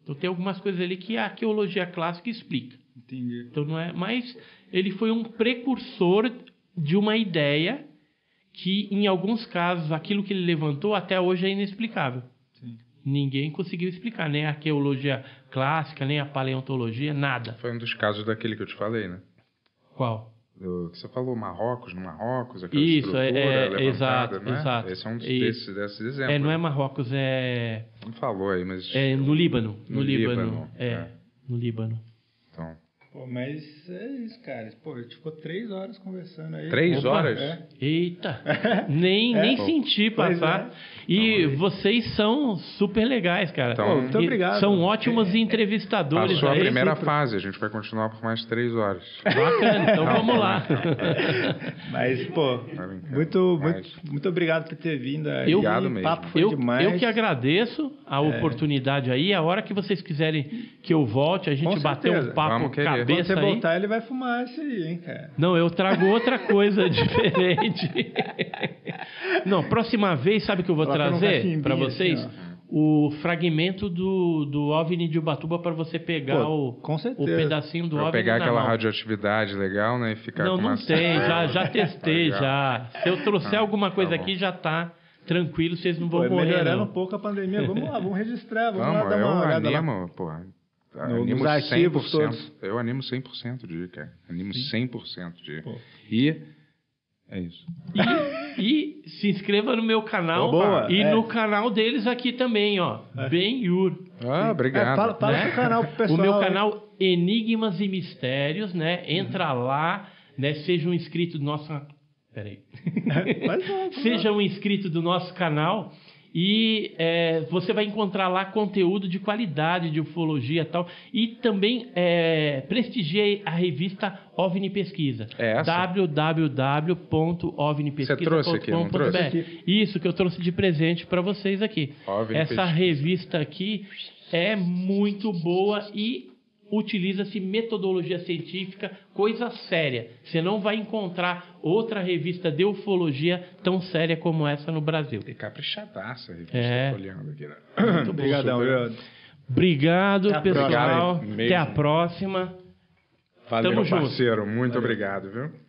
então tem algumas coisas ali que a arqueologia clássica explica. Entendi. Então não é, mas ele foi um precursor de uma ideia que, em alguns casos, aquilo que ele levantou até hoje é inexplicável. Sim. Ninguém conseguiu explicar, nem a arqueologia clássica, nem a paleontologia, nada. Foi um dos casos daquele que eu te falei, né? Qual? Que você falou, no Marrocos, aquela estrutura levantada, né? Exato. Esse é um desses exemplos. Não é Marrocos, Não falou aí, mas... no Líbano. No Líbano. No Líbano. Então... Pô, mas é isso, cara. Pô, a gente ficou 3 horas conversando aí. 3 horas? Eita! Nem senti passar. Vocês são super legais, cara. Então, muito obrigado. São ótimos entrevistadores. Passou a primeira fase. A gente vai continuar por mais 3 horas. Bacana. Então vamos lá. Mas, pô, muito obrigado por ter vindo. Obrigado mesmo. O papo foi demais. Eu que agradeço a oportunidade aí. A hora que vocês quiserem que eu volte, a gente bater um papo, cara. Quando você voltar, ele vai fumar isso aí, hein, cara? Não, eu trago outra coisa diferente. Não, próxima vez, sabe o que eu vou trazer para vocês? Assim, o fragmento do OVNI de Ubatuba para você pegar o pedacinho do OVNI. Pegar aquela radioatividade legal, né? E ficar com uma... Não tem, já testei, já. Se eu trouxer alguma coisa aqui, já tá... Tranquilo, vocês não vão morrer, melhorando um pouco a pandemia. Vamos lá, vamos registrar, vamos lá dar uma olhada lá. Animo nos arquivos todos. Eu animo 100% de ir, cara. Animo 100% de ir. E É isso. E se inscreva no meu canal no canal deles aqui também, ó. É. Ben-Hur. Ah, obrigado. Fala né? Seu canal pro pessoal. O meu canal Enigmas e Mistérios, né? Entra lá, né? Seja um inscrito do nosso... Peraí. Seja um inscrito do nosso canal e você vai encontrar lá conteúdo de qualidade, de ufologia e tal. E também prestigiei a revista OVNI Pesquisa. É essa? www.ovnipesquisa.com.br. Você trouxe aqui, não trouxe? Isso que eu trouxe de presente para vocês aqui. OVNI Pesquisa. Essa revista aqui é muito boa e utiliza-se metodologia científica, coisa séria. Você não vai encontrar outra revista de ufologia tão séria como essa no Brasil. Tem caprichadaça a revista. Estou olhando aqui, né? Muito obrigadão. Obrigado, pessoal. Até a próxima. Valeu, tamo junto, parceiro. Muito obrigado, viu?